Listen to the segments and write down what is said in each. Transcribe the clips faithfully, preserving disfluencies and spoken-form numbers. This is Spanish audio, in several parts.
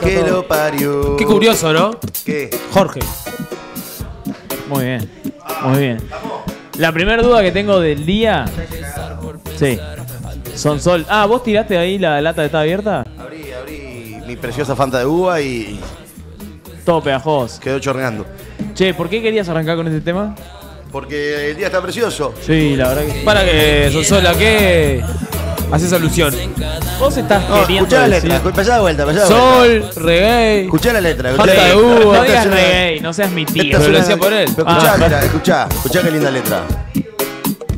que lo parió. Qué curioso, ¿no? ¿Qué? Jorge. Muy bien, muy bien. La primera duda que tengo del día. Sí. Son Sol. Ah, ¿vos tiraste ahí la lata que está abierta? Abrí, abrí mi preciosa Fanta de uva y... todo pegajoso. Quedó chorreando. Che, ¿por qué querías arrancar con este tema? Porque el día está precioso. Sí, la verdad que... Para que, Sonsola, ¿qué haces alusión? Vos estás no, queriendo escuchá la decir... letra, pasá de vuelta, pasá de vuelta. Sol, reggae... Escuchá la letra, escuchá la letra. Uva, no digas reggae, no seas mi tío. Pero lo decía por él. Pero escuchá, ah, letra, escuchá, escuchá qué linda letra.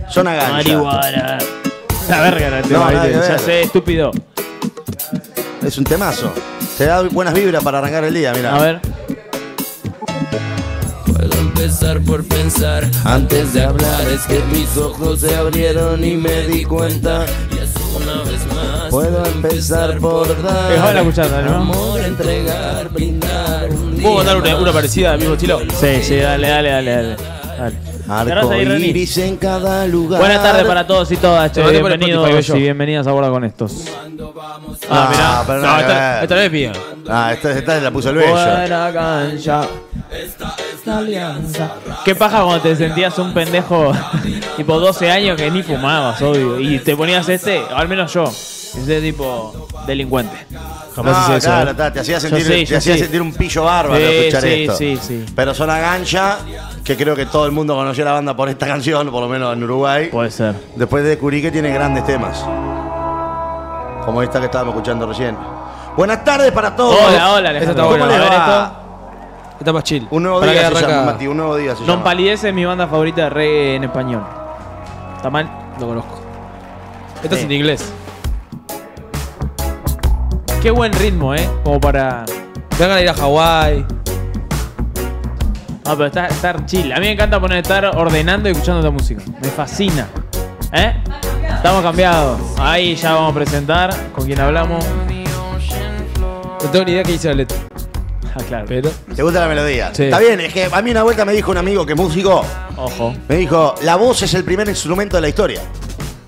Zona gancha. Marihuana. La verga la tema, no, ya ver. Sé, estúpido. Es un temazo. Te da buenas vibras para arrancar el día, mirá. A ver. Puedo empezar por pensar antes de hablar. Es que mis ojos se abrieron y me di cuenta. Y es una vez más. Puedo empezar por dar. Dejá la cuchara, ¿no? Amor, entregar, brindar. ¿Puedo mandar una, una parecida al mismo estilo? Sí, sí, dale, dale, dale, dale. Dale. Arco iris en cada lugar. Buenas tardes para todos y todas, che. Bienvenidos y bienvenidas a Borda con Estos. Ah, mirá, pero no, no, esta, esta vez mía. Ah, esta, esta la puso el bello. Buena cancha. Esta es la alianza. Qué paja cuando te sentías un pendejo tipo doce años que ni fumabas, obvio. Y te ponías este, al menos yo, ese tipo delincuente. Jamás no, hice eso. Claro, ¿eh? Te hacía sentir, sí, te hacía sí. sentir un pillo bárbaro sí, escuchar sí, esto. Sí, sí. Pero Zona Gancha, que creo que todo el mundo conoció la banda por esta canción, por lo menos en Uruguay. Puede ser. Después de Curique tiene grandes temas. Como esta que estábamos escuchando recién. Buenas tardes para todos. Hola, hola, Alejandro. Está bueno. ¿Cómo les va? Esto está más chill. Un nuevo para día se llama, Mati, un nuevo día se llama. Non Palidez es mi banda favorita de reggae en español. ¿Está mal? Lo conozco. Esto sí. es en inglés. Qué buen ritmo, eh. Como para. Te hagan ir a Hawái. Ah, pero está, estar chill. A mí me encanta poner estar ordenando y escuchando esta música. Me fascina. ¿Eh? Estamos cambiados. Ahí ya vamos a presentar con quien hablamos. No tengo ni idea qué dice la letra. Ah, claro. Pero... ¿te gusta la melodía? Sí. Está bien, es que a mí una vuelta me dijo un amigo que es músico. Ojo. Me dijo, la voz es el primer instrumento de la historia.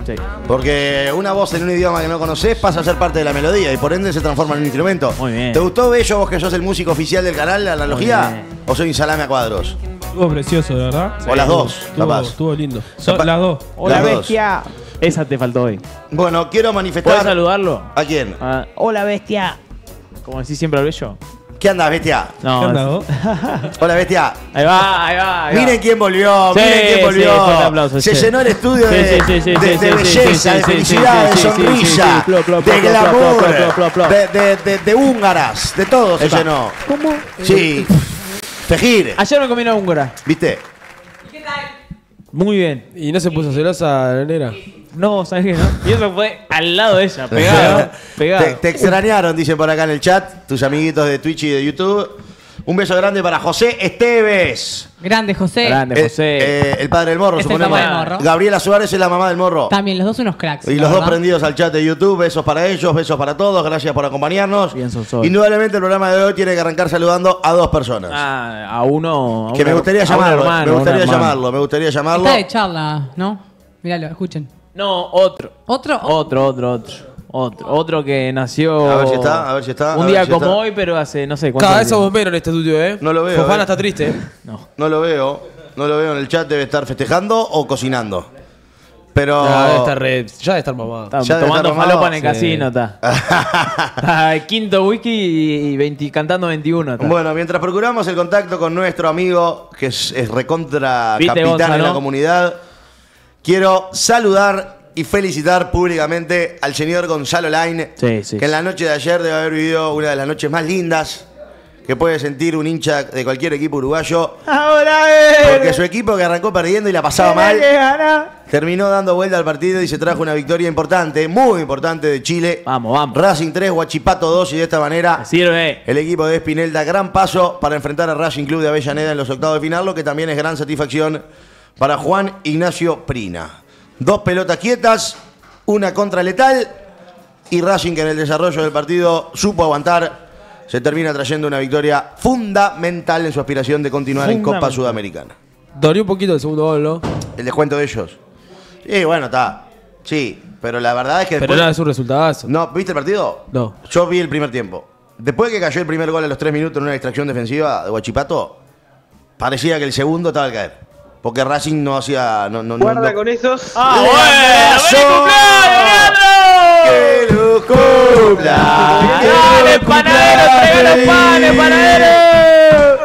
Sí. Porque una voz en un idioma que no conoces pasa a ser parte de la melodía y por ende se transforma en un instrumento. Muy bien. ¿Te gustó, Bello, vos que sos el músico oficial del canal, la analogía? ¿O soy un salame a cuadros? Estuvo precioso, de verdad. O sí, las dos, estuvo, capaz. Estuvo lindo. So, las dos. Hola, las bestia. Dos. Esa te faltó hoy. Bueno, quiero manifestar. ¿Puedo saludarlo? ¿A quién? Ah, hola, bestia. Como decís siempre al Bello. ¿Qué andas, bestia? No, ¿qué andas vos? Hola, bestia. Ahí va, ahí va. Ahí miren va. Quién volvió, sí, miren quién volvió. Sí, fuerte aplauso, se sí. llenó el estudio sí, de, sí, sí, de, sí, de sí, belleza, sí, de felicidad, sí, sí, de sonrisa, de glamour, de húngaras, de todo se Epa. llenó. ¿Cómo? Sí. Fejir. Ayer me comí una húngara. ¿Viste? ¿Qué tal? Muy bien. ¿Y no se puso celosa la nena? No, ¿sabes qué? No. Y eso fue al lado de ella, pegado. pegado. Te, te extrañaron, dicen por acá en el chat, tus amiguitos de Twitch y de YouTube. Un beso grande para José Esteves. Grande, José. Grande, José. Eh, eh, el padre del morro, este suponemos. El papá del morro. Gabriela Suárez es la mamá del morro. También, los dos unos cracks. Y los verdad. dos prendidos al chat de YouTube. Besos para ellos, besos para todos. Gracias por acompañarnos. Bien, Sonsola. Indudablemente el programa de hoy tiene que arrancar saludando a dos personas. Ah, a uno. A que una, me gustaría llamarlo. Hermano, me gustaría llamarlo, me gustaría llamarlo. Está de charla, ¿no? Míralo, escuchen. No, otro. ¿Otro? Otro, otro, otro. Otro, otro que nació. A ver si está, a ver si está. Un día si como está. hoy, pero hace no sé cuánto. Cada vez sos bombero en este estudio, ¿eh? No lo veo. Fofana eh. está triste. ¿Eh? No. No lo veo. No lo veo en el chat. Debe estar festejando o cocinando. Pero. Ya debe estar, re... ya debe estar mamado. Está ya tomando estar falopa en el sí. casino, está. Está quinto whisky y veinte, cantando veintiuno. Está. Bueno, mientras procuramos el contacto con nuestro amigo, que es, es recontra capitán vos, ¿no? en la comunidad, quiero saludar y felicitar públicamente al señor Gonzalo Lain, sí, sí, que en la noche de ayer debe haber vivido una de las noches más lindas que puede sentir un hincha de cualquier equipo uruguayo. Ahora es. Porque su equipo que arrancó perdiendo y la pasaba mal, terminó dando vuelta al partido y se trajo una victoria importante, muy importante de Chile. Vamos, vamos. Racing tres, Huachipato dos y de esta manera me sirve. El equipo de Espinel da gran paso para enfrentar a Racing Club de Avellaneda en los octavos de final, lo que también es gran satisfacción para Juan Ignacio Prina. Dos pelotas quietas, una contra letal y Racing, que en el desarrollo del partido supo aguantar, se termina trayendo una victoria fundamental en su aspiración de continuar en Copa Sudamericana. Dolió un poquito el segundo gol, ¿no? El descuento de ellos. Sí, bueno, está. Sí, pero la verdad es que... Pero después... nada, es un resultadazo. No, ¿viste el partido? No. Yo vi el primer tiempo. Después de que cayó el primer gol a los tres minutos en una distracción defensiva de Huachipato, parecía que el segundo estaba al caer. Porque Racing no hacía... No, no, Guarda no, con no. esos. ¡Ah, bueno! ¡Feliz cumpleaños, Leandro! ¡Que los cumpla! ¡Dale, panadero! ¡Traigan los panes, panadero!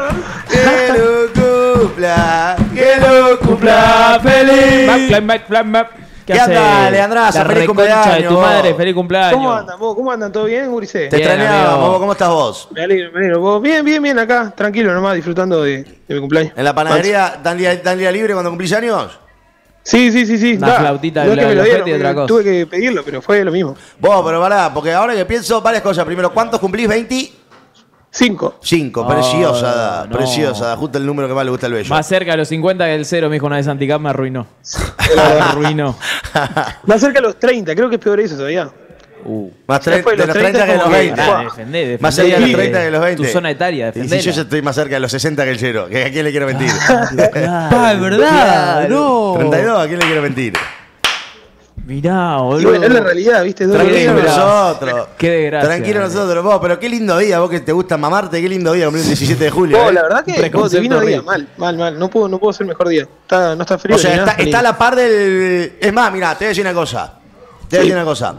¡Que los cumpla! ¡Que los cumpla! ¡Feliz! ¡Map, map, map! ¿Qué, ¿Qué anda, Leandraza? ¡Feliz cumpleaños! De tu madre, ¡feliz cumpleaños! ¿Cómo andan vos? ¿Cómo andan? ¿Todo bien, Gurisé? Te extrañábamos. ¿Cómo estás vos? Me alegro, me alegro. ¿Vos? Bien, bien, bien acá. Tranquilo nomás, disfrutando de, de mi cumpleaños. ¿En la panadería dan día, dan día libre cuando cumplís años? Sí, sí, sí, sí. Una flautita de la... Tuve que pedirlo, pero fue lo mismo. Vos, pero pará, porque ahora que pienso varias cosas. Primero, ¿cuántos cumplís? ¿veinte? Cinco. Cinco, preciosa, oh, no. preciosa, justo el número que más le gusta al bello. Más cerca de los cincuenta que el cero, me dijo una vez Anticap, me arruinó. Me arruinó. Más cerca de los treinta, creo que es peor eso todavía. Uh. Más de los treinta que de los veinte. Nah, defendé, defendé, más cerca de los treinta que de los veinte. Tu zona etaria, defendela. Y si yo ya estoy más cerca de los sesenta que el cero, ¿a quién le quiero mentir? Ah, es verdad, no. treinta y dos, ¿a quién le quiero mentir? Mirá, boludo. Es la realidad, ¿viste? Tranquilo nosotros. Qué desgracia. Tranquilo nosotros, vos. Pero qué lindo día, vos que te gusta mamarte. Qué lindo día, cumplir el diecisiete de julio. No, eh. la verdad que vos, divino día. Mal, mal, mal. No puedo, no puedo ser mejor día. Está, no está frío. O sea, está, está a la par del... Es más, mirá, te voy a decir una cosa. Te voy a decir una cosa.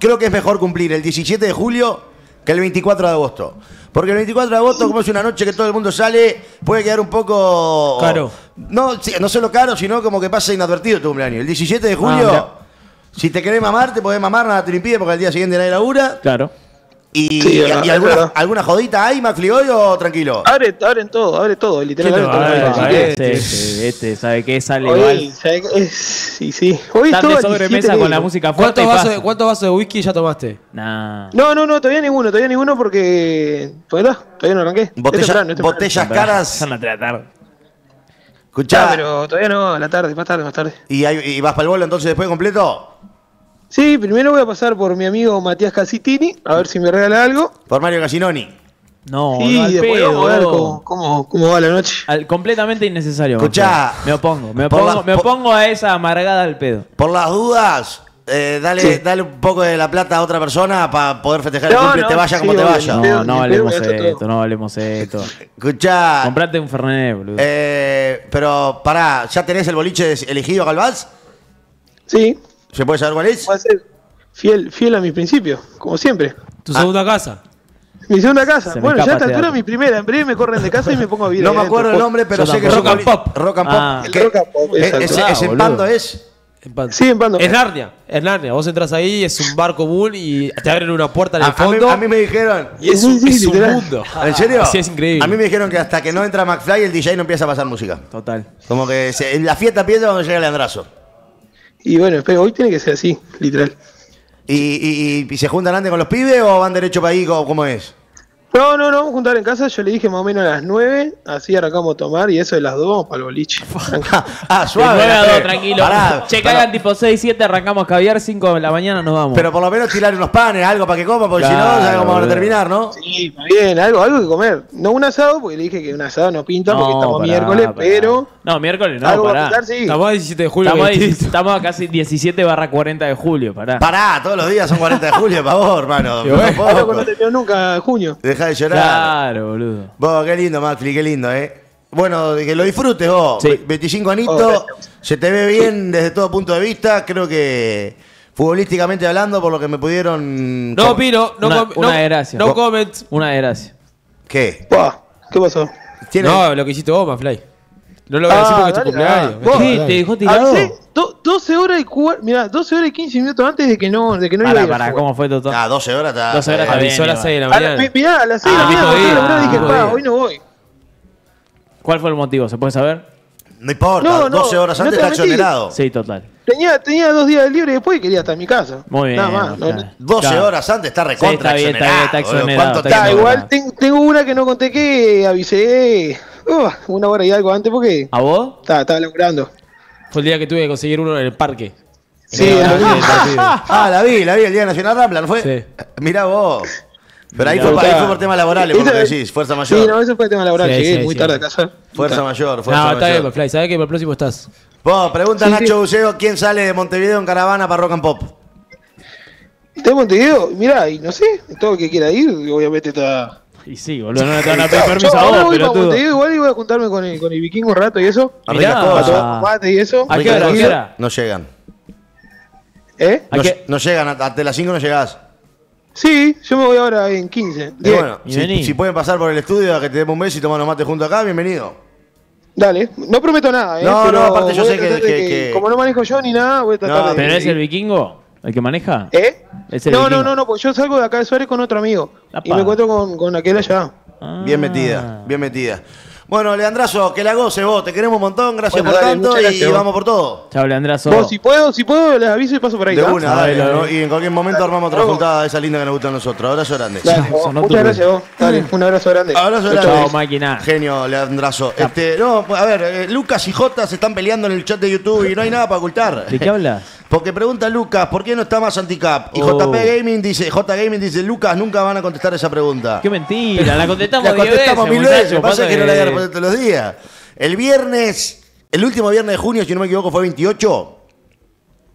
Creo que es mejor cumplir el diecisiete de julio que el veinticuatro de agosto. Porque el veinticuatro de agosto, como es una noche que todo el mundo sale, puede quedar un poco... Caro. No, no solo caro, sino como que pasa inadvertido tu cumpleaños. El diecisiete de julio... Ah, si te querés mamar, te podés mamar, nada te lo impide porque al día siguiente nadie labura. Claro. ¿Y, sí, y, no, y alguna, alguna jodita hay, Macfly, hoy o tranquilo? Abre, abren todo, abre todo, literalmente. No, este, este, este, ¿sabe qué? Sale hoy, igual. Sabe que es, sí, sí. Hoy está de sobremesa con digo. la música fuerte. ¿Cuántos vasos, ¿Cuántos vasos de whisky ya tomaste? Nah. No, no, no, todavía ninguno, todavía ninguno porque... Pues no, todavía no arranqué. Botella, este plan, este botellas plan. caras. Son las tres de la tarde. Escuchá. Ah, pero todavía no, a la tarde, más tarde, más tarde. ¿Y, hay, y vas para el bolo entonces después completo? Sí, primero voy a pasar por mi amigo Matías Casitini, a ver si me regala algo. Por Mario Casinoni. No, sí, no, al después pedo, vamos a ver cómo, cómo, cómo va la noche. Al, completamente innecesario. Escuchá. Me opongo, me opongo, las, me opongo por, a esa amargada al pedo. Por las dudas, eh, dale, sí. dale un poco de la plata a otra persona para poder festejar no, el cumple, no, te vaya sí, como te vaya. No, no valemos esto, no valemos esto. Escuchá. Comprate un Fernet, boludo. Eh, pero pará, ¿ya tenés el boliche elegido, Galvaz? Sí. ¿Se puede saber cuál es? Va a ser fiel, fiel a mis principios, como siempre. ¿Tu ah. segunda casa? Mi segunda casa. Se bueno, ya a esta altura mi primera. En breve me corren de casa y me pongo a vivir. No me acuerdo el nombre, pero sé que es Rock and Pop. Rock and ah. Pop. Rock and Pop. ¿Es, es, es en Pando es? En Pando. Sí, en Pando. Es Narnia. Es Narnia. Vos entras ahí, es un bar común y te abren una puerta en el a, fondo. A mí, a mí me dijeron. Y es un, sí, es un mundo. ¿En serio? Así es increíble. A mí me dijeron que hasta que no entra McFly, el D J no empieza a pasar música. Total. Como que se, la fiesta empieza cuando llega Leandrazo. Y bueno, pero hoy tiene que ser así, literal. ¿Y, y, y se juntan antes con los pibes o van derecho para ahí? ¿Cómo es? No, no, no, vamos a juntar en casa. Yo le dije más o menos a las nueve, así arrancamos a tomar y eso de las dos para el boliche. Ah, suave. De nueve a dos, tranquilo. Pará, che, cagan tipo seis, siete, arrancamos a caviar, cinco de la mañana nos vamos. Pero por lo menos tirar unos panes, algo para que coma, porque claro, si no, sabemos cómo van a terminar, ¿no? Sí, bien, algo, algo que comer. No un asado, porque le dije que un asado no pinta no, porque estamos pará, miércoles, pará. pero... No, miércoles no, algo pará. Pintar, sí. Estamos a diecisiete de julio. Estamos, a, estamos a casi diecisiete barra cuarenta de julio, pará. Pará, todos los días son cuarenta de julio, por favor, hermano. Algo que no terminó nunca, junio. Deja de llorar. Claro, boludo. Vos, qué lindo, Macfly, qué lindo, ¿eh? Bueno, que lo disfrutes vos. Sí. veinticinco anitos, oh, se te ve bien desde todo punto de vista. Creo que futbolísticamente hablando, por lo que me pudieron... No, Piro, no, una, com una no, desgracia. No comments. Una desgracia. ¿Qué? ¿Qué pasó? ¿Tienes? No, lo que hiciste vos, Macfly. No lo voy a decir porque es tu cumpleaños. Vos, sí, te dejó tirado. doce horas y quince minutos antes de que no, de que no para, iba a ir. Para, ¿cómo fue todo? Ah, doce horas está. doce horas está bien. A las seis de la mañana. Mirá, a las seis de la mañana dije, pa, hoy no voy. ¿Cuál fue el motivo? ¿Se puede saber? No importa, no, no, doce horas antes no está exonerado. Sí, total. Tenía, tenía dos días de libre después y quería estar en mi casa. Muy bien. Nada más. Claro. No, doce horas antes está recontra sí, está exonerado. Está, bien, está, exonerado, está igual tengo, tengo una que no conté que avisé. Uh, una hora y algo antes porque... ¿A vos? Estaba laburando. Fue el día que tuve que conseguir uno en el parque. Sí, la, la vi. Ah, la vi, la vi, el día de Nacional Rampla, ¿no fue? Sí. Mirá vos. Pero ahí, fue, ahí fue por temas laborales, por lo que decís, fuerza mayor. Sí, no, eso fue tema laboral, sí, llegué sí, muy sí. tarde a casa. Fuerza mayor, fuerza no, mayor. No, está bien, Fly, sabés que para el próximo estás. Vos, pregunta sí, Nacho sí. Buceo, ¿quién sale de Montevideo en caravana para Rock and Pop? Está Montevideo, mirá, y no sé, todo el que quiera ir, obviamente está... Y sí, boludo, no te van a pedir permiso a vos, pero tú... Igual voy a juntarme con el, con el vikingo un rato y eso. Mirá, a todos mate y eso. ¿A qué hora? No llegan. ¿Eh? No, no llegan, hasta las cinco no llegás. Sí, yo me voy ahora en quince. Y bueno, si, si pueden pasar por el estudio a que te demos un beso y tomar los mates junto acá, bienvenido. Dale, no prometo nada, ¿eh? No, pero no, aparte yo sé que, que, que, que... Como no manejo yo ni nada, voy a tratar no, de... ¿Pero es el vikingo el que maneja? ¿Eh? ¿Es el no, vikingo? no, no, no, porque yo salgo de acá de Suárez con otro amigo. Apa. Y me encuentro con, con aquel allá. Ah. Bien metida, bien metida. Bueno, Leandrazo, que la goce vos, te queremos un montón, gracias bueno, por dale, tanto gracias, y vos. Vamos por todo. Chao, Leandrazo. Vos, si puedo, si puedo, les aviso y paso por ahí. De ¿no? una, dale, dale, dale. Y en cualquier momento dale, armamos otra juntada de esa linda que nos gusta a nosotros. Abrazo grande. Dale, vos, muchas tú, gracias vos. Dale, un abrazo grande. Abrazo grande. Chao, máquina. Genio, Leandrazo. Este, no, a ver, eh, Lucas y Jota se están peleando en el chat de YouTube y no hay nada para ocultar. ¿De qué hablas? Porque pregunta Lucas, ¿por qué no está más Anticap? Y oh. J P Gaming dice, J Gaming dice, Lucas, nunca van a contestar esa pregunta. Qué mentira, la contestamos, la contestamos mil veces. Lo que pasa es que no la voy a responder todos los días. El viernes, el último viernes de junio, si no me equivoco, fue veintiocho.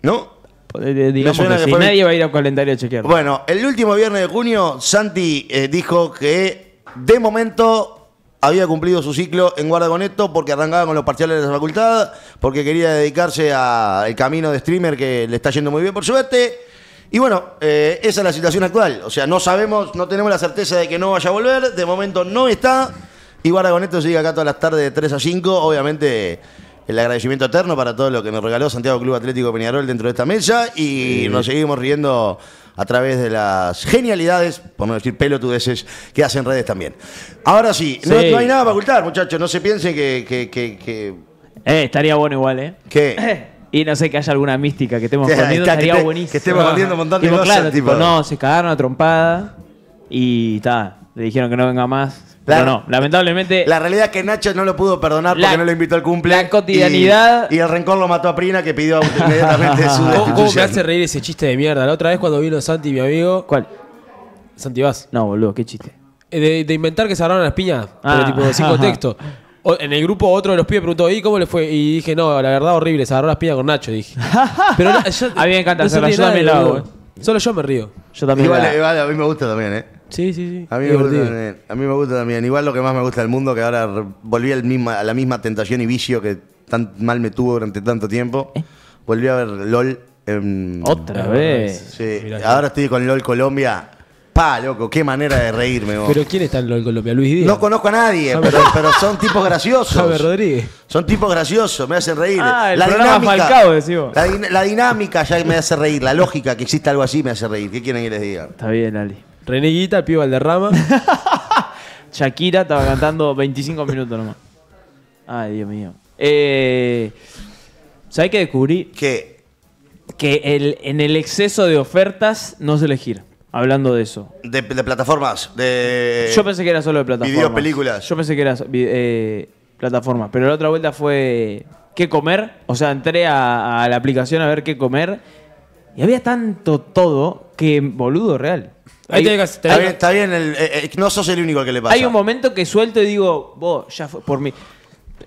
¿No? Digamos que si nadie va a ir al calendario a chequear. Bueno, el último viernes de junio, Santi eh, dijo que de momento... había cumplido su ciclo en Guardaconeto porque arrancaba con los parciales de la facultad, porque quería dedicarse al camino de streamer que le está yendo muy bien por suerte. Y bueno, eh, esa es la situación actual. O sea, no sabemos, no tenemos la certeza de que no vaya a volver. De momento no está. Y Guardaconeto sigue acá todas las tardes de tres a cinco. Obviamente, el agradecimiento eterno para todo lo que nos regaló Santiago Club Atlético Peñarol dentro de esta mesa. Y sí, nos seguimos riendo a través de las genialidades, por no decir pelotudeces, que hacen redes también. Ahora sí, sí. No, no hay nada para ocultar, muchachos. No se piensen que... que, que, que... Eh, estaría bueno igual, ¿eh? ¿Qué? Y no sé, que haya alguna mística que estemos escondiendo, sí, estaría que te, buenísimo. Que estemos escondiendo un montón de cosas. Claro, tipo, no, se cagaron a trompada y ta, le dijeron que no venga más. La, no, no, lamentablemente... La realidad es que Nacho no lo pudo perdonar porque la, no lo invitó al cumple. La cotidianidad... Y, y el rencor lo mató a Prina, que pidió inmediatamente su destitución. ¿Cómo me hace reír ese chiste de mierda? La otra vez cuando vino Santi, mi amigo... ¿Cuál? Santi Vaz. No, boludo, qué chiste. De, de inventar que se agarraron las piñas, ah, pero tipo sin contexto. O, en el grupo otro de los pibes preguntó, ¿y cómo le fue? Y dije, no, la verdad horrible, se agarró las piñas con Nacho, dije. Pero no, yo, a mí me encanta, no se la yo también la hago. Eh. Solo yo me río. Yo también. Igual, la... igual a mí me gusta también, ¿eh? Sí, sí, sí. A mí, me gusta también. a mí me gusta también. Igual lo que más me gusta del mundo, que ahora volví al misma, a la misma tentación y vicio que tan mal me tuvo durante tanto tiempo. ¿Eh? Volví a ver LOL. En... ¿Otra vez? Sí. Mirá, ahora estoy con LOL Colombia. Pa, loco, qué manera de reírme vos. ¿Pero quién está en LOL Colombia? Luis Díaz. No conozco a nadie, pero, pero son tipos graciosos. Javier Rodríguez. Son tipos graciosos, me hacen reír. Ah, el la dinámica, Falcao, decimos. La, din la dinámica ya me hace reír, la lógica que existe algo así me hace reír. ¿Qué quieren que les diga? Está bien, Ali. René Guita, el pibe Valderrama. Shakira estaba cantando veinticinco minutos nomás. Ay, Dios mío. Eh, ¿Sabés qué descubrí? ¿Qué? Que el, en el exceso de ofertas no se elegir. Hablando de eso. De, de plataformas. De... Yo pensé que era solo de plataformas. Videos, películas. Yo pensé que era eh, plataformas. Pero la otra vuelta fue qué comer. O sea, entré a, a la aplicación a ver qué comer. Y había tanto todo que, boludo, real. Ahí hay, tenés, tenés, está bien, está bien el, eh, eh, no sos el único al que le pasa. Hay un momento que suelto y digo, vos, ya fue por mí.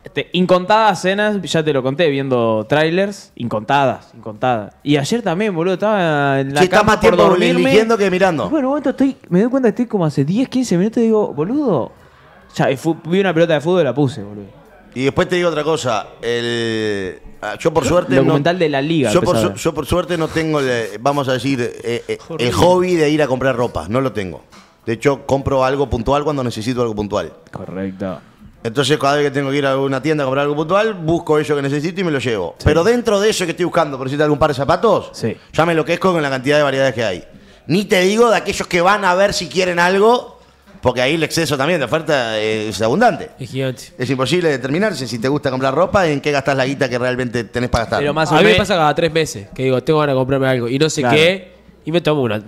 Este, incontadas cenas, ya te lo conté, viendo trailers, incontadas, incontadas. Y ayer también, boludo, estaba en la sí, cama por dormirme. Eligiendo que mirando. Y bueno, en un momento estoy, me doy cuenta que estoy como hace diez, quince minutos y digo, boludo, ya vi una pelota de fútbol y la puse, boludo. Y después te digo otra cosa, el... yo por suerte... Documental no... de la Liga. Yo por, su... yo por suerte no tengo, el, vamos a decir, eh, eh, el hobby de ir a comprar ropa, no lo tengo. De hecho, compro algo puntual cuando necesito algo puntual. Correcto. Entonces cada vez que tengo que ir a alguna tienda a comprar algo puntual, busco eso que necesito y me lo llevo. Sí. Pero dentro de eso que estoy buscando, por decirte algún par de zapatos, sí, ya me enloquezco con la cantidad de variedades que hay. Ni te digo de aquellos que van a ver si quieren algo, porque ahí el exceso también de oferta es abundante. Es gigante. Es imposible determinarse si te gusta comprar ropa y en qué gastas la guita que realmente tenés para gastar. Pero más a mí me pasa cada tres meses que digo, tengo ganas de comprarme algo y no sé claro. qué, y me tomo una...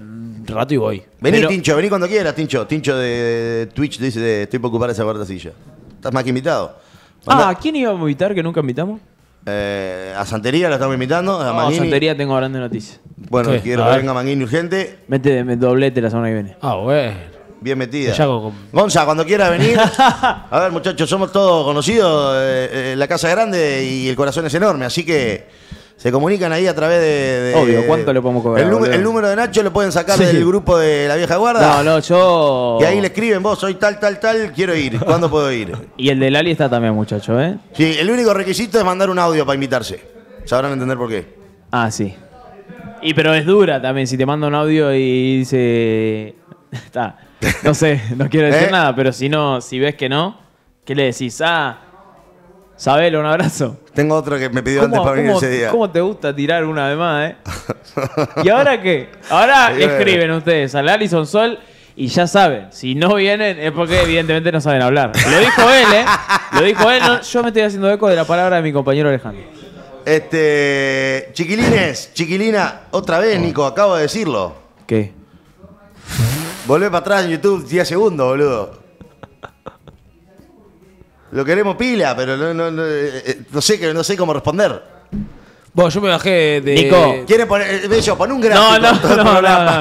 rato y voy. Vení, pero... Tincho, vení cuando quieras, Tincho. Tincho de Twitch dice, de, estoy por ocupar esa cuarta silla. Estás más que invitado. Mandá. Ah, ¿a quién íbamos a invitar que nunca invitamos? Eh, a Santería lo estamos invitando. A no, Manguini. A Santería tengo grandes noticias. Bueno, ¿qué? Quiero a que venga Manguini urgente. Mete doblete la semana que viene. Ah, bueno. Bien metida. Con... Gonza, cuando quieras venir. A ver, muchachos, somos todos conocidos. Eh, eh, la casa es grande y el corazón es enorme, así que... Se comunican ahí a través de... de Obvio, ¿cuánto le podemos cobrar? El, el número de Nacho lo pueden sacar sí. del grupo de La Vieja Guarda. No, no, yo... Y ahí le escriben, vos soy tal, tal, tal, quiero ir, ¿cuándo puedo ir? Y el de Lali está también, muchacho, ¿eh? Sí, el único requisito es mandar un audio para invitarse. Sabrán entender por qué. Ah, sí. Y pero es dura también, si te manda un audio y dice... Está, no sé, no quiero decir ¿Eh? nada, pero si no, si ves que no, ¿qué le decís? Ah... Sabelo, un abrazo. Tengo otro que me pidió antes para venir ese día. ¿Cómo te gusta tirar una vez más, eh? ¿Y ahora qué? Ahora sí, escriben eh. ustedes a Lali Sonsol y ya saben, si no vienen es porque evidentemente no saben hablar. Lo dijo él, ¿eh? Lo dijo él. No, yo me estoy haciendo eco de la palabra de mi compañero Alejandro. Este, chiquilines, chiquilina, otra vez, Nico, acabo de decirlo. ¿Qué? Volvé para atrás en YouTube diez segundos, boludo. Lo queremos pila, pero no, no, no, no, sé, no sé cómo responder. Bueno, yo me bajé de... Nico. ¿Quiere poner, bello, pon un gráfico? No, no, no, no, no, no.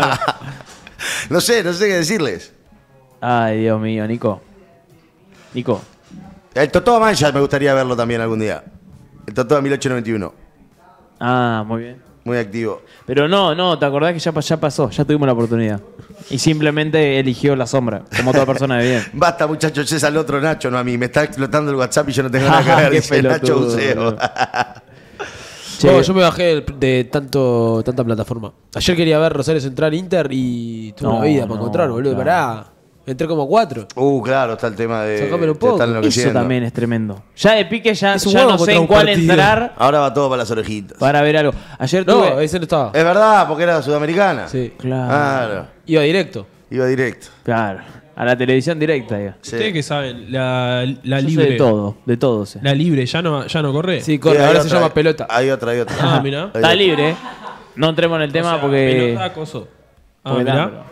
No sé, no sé qué decirles. Ay, Dios mío, Nico. Nico. El Totó Mancha me gustaría verlo también algún día. El Totó de mil ochocientos noventa y uno. Ah, muy bien. Muy activo. Pero no, no, te acordás que ya, ya pasó, ya tuvimos la oportunidad. Y simplemente eligió la sombra, como toda persona de bien. Basta, muchachos, es al otro Nacho, no a mí. Me está explotando el WhatsApp y yo no tengo nada que ver. Dice Nacho Buceo. No, yo me bajé de tanto, tanta plataforma. Ayer quería ver Rosario Central Inter y tuve no, una vida no, para encontrar, boludo. Claro. Pará, entré como a cuatro. Uh, claro, está el tema de... Un poco. Eso también es tremendo. Ya de pique ya, ya no sé en cuál partido. entrar. Ahora va todo para las orejitas. Para ver algo. Ayer no, tuve... ese no estaba. Es verdad, porque era sudamericana. Sí, claro. claro. Iba directo. Iba directo. Claro. A la televisión directa, ya. Sí. Ustedes que saben, la, la Yo libre. Sé de todo, de todo. Sé. La libre, ya no, ya no corre. Sí, corre, sí, ahora se otra, llama pelota. Hay otra, hay otra. Ah, mirá. Está otra. libre. No entremos en el tema o sea, porque... Pelota, acoso. Ah, porque mirá. Tan,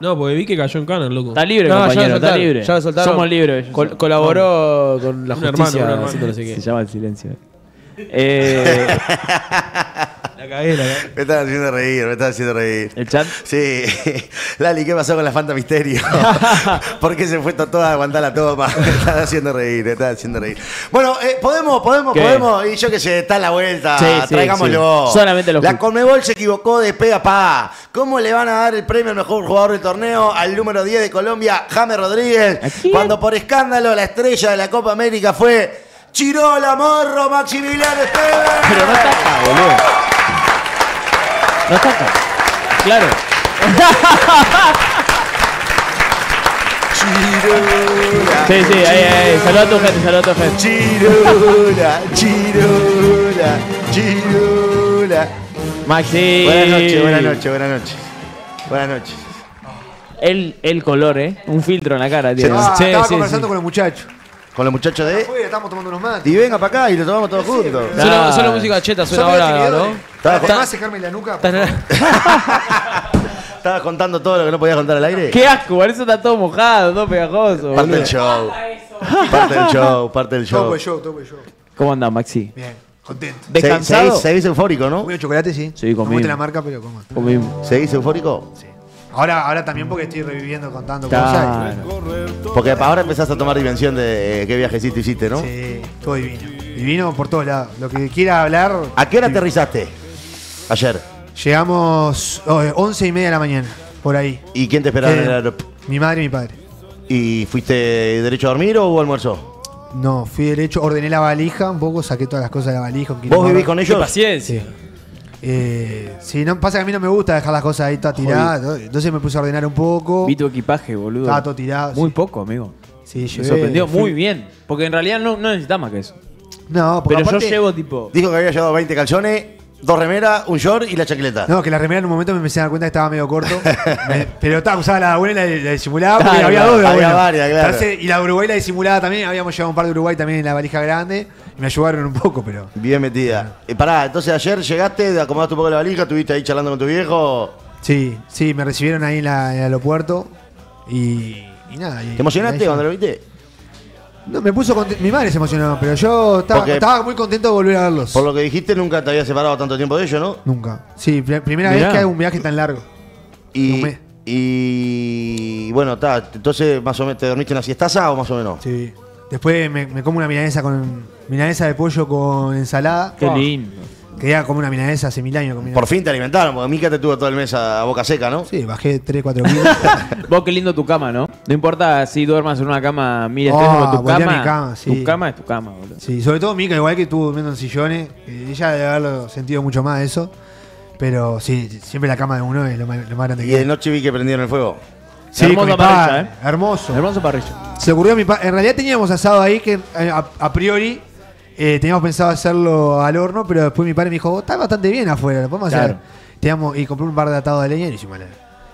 No, porque vi que cayó en cana, loco. Está libre, no, compañero, está libre. Ya lo soltaron. Somos libres. Col colaboró no. con la justicia. Un hermano, un hermano. No sé qué. Se llama el silencio. Eh... la cagué, la cagué. Me están haciendo reír, me están haciendo reír. ¿El chat? Sí. Lali, ¿qué pasó con la Fanta Misterio? ¿Por qué se fue toda a aguantar la toma? Me están haciendo reír, me están haciendo reír. Bueno, eh, podemos, podemos, ¿Qué? podemos. Y yo que sé, está en la vuelta. Sí, sí, traigámoslo. Sí. Solamente los La Conmebol se equivocó de pega pa. ¿Cómo le van a dar el premio al mejor jugador del torneo al número diez de Colombia, James Rodríguez? ¿Aquí? Cuando por escándalo la estrella de la Copa América fue... Chirola, Morro, Maximiliano Esteves. Pero no está acá, boludo. No está acá. Claro. Chirola. Sí, sí, ahí, ahí. Saluda a tu gente, saluda a tu gente. Chirola, Chirola, Chirola. Maxi. Buenas noches, buenas noches, buenas noches. Buenas noches. El, el color, ¿eh? Un filtro en la cara, tío. Ah, sí, estaba sí, conversando sí. con el muchacho. Con los muchachos de... Afuera, estamos tomando unos mates. Y venga para acá y lo tomamos todos sí, juntos. Sí, solo, nah. solo música cheta suena ahora, ¿no? ¿Te vas a secarme la nuca? ¿Estabas contando todo lo que no podías contar al aire? ¡Qué asco! Por eso está todo mojado, todo pegajoso. Parte del show. Parte del show, parte del show. Topo el show, topo el show. ¿Cómo andás, Maxi? Bien, contento. ¿Descansado? Seguís eufórico, ¿no? Comí chocolate, sí. Sí, comí. No gusta la marca, pero como. Comimos. ¿Seguís eufórico? Sí. Ahora, ahora también porque estoy reviviendo contando cosas. Porque ahora empezás a tomar dimensión de qué viajecito hiciste, ¿no? Sí, todo divino. Divino por todos lados. Lo que quiera hablar... ¿A qué hora divino. aterrizaste ayer? Llegamos oh, once y media de la mañana, por ahí. ¿Y quién te esperaba eh, en el aeropuerto? Mi madre y mi padre. ¿Y fuiste derecho a dormir o hubo almuerzo? No, fui derecho, ordené la valija un poco, saqué todas las cosas de la valija. ¿Vos vivís con ellos? ¡Qué paciencia! Eh, si no pasa que a mí no me gusta dejar las cosas ahí todas tiradas, entonces me puse a ordenar un poco. Vi tu equipaje, boludo. Estaba todo tirado. Muy sí. poco, amigo. Sí, yo me sorprendió fui. muy bien. Porque en realidad no, no necesitas más que eso. No, porque pero aparte, yo llevo tipo. Dijo que había llevado veinte calzones, dos remeras, un short y la chaqueta. No, que la remera en un momento me empecé a dar cuenta que estaba medio corto. me, pero estaba usada la buena y la, la disimulada porque claro, había dos de había varias, claro. Entonces, y la Uruguay la disimulada también. Habíamos llevado un par de Uruguay también en la valija grande. Me ayudaron un poco, pero... Bien metida. Eh, pará, entonces ayer llegaste, acomodaste un poco la valija, estuviste ahí charlando con tu viejo. Sí, sí, me recibieron ahí en, la, en el aeropuerto y, y nada. Y, ¿Te emocionaste cuando lo viste? No, me puso contento. Mi madre se emocionó, pero yo estaba, estaba muy contento de volver a verlos. Por lo que dijiste, nunca te había separado tanto tiempo de ellos, ¿no? Nunca. Sí, pr primera Mirá. vez que hago un viaje tan largo. Y, y bueno, está. Entonces, más o menos, ¿te dormiste en la siestaza o más o menos? Sí. Después me, me como una milanesa con milanesa de pollo con ensalada. Qué lindo. Quería comer una milanesa hace mil años. Por fin te alimentaron, porque Mica te tuvo todo el mes a, a boca seca, ¿no? Sí, bajé tres, cuatro kilos. Vos qué lindo tu cama, ¿no? No importa si duermas en una cama mil estrellas, oh, tu cama, mi cama sí. Tu cama es tu cama, boludo. Sí, sobre todo Mica, igual que estuvo durmiendo en sillones. Ella debe haberlo sentido mucho más eso. Pero sí, siempre la cama de uno es lo más, lo más grande. Y de noche vi que prendieron el fuego. Sí, hermoso parrilla, ¿eh? Hermoso. Hermoso parrilla. Se ocurrió mi pa En realidad teníamos asado ahí que a, a priori eh, teníamos pensado hacerlo al horno, pero después mi padre me dijo, está bastante bien afuera, lo podemos claro. hacer. Teníamos, y compré un par de atados de leña y hicimos.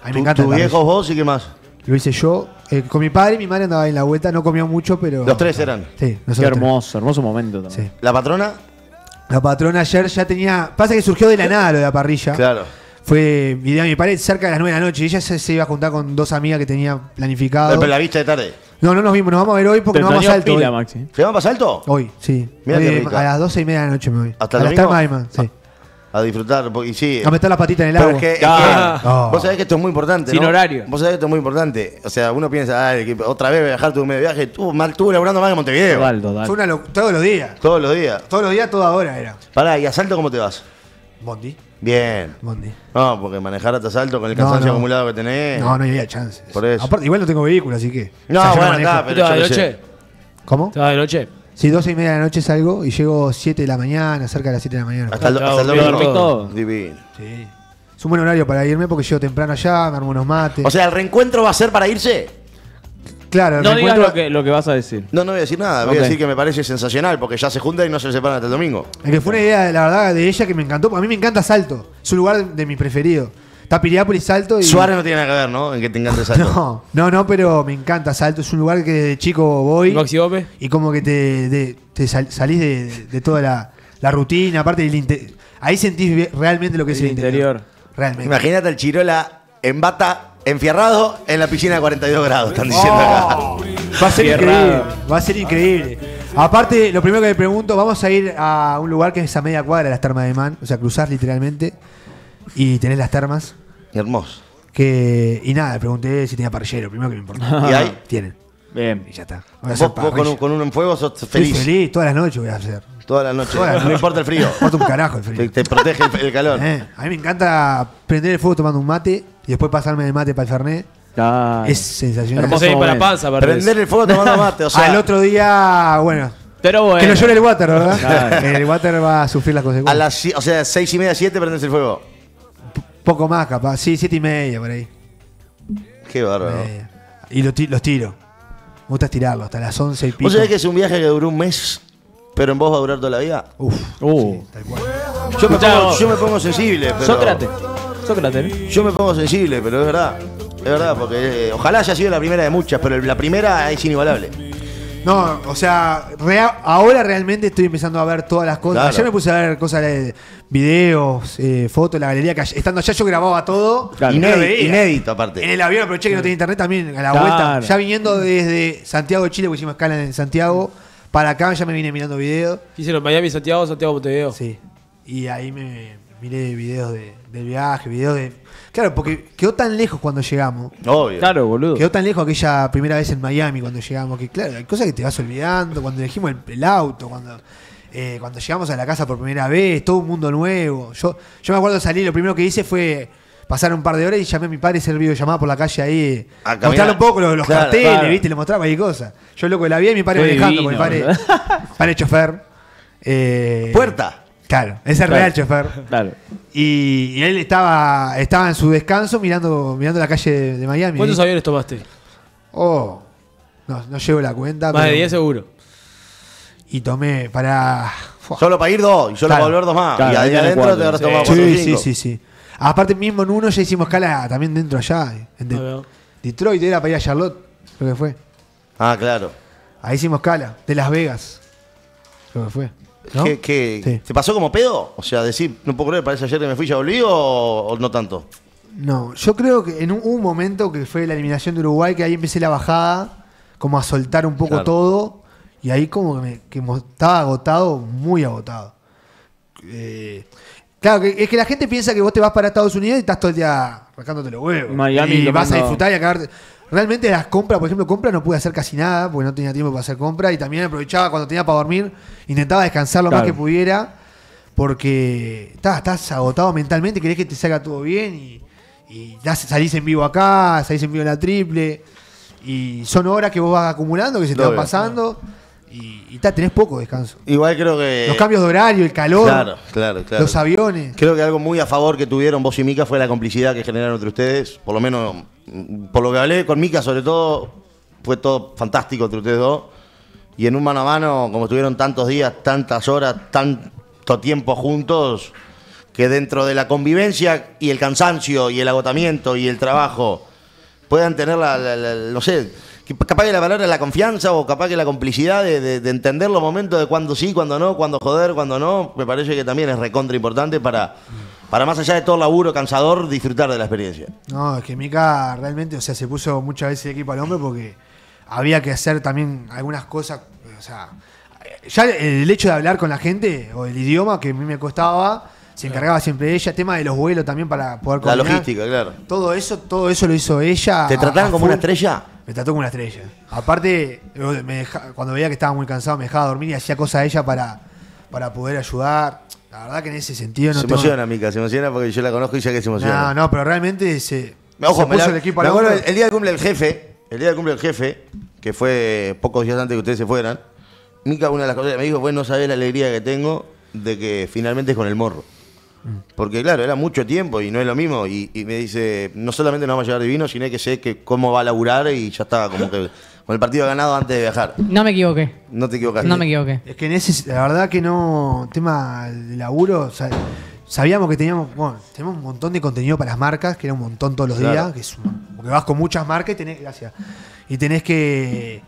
A mí me encanta. ¿Tus viejos vos y qué más? Lo hice yo. Eh, con mi padre y mi madre andaba ahí en la vuelta, no comía mucho, pero. Los tres eran. Sí, nosotros. Qué hermoso, tres. hermoso momento también. Sí. ¿La patrona? La patrona ayer ya tenía. Pasa que surgió de la nada lo de la parrilla. Claro. Fue idea de mi pared cerca de las nueve de la noche. Y ella se, se iba a juntar con dos amigas que tenía planificado. Pero la viste de tarde. No, no nos vimos, nos vamos a ver hoy porque Pero nos vamos a Salto. Pila, Maxi. ¿Se van para Salto? Hoy, sí. Hoy, a las doce y media de la noche me voy. ¿Hasta el domingo? A las tarde, sí. A disfrutar, porque sí. A meter las patitas en el agua. Pero es que, ah. es que oh. Vos sabés que esto es muy importante. Sin ¿no? horario. Vos sabés que esto es muy importante. O sea, uno piensa, ah, que otra vez viajar tu medio viaje. Tú, mal, tú laburando más en Montevideo. Total, total. Fue una locura. Todos los días. Todos los días. Todos los días, toda hora era. Pará, ¿y a Salto cómo te vas? Bondi. Bien. Bondi. No, porque manejar hasta Salto con el cansancio no, no. acumulado que tenés. No, no había chances. Por eso. Aparte, igual no tengo vehículo, así que. No, o sea, bueno, está, pero. ¿Te vas de noche? ¿Cómo? ¿Te vas de noche? Sí, doce y media de la noche salgo y llego siete de la mañana, cerca de las siete de la mañana. Hasta el domingo. Divino. Sí. Es un buen horario para irme porque llego temprano allá, me armo unos mates. O sea, ¿el reencuentro va a ser para irse? Claro, no digas lo que, lo que vas a decir. No, no voy a decir nada. Okay. Voy a decir que me parece sensacional porque ya se juntan y no se separan hasta el domingo. Es que fue una idea, la verdad, de ella que me encantó. A mí me encanta Salto. Es un lugar de, de mi preferido. Está Piriápolis, Salto y... Suárez no tiene nada que ver, ¿no? En que te encanta Salto. No, no, no, pero me encanta Salto. Es un lugar que de chico voy. ¿Maxi Ope? Y como que te, de, te sal, salís de, de toda la, la rutina. Aparte, del inter... ahí sentís realmente lo que el es el interior. interior. Realmente. Imagínate al Chirola en bata... Enfierrado en la piscina de cuarenta y dos grados, están diciendo oh, acá. Va a ser Fierrado. increíble, va a ser increíble. Aparte, lo primero que me pregunto, vamos a ir a un lugar que es a media cuadra de las termas de Man, o sea, cruzás literalmente y tenés las termas. Hermoso. Que, y nada, pregunté si tenía parrillero, primero que me importaba. ¿Y ahí? Tienen. Bien. Y ya está. Voy a hacer ¿Vos, vos con, un, con uno en fuego sos feliz? Estoy feliz, todas las noches voy a hacer. Toda la noche. Toda la noche. No importa el frío. No importa un carajo el frío. Te, te protege el, el calor. Eh, a mí me encanta prender el fuego tomando un mate y después pasarme de mate para el fernet. Claro. Es sensacional. Hermoso ir para panza, para prender eso. El fuego tomando mate. O sea, al otro día, bueno. Pero bueno. Que no llore el water, ¿verdad? Claro. El water va a sufrir las consecuencias. A las, o sea, seis y media, siete prendes el fuego. P poco más, capaz. Sí, siete y media por ahí. Qué bárbaro. Eh, y los, los tiro. Me gusta estirarlo hasta las once y pico. ¿Vos sabés que es un viaje que duró un mes? Pero en vos va a durar toda la vida. Uf. Uh. Sí, tal cual. Yo, me pongo, yo me pongo sensible. Pero Sócrates. Sócrates, ¿eh? Yo me pongo sensible, pero es verdad. Es verdad, porque eh, ojalá haya sido la primera de muchas, pero la primera es inigualable. No, o sea, rea, ahora realmente estoy empezando a ver todas las cosas. Claro. Ayer me puse a ver cosas, de videos, eh, fotos, la galería. Que estando allá yo grababa todo. Claro. Inédito, no veía. Inédito, aparte. En el avión aproveché que no tenía internet también, a la claro. vuelta. Ya viniendo desde Santiago de Chile, porque hicimos escala en Santiago. Para acá ya me vine mirando videos. Hicieron Miami, Santiago, Santiago Montevideo. Sí. Y ahí me miré videos de, del viaje, videos de... Claro, porque quedó tan lejos cuando llegamos. Obvio. Claro, boludo. Quedó tan lejos aquella primera vez en Miami cuando llegamos. Que claro, hay cosas que te vas olvidando. Cuando elegimos el, el auto, cuando, eh, cuando llegamos a la casa por primera vez, todo un mundo nuevo. Yo, yo me acuerdo salir, lo primero que hice fue... Pasaron un par de horas y llamé a mi padre y serví videollamada por la calle ahí. Mostrarle un poco los, los claro, carteles, claro. ¿Viste? Le mostraba cualquier cosa. Yo loco de la vida y mi padre manejando, porque mi padre, padre chofer. Eh, Puerta. Claro, ese claro. real chofer. Claro. Y, y él estaba, estaba en su descanso mirando, mirando la calle de, de Miami. ¿Cuántos ¿eh? aviones tomaste? Oh, no, no llevo la cuenta. Más de diez seguro. Y tomé para... Fuah. Solo para ir dos y solo claro. para volver dos más. Claro, y ahí adentro cuatro, te habrás sí. tomado cuatro sí, sí, sí, sí. Aparte mismo en uno ya hicimos escala también dentro allá. En de no, no. Detroit era para ir a Charlotte, creo que fue. Ah, claro. Ahí hicimos escala, de Las Vegas. Creo que fue. ¿No? ¿Qué, qué, sí. ¿Se pasó como pedo? O sea, decir, no puedo creer, parece ayer que me fui y ya volví o, o no tanto. No, yo creo que en un, un momento que fue la eliminación de Uruguay, que ahí empecé la bajada, como a soltar un poco claro. todo. Y ahí como que, me, que estaba agotado, muy agotado. Eh... Claro, que, es que la gente piensa que vos te vas para Estados Unidos y estás todo el día rascándote los huevos. Miami y vas a disfrutar y a cagarte. Realmente las compras, por ejemplo, compras no pude hacer casi nada porque no tenía tiempo para hacer compras y también aprovechaba cuando tenía para dormir, intentaba descansar lo claro. más que pudiera. porque tá, estás agotado mentalmente, querés que te salga todo bien y, y das, salís en vivo acá, salís en vivo en la triple y son horas que vos vas acumulando, que se te van pasando. Claro. Y, y ta, tenés poco descanso. Igual creo que... los cambios de horario, el calor, claro, claro, claro. Los aviones. Creo que algo muy a favor que tuvieron vos y Mica fue la complicidad que generaron entre ustedes. Por lo menos, por lo que hablé con Mica sobre todo, fue todo fantástico entre ustedes dos. Y en un mano a mano, como estuvieron tantos días, tantas horas, tanto tiempo juntos, que dentro de la convivencia y el cansancio y el agotamiento y el trabajo puedan tener la, la, la, no sé... capaz que la palabra es la confianza o capaz que la complicidad de, de, de entender los momentos de cuando sí, cuando no, cuando joder, cuando no. Me parece que también es recontra importante para, para más allá de todo laburo cansador, disfrutar de la experiencia. No, es que Mica realmente, o sea, se puso muchas veces el equipo al hombro porque había que hacer también algunas cosas. O sea, ya el hecho de hablar con la gente o el idioma que a mí me costaba, se encargaba siempre ella. Tema de los vuelos también para poder coordinar. La logística, claro. Todo eso, todo eso lo hizo ella. ¿Te trataron como una estrella? Me trató como una estrella. Aparte, me deja, cuando veía que estaba muy cansado, me dejaba dormir y hacía cosas a ella para, para poder ayudar. La verdad que en ese sentido no se tengo... emociona, Mica, se emociona porque yo la conozco y sé que se emociona. No, no, pero realmente se, Ojo, se puso la, el equipo a la hora. El día del cumple del jefe, el día del cumple del jefe, que fue pocos días antes que ustedes se fueran, Mica, una de las cosas que me dijo fue: no sabés la alegría que tengo de que finalmente es con el morro. Porque claro, era mucho tiempo y no es lo mismo. Y, y me dice, no solamente nos vamos a llevar divino, sino que sé que cómo va a laburar y ya estaba como que con el partido ganado antes de viajar. No me equivoqué. No te equivocaste. No me equivoqué. Es que en ese, la verdad que no, tema de laburo, o sea, sabíamos que teníamos, bueno, teníamos un montón de contenido para las marcas, que era un montón todos los claro. días, que es, porque vas con muchas marcas y tenés, gracias, y tenés que,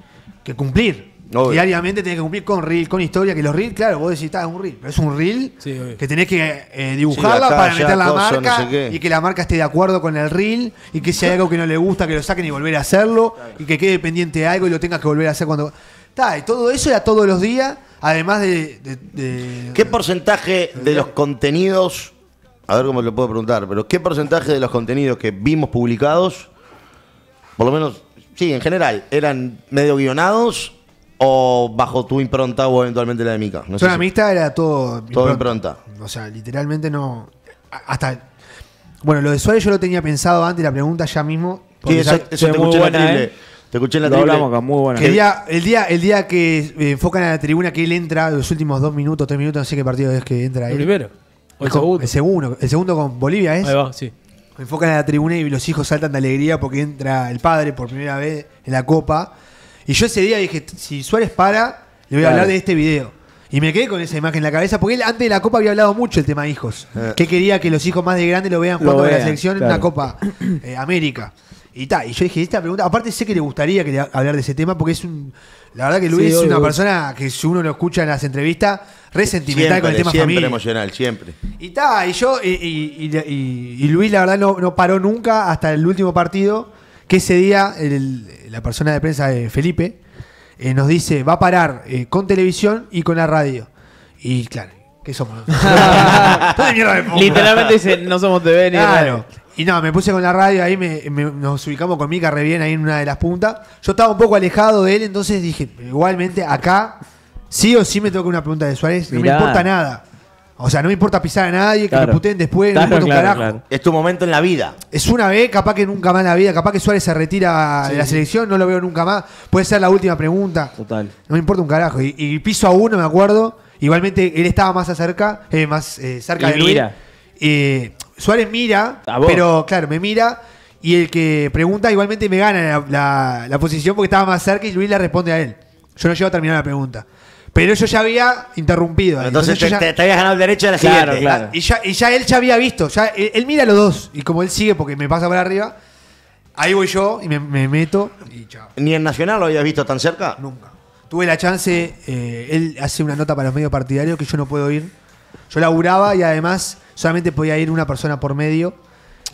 que cumplir. Obvio. Diariamente tenés que cumplir con reel, con historia, que los reels, claro, vos decís, está, es un reel, pero es un reel sí, que tenés que eh, dibujarla sí, para meter la cosa, marca no sé y que la marca esté de acuerdo con el reel y que si hay algo que no le gusta, que lo saquen y volver a hacerlo claro. y que quede pendiente de algo y lo tengas que volver a hacer cuando... Está, y todo eso era todos los días, además de... de, de ¿Qué porcentaje de, de los contenidos, a ver cómo lo puedo preguntar, pero qué porcentaje de los contenidos que vimos publicados, por lo menos, sí, en general, eran medio guionados... ¿O bajo tu impronta o eventualmente la de Mica? No sé la si... amistad era todo... Todo impronta. impronta. O sea, literalmente no... Hasta... Bueno, lo de Suárez yo lo tenía pensado antes, la pregunta ya mismo... Sí, eso, ya... eso te, escuché buena, eh. te escuché en la lo triple. Hablamos con muy buena. Que el, día, el, día, el día que enfocan a la tribuna, que él entra, los últimos dos minutos, tres minutos, no sé qué partido es que entra él. ¿El primero? ¿O el segundo? El segundo, el segundo con Bolivia es. Ahí va, sí. Enfocan a la tribuna y los hijos saltan de alegría porque entra el padre por primera vez en la Copa... Y yo ese día dije, si Suárez para, le voy a claro. hablar de este video. Y me quedé con esa imagen en la cabeza, porque él antes de la Copa había hablado mucho el tema hijos. Eh. Que quería que los hijos más de grandes lo vean jugando lo vean, con la selección claro. en una Copa eh, América. Y ta, y yo dije, esta pregunta, aparte sé que le gustaría que le hablar de ese tema, porque es un... La verdad que Luis sí, es una persona que si uno lo escucha en las entrevistas, re sentimental con el tema siempre familia. Siempre emocional, siempre. Y ta, y yo, y, y, y, y, y Luis la verdad no, no paró nunca hasta el último partido. Que ese día el, la persona de prensa de Felipe eh, nos dice, va a parar eh, con televisión y con la radio. Y claro, ¿qué somos? Literalmente dice, no somos T V ni claro. radio. Y no, me puse con la radio, ahí me, me, nos ubicamos con Mica re bien ahí en una de las puntas. Yo estaba un poco alejado de él, entonces dije, igualmente acá sí o sí me toca una pregunta de Suárez, no Mirá. me importa nada. O sea, no me importa pisar a nadie, que claro. me puteen después, claro, no me importa claro, un carajo. Claro. Es tu momento en la vida. Es una vez, capaz que nunca más en la vida. Capaz que Suárez se retira sí. de la selección, no lo veo nunca más. Puede ser la última pregunta. Total. No me importa un carajo. Y, y piso a uno, me acuerdo. Igualmente, él estaba más cerca, eh, más eh, cerca y de mira. Luis. Eh, Suárez mira, pero claro, me mira. Y el que pregunta igualmente me gana la, la, la posición porque estaba más cerca y Luis la responde a él. Yo no llego a terminar la pregunta. Pero yo ya había interrumpido. Entonces, entonces te, ya... te habías ganado el derecho a la claro, siguiente. Claro. Y, ya, y ya él ya había visto. Ya, él, él mira a los dos. Y como él sigue porque me pasa por arriba, ahí voy yo y me, me meto y chao. ¿Ni en Nacional lo habías visto tan cerca? Nunca. Tuve la chance, eh, él hace una nota para los medios partidarios que yo no puedo ir. Yo laburaba y además solamente podía ir una persona por medio.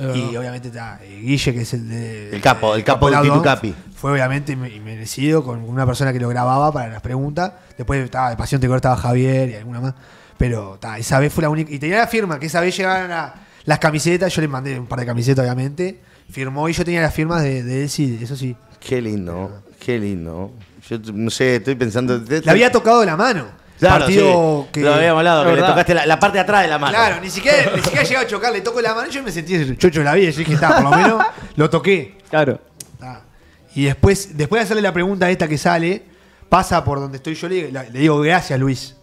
Uh, y obviamente está Guille, que es el de... El capo, el capo de Titu Capi. Fue obviamente merecido con una persona que lo grababa para las preguntas. Después estaba de Pasión Tricolor, estaba Javier y alguna más. Pero está, esa vez fue la única... Y tenía la firma, que esa vez llegaban a las camisetas. Yo le mandé un par de camisetas, obviamente. Firmó y yo tenía las firmas de, de él, sí, eso sí. Qué lindo, qué lindo. Yo no sé, estoy pensando... La había tocado de la mano. Claro, partido sí, que lo habíamos hablado, que le tocaste la, la parte de atrás de la mano. Claro, ni siquiera, ni siquiera he llegado a chocar, le toco la mano y yo me sentí chocho en la vida. Yo dije, está, por lo menos lo toqué. Claro. Ah. Y después, después de hacerle la pregunta esta que sale, pasa por donde estoy yo, le, le digo, gracias, Luis.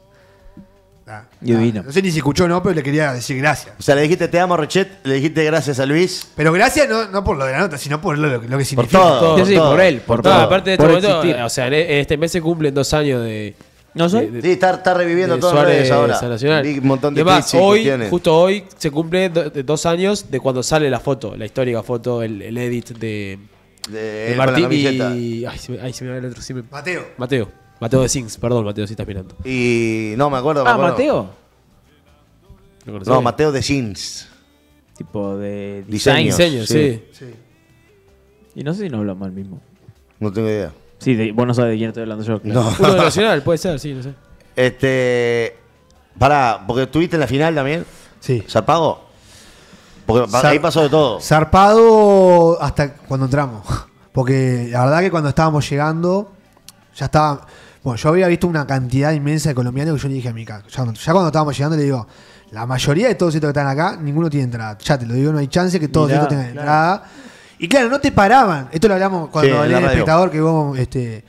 Ah, y ah, vino. No sé ni si escuchó o no, pero le quería decir gracias. O sea, le dijiste te amo, Rochet, le dijiste gracias a Luis. Pero gracias no, no por lo de la nota, sino por lo, lo, lo que significa. Por todo, por, sí, todo. por él, por, por todo. todo. Aparte de por este momento, o sea, este mes se cumplen dos años de... ¿No soy? De, sí, está, está reviviendo todo Suárez ahora. Un montón de Además, crisis, hoy, cuestiones. Justo hoy se cumplen do, dos años de cuando sale la foto, la histórica foto, el, el edit de, de, de Martín y... Ay, se me, ay, se me va el otro. Sí, me... Mateo. Mateo. Mateo de Sings, perdón, Mateo, si estás mirando. Y no, me acuerdo. Me ah, acuerdo. ¿Mateo? No, no, Mateo de Sings. Tipo de diseño. Diseño, sí. sí. Y no sé si no hablamos al mismo. No tengo idea. Sí, de, vos no sabés de quién estoy hablando yo. Claro. No. Uno de Nacional, puede ser, sí, no sé. Este. Pará, porque estuviste en la final también. Sí. ¿Zarpado? Porque Zar ahí pasó de todo. Zarpado hasta cuando entramos. Porque la verdad que cuando estábamos llegando, ya estaba. Bueno, yo había visto una cantidad inmensa de colombianos que yo le dije a Mica. Ya, ya cuando estábamos llegando le digo, la mayoría de todos estos que están acá, ninguno tiene entrada. Ya te lo digo, no hay chance que todos Mirá, estos tengan claro. entrada. Y claro, no te paraban. Esto lo hablamos cuando hablé sí, del espectador, que vos este,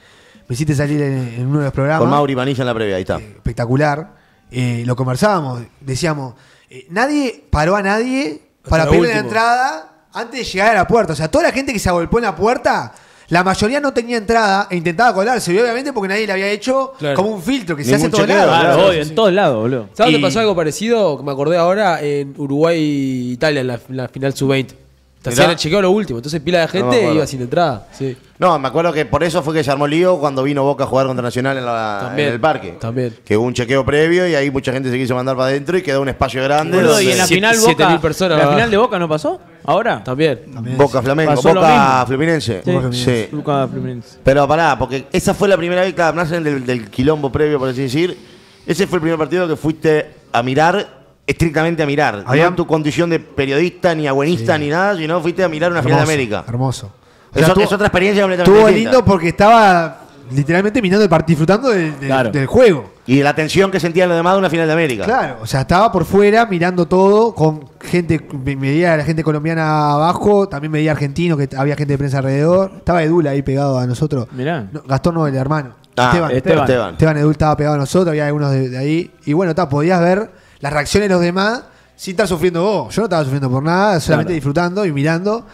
me hiciste salir en, en uno de los programas. Con Mauri Manilla en la previa, ahí está. Eh, espectacular. Eh, lo conversábamos, decíamos, eh, nadie paró a nadie Hasta para pedirle la entrada antes de llegar a la puerta. O sea, toda la gente que se agolpó en la puerta, la mayoría no tenía entrada e intentaba colarse, obviamente porque nadie le había hecho claro. como un filtro que Ni se hace en todos lados. Claro, claro, sí, en sí. todos lados, boludo. ¿Sabes dónde pasó algo parecido? Me acordé ahora en Uruguay-Italia, en la, la final sub veinte. Hacían el chequeo lo último, entonces pila de gente no iba sin entrada. Sí. No, me acuerdo que por eso fue que se armó lío cuando vino Boca a jugar contra Nacional en, la, también, en el parque. También. Que hubo un chequeo previo y ahí mucha gente se quiso mandar para adentro y quedó un espacio grande. Bueno, y en la final Boca, personas, ¿la final de Boca no pasó? ¿Ahora? También. también. Boca Flamengo, pasó Boca Fluminense. Sí. Boca Fluminense. Sí. Boca Fluminense. Pero pará, porque esa fue la primera vez que nacen del, del quilombo previo, por así decir. Ese fue el primer partido que fuiste a mirar. Estrictamente a mirar. Había... No en tu condición de periodista, ni agüenista, sí. ni nada, sino fuiste a mirar una hermoso, final de América. Hermoso. O sea, eso, es otra experiencia completamente Estuvo lindo porque estaba literalmente mirando el partido, disfrutando del, del, claro. del juego. Y de la tensión que sentían los demás de una final de América. Claro, o sea, estaba por fuera mirando todo, con gente, me veía la gente colombiana abajo, también me veía argentino, que había gente de prensa alrededor. Estaba Edul ahí pegado a nosotros. Mirá. No, Gastón no, el hermano. Ah, Esteban. Esteban. Esteban. Esteban Edul estaba pegado a nosotros, había algunos de, de ahí. Y bueno, ta, podías ver las reacciones de los demás sin estar sufriendo vos. Yo no estaba sufriendo por nada, solamente claro. disfrutando y mirando.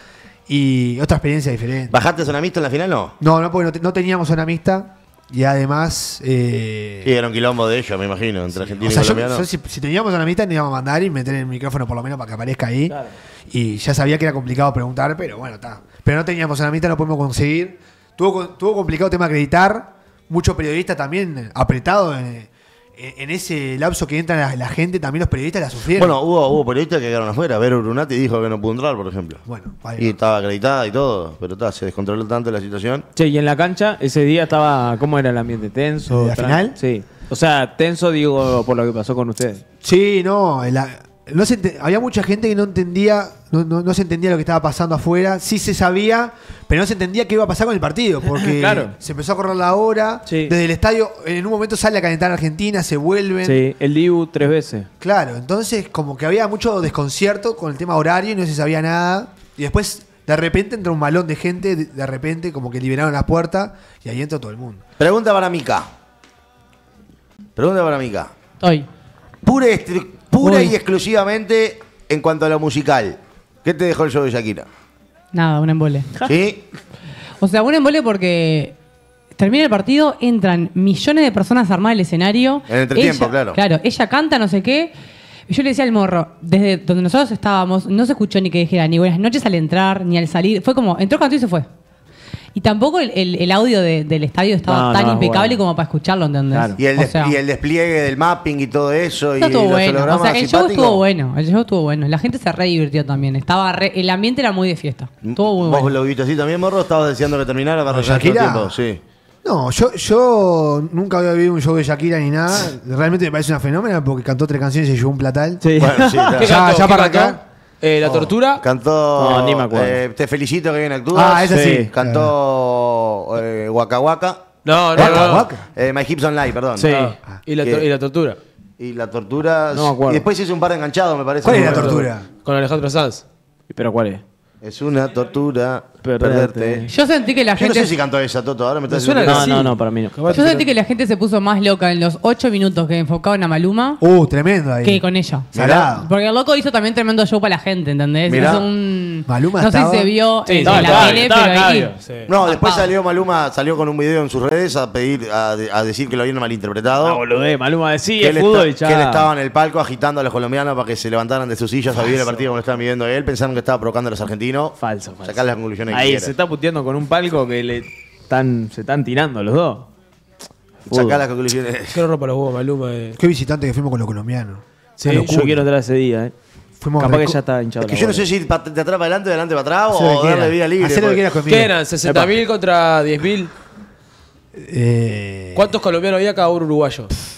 Y otra experiencia diferente. ¿Bajaste sonamista en la final no? No, no, porque no, te, no teníamos sonamista. Y además... Eh... Y era un quilombo de ellos, me imagino, entre sí. argentinos o sea, y colombianos. Yo, yo, si, si teníamos sonamista, nos íbamos a mandar y meter el micrófono por lo menos para que aparezca ahí. Claro. Y ya sabía que era complicado preguntar, pero bueno, está. Pero no teníamos sonamista, no podemos conseguir. Tuvo, tuvo complicado tema acreditar. Muchos periodistas también apretados en... En ese lapso que entra la, la gente, también los periodistas la sufrieron. Bueno, hubo, hubo periodistas que quedaron afuera. Vero Brunati dijo que no pudo entrar, por ejemplo. Bueno, vale, Y no. estaba acreditada y todo, pero ta, se descontroló tanto la situación. Che, y en la cancha, ese día estaba, ¿cómo era el ambiente? ¿Tenso? ¿La final? Sí. O sea, tenso, digo, por lo que pasó con ustedes. Sí, no. La, no se había mucha gente que no entendía, no, no, no se entendía lo que estaba pasando afuera. Sí se sabía, pero no se entendía qué iba a pasar con el partido, porque claro. se empezó a correr la hora, sí. desde el estadio, en un momento sale a calentar a Argentina, se vuelven. Sí, el Dibu tres veces. Claro, entonces como que había mucho desconcierto con el tema horario y no se sabía nada. Y después, de repente, entra un malón de gente, de, de repente, como que liberaron la puerta y ahí entra todo el mundo. Pregunta para Mica. Pregunta para Mica. Hoy. Pura, pura Hoy. y exclusivamente en cuanto a lo musical. ¿Qué te dejó el show de Shakira? Nada, un embole. ¿Sí? O sea, un embole porque termina el partido, entran millones de personas armadas al escenario. En el entretiempo, ella, claro. Claro, ella canta, no sé qué. Yo le decía al morro, desde donde nosotros estábamos, no se escuchó ni que dijera ni buenas noches al entrar, ni al salir. Fue como, entró, cantó y se fue. Y tampoco el, el, el audio de, del estadio estaba no, tan no, impecable bueno. como para escucharlo, ¿entendés? Claro. Y, el o sea, y el despliegue del mapping y todo eso. Está y todo bueno. O sea, el show estuvo bueno. El show estuvo bueno. La gente se re divirtió también. Estaba re, el ambiente era muy de fiesta. Estuvo muy ¿Vos bueno. lo viste así también, Morro? ¿Estabas deseando que terminara para Shakira? Sí. No, yo, yo nunca había vivido un show de Shakira ni nada. Sí. Realmente me parece una fenómena porque cantó tres canciones y se llevó un platal. Sí. Bueno, sí, claro. Ya, cantó, ya para acá. Cantó? Eh, la oh, tortura. Cantó. No, ni me acuerdo. Eh, te felicito que bien actúas. Ah, esa sí. sí. Cantó eh, Waka Waka. No, no, no. no. Eh, My Hips Don't Lie, perdón. Sí. No. Ah, y, la y la tortura. Y la tortura. No me acuerdo. Y después hizo un par de enganchados, me parece. ¿Cuál es la tortura? Con Alejandro Sanz. ¿Pero cuál es? Es una tortura perderte. perderte. Yo sentí que la gente... Yo no sé si cantó esa, Toto. Ahora me estás diciendo. No, no, no, para mí no. Yo sentí que la gente se puso más loca en los ocho minutos que enfocaban a Maluma. Uh, tremendo ahí. Que con ella. Salado. Porque el loco hizo también tremendo show para la gente, ¿entendés? Mirá. Hizo un... Maluma No estaba... sé si se vio sí, en estaba, la estaba, tele, estaba, pero ahí... Sí. No, después salió Maluma, salió con un video en sus redes a pedir, a, a decir que lo habían malinterpretado. Ah, boludé, Maluma decía el fútbol y ya. Que él estaba en el palco agitando a los colombianos para que se levantaran de sus sillas a vivir el partido como estaban viviendo él. Pensaron que estaba provocando a los argentinos. Falso, falso. Sacar las conclusiones. Ahí que se está puteando con un palco que le están, se están tirando los dos. Sacar las conclusiones. Quiero ropa los huevos, Maluma. Eh. Qué visitante que fuimos con los colombianos. Sí, yo quiero entrar ese día. Eh. Fuimos Capaz que ya está hinchado. Es que yo bola. no sé si de atrás para adelante, de adelante para atrás o darle vida libre. Hacer lo que quieras conmigo. ¿Qué eran? ¿sesenta mil contra diez mil? Eh... ¿Cuántos colombianos había cada uno uruguayo? Pff,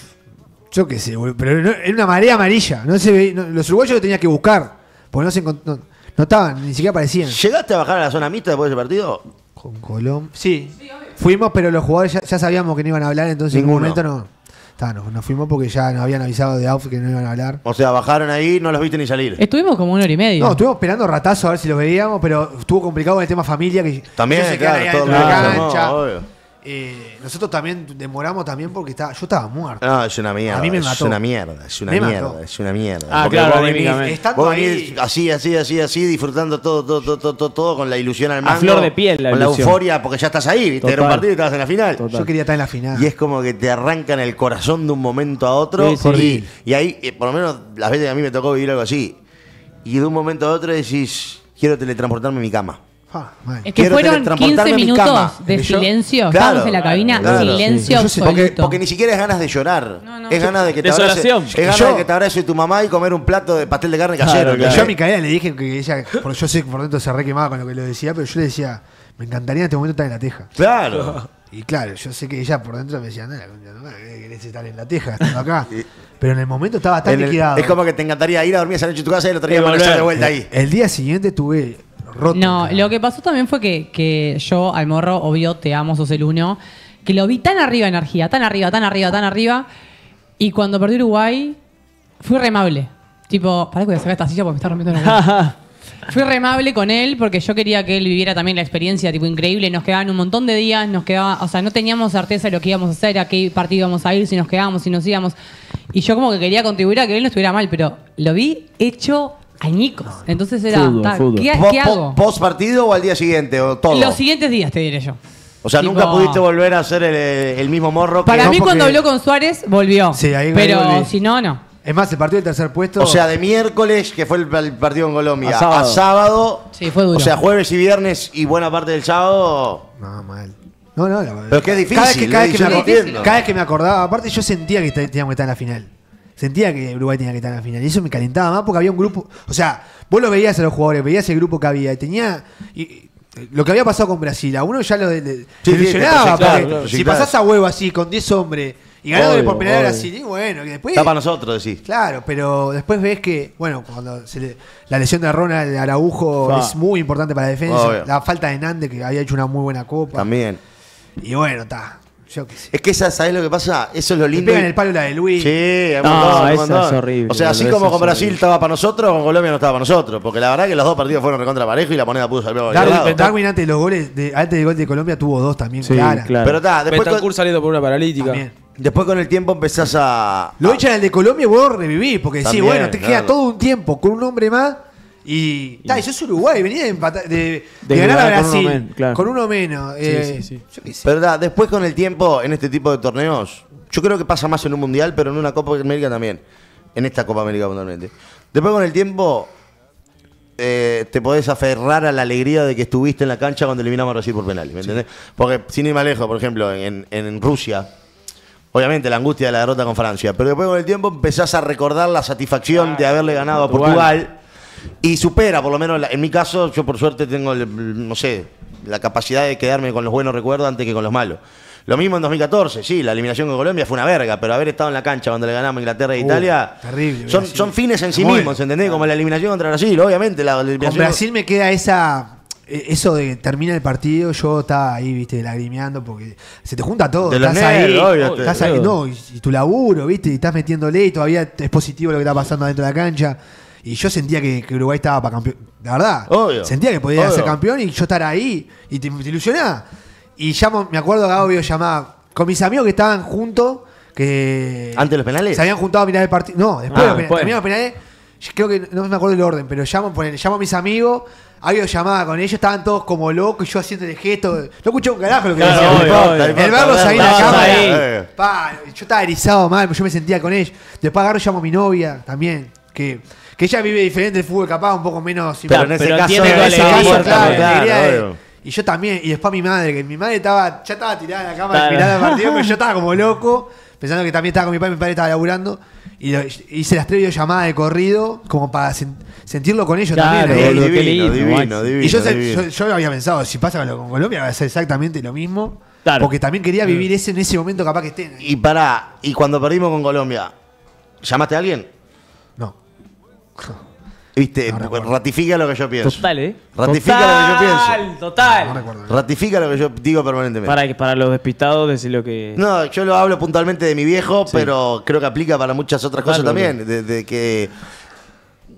yo qué sé, pero no, era una marea amarilla. No se ve, no, los uruguayos lo tenían que buscar. Porque no se encontró. No, No estaban, ni siquiera aparecían. ¿Llegaste a bajar a la zona mixta después de ese partido? Con Colón. Sí. sí fuimos, pero los jugadores ya, ya sabíamos que no iban a hablar, entonces Ninguno. en un momento no. Tá, no. Nos fuimos porque ya nos habían avisado de outfit que no iban a hablar. O sea, bajaron ahí, no los viste ni salir. Estuvimos como una hora y media. No, estuvimos esperando ratazo a ver si los veíamos, pero estuvo complicado con el tema familia. Que también, se claro, todo en la cancha. No, obvio. Eh, nosotros también demoramos también porque estaba, yo estaba muerto. No, es una mierda. A mí me mató. Es una mierda, es una me mierda, mató. es una mierda. Ah, porque claro, vos venís, vos venís así, así, así, así, disfrutando todo, todo, todo, todo, todo con la ilusión al mango. A flor de piel la Con ilusión. la euforia, porque ya estás ahí, viste, era un partido y estabas en la final. Total. Yo quería estar en la final. Y es como que te arrancan el corazón de un momento a otro. Sí, por sí. Y, y ahí, eh, por lo menos las veces que a mí me tocó vivir algo así. Y de un momento a otro decís, quiero teletransportarme a mi cama. Ah, es que Quiero fueron quince minutos de silencio. Claro, Estábamos en la cabina, claro, silencio sí. absoluto. Porque, porque ni siquiera es ganas de llorar. No, no, es ganas de que te abrace, es ganas yo, de que te abrace tu mamá y comer un plato de pastel de carne casero. Claro, claro. Yo a Micaela le dije que ella, yo sé que por dentro se re quemaba con lo que lo decía, pero yo le decía, me encantaría en este momento estar en la teja. Claro. Y claro, yo sé que ella por dentro me decía, no, no, querés estar en la teja, estando acá. Y, pero en el momento estaba tan liquidado. Es como que te encantaría ir a dormir esa noche a tu casa y lo traía para estar de vuelta ahí. El día siguiente tuve... Roto, no, claro. Lo que pasó también fue que, que yo al morro, obvio, te amo, sos el uno, que lo vi tan arriba energía, tan arriba, tan arriba, tan arriba, y cuando perdí Uruguay, fui remable. Tipo, pará que voy a sacar esta silla porque me está rompiendo la cara. Fui remable con él porque yo quería que él viviera también la experiencia, tipo, increíble. Nos quedaban un montón de días, nos quedaba, o sea, no teníamos certeza de lo que íbamos a hacer, a qué partido íbamos a ir, si nos quedábamos, si nos íbamos. Y yo como que quería contribuir a que él no estuviera mal, pero lo vi hecho... añicos. Entonces era, fútbol, ta, fútbol. ¿qué, ¿qué hago? ¿Post partido o al día siguiente? O todo. Los siguientes días, te diré yo. O sea, tipo, nunca pudiste volver a ser el, el mismo morro. Para que mí, no, cuando habló con Suárez, volvió. Sí, ahí Pero si no, no. Es más, el partido del tercer puesto. O sea, de miércoles, que fue el, el partido en Colombia, a sábado. a sábado. Sí, fue duro. O sea, jueves y viernes y buena parte del sábado. No, mal. No, no, la verdad. Pero que es difícil. Cada vez que, cada vez que, me, acordaba, cada vez que me acordaba, aparte, yo sentía que teníamos que estar en la final. Sentía que Uruguay tenía que estar en la final. Y eso me calentaba más porque había un grupo... O sea, vos lo veías a los jugadores, veías el grupo que había. Y tenía... Y, y, lo que había pasado con Brasil, a uno ya lo desilusionaba. Sí, sí, claro, claro, si claro. pasás a huevo así, con diez hombres, y ganándole por penal a Brasil, y bueno, que después... Está para nosotros, decís. Claro, pero después ves que... Bueno, cuando se le, la lesión de Ronald Araujo ah. es muy importante para la defensa. Obvio. La falta de Nández, que había hecho una muy buena copa. También. Y bueno, está... Yo que sé. Es que esa, ¿sabés lo que pasa? Eso es lo lindo. Pegan el palo la de Luis. Sí, no, esa es horrible. O sea, así como con Brasil estaba para nosotros, con Colombia no estaba para nosotros. Porque la verdad que los dos partidos fueron recontra parejo y la moneda pudo salir. Darwin, Darwin antes de los goles, de, antes del gol de Colombia tuvo dos también. Sí, claro. Pero está, después Betancur saliendo por una paralítica. También. Después con el tiempo empezás a. Lo echan al de Colombia y vos revivís. Porque sí, bueno, te queda todo un tiempo con un hombre más. Y, y eso es Uruguay, venía de, de, de, de ganar a Brasil con uno menos. Claro. Con uno menos eh, sí, sí, sí. Yo sé. Verdad, después con el tiempo en este tipo de torneos, yo creo que pasa más en un mundial, pero en una Copa América también. En esta Copa América puntualmente. Después con el tiempo eh, te podés aferrar a la alegría de que estuviste en la cancha cuando eliminamos a Brasil por penales, ¿me sí. entendés? Porque sin ir más lejos, por ejemplo, en, en Rusia. Obviamente la angustia de la derrota con Francia, pero después con el tiempo empezás a recordar la satisfacción ah, de haberle ganado a Portugal. Portugal Y supera, por lo menos en mi caso, yo por suerte tengo, no sé, la capacidad de quedarme con los buenos recuerdos antes que con los malos. Lo mismo en dos mil catorce, sí, la eliminación con Colombia fue una verga, pero haber estado en la cancha cuando le ganamos a Inglaterra e uh, Italia, terrible, son, son fines en sí mismos, ¿entendés? Como la eliminación contra Brasil, obviamente. La eliminación... Con Brasil me queda esa... eso de termina el partido, yo estaba ahí, viste, lagrimeando, porque se te junta todo. Estás, negros, ahí, obvio, estás ahí, no, y, y tu laburo, viste, y estás metiéndole y todavía es positivo lo que está pasando adentro de la cancha. Y yo sentía que, que Uruguay estaba para campeón, la verdad. Obvio, sentía que podía obvio. ser campeón y yo estar ahí y te, te ilusionaba. Y llamo, me acuerdo que Gabio llamaba con mis amigos que estaban juntos, que antes de los penales se habían juntado a mirar el partido. No, después, ah, de los después. Terminaron los penales. Creo que no me acuerdo el orden, pero llamo, ponen, llamo a mis amigos, había llamada con ellos, estaban todos como locos y yo haciendo el gesto. No escuchaba un carajo lo que claro, decían. Obvio, obvio, obvio. El barro salía en la cámara. Pa, yo estaba erizado mal, yo me sentía con ellos. Después agarro, llamo a mi novia también, que, que ella vive diferente del fútbol, capaz, un poco menos. Pero en ese caso, claro. Y yo también, y después a mi madre, que mi madre estaba, ya estaba tirada en la cámara, claro, mirando el partido, pero yo estaba como loco, pensando que también estaba con mi padre, mi padre estaba laburando. Y lo, hice las tres videollamadas de corrido como para sen, sentirlo con ellos, claro, también. Divino, divino, divino, divino, y yo, divino. Yo, yo había pensado, si pasa con Colombia va a ser exactamente lo mismo, claro, porque también quería vivir ese en ese momento capaz que estén. Y pará, y cuando perdimos con Colombia, ¿llamaste a alguien? No. Viste, no, no ratifica lo que yo pienso. Total, ¿eh? Ratifica total, lo que yo pienso. Total, total. No, no ratifica lo que yo digo permanentemente. Para, para los despistados, decir lo que... No, yo lo hablo puntualmente de mi viejo, sí, pero creo que aplica para muchas otras total, cosas también. Que... De, de que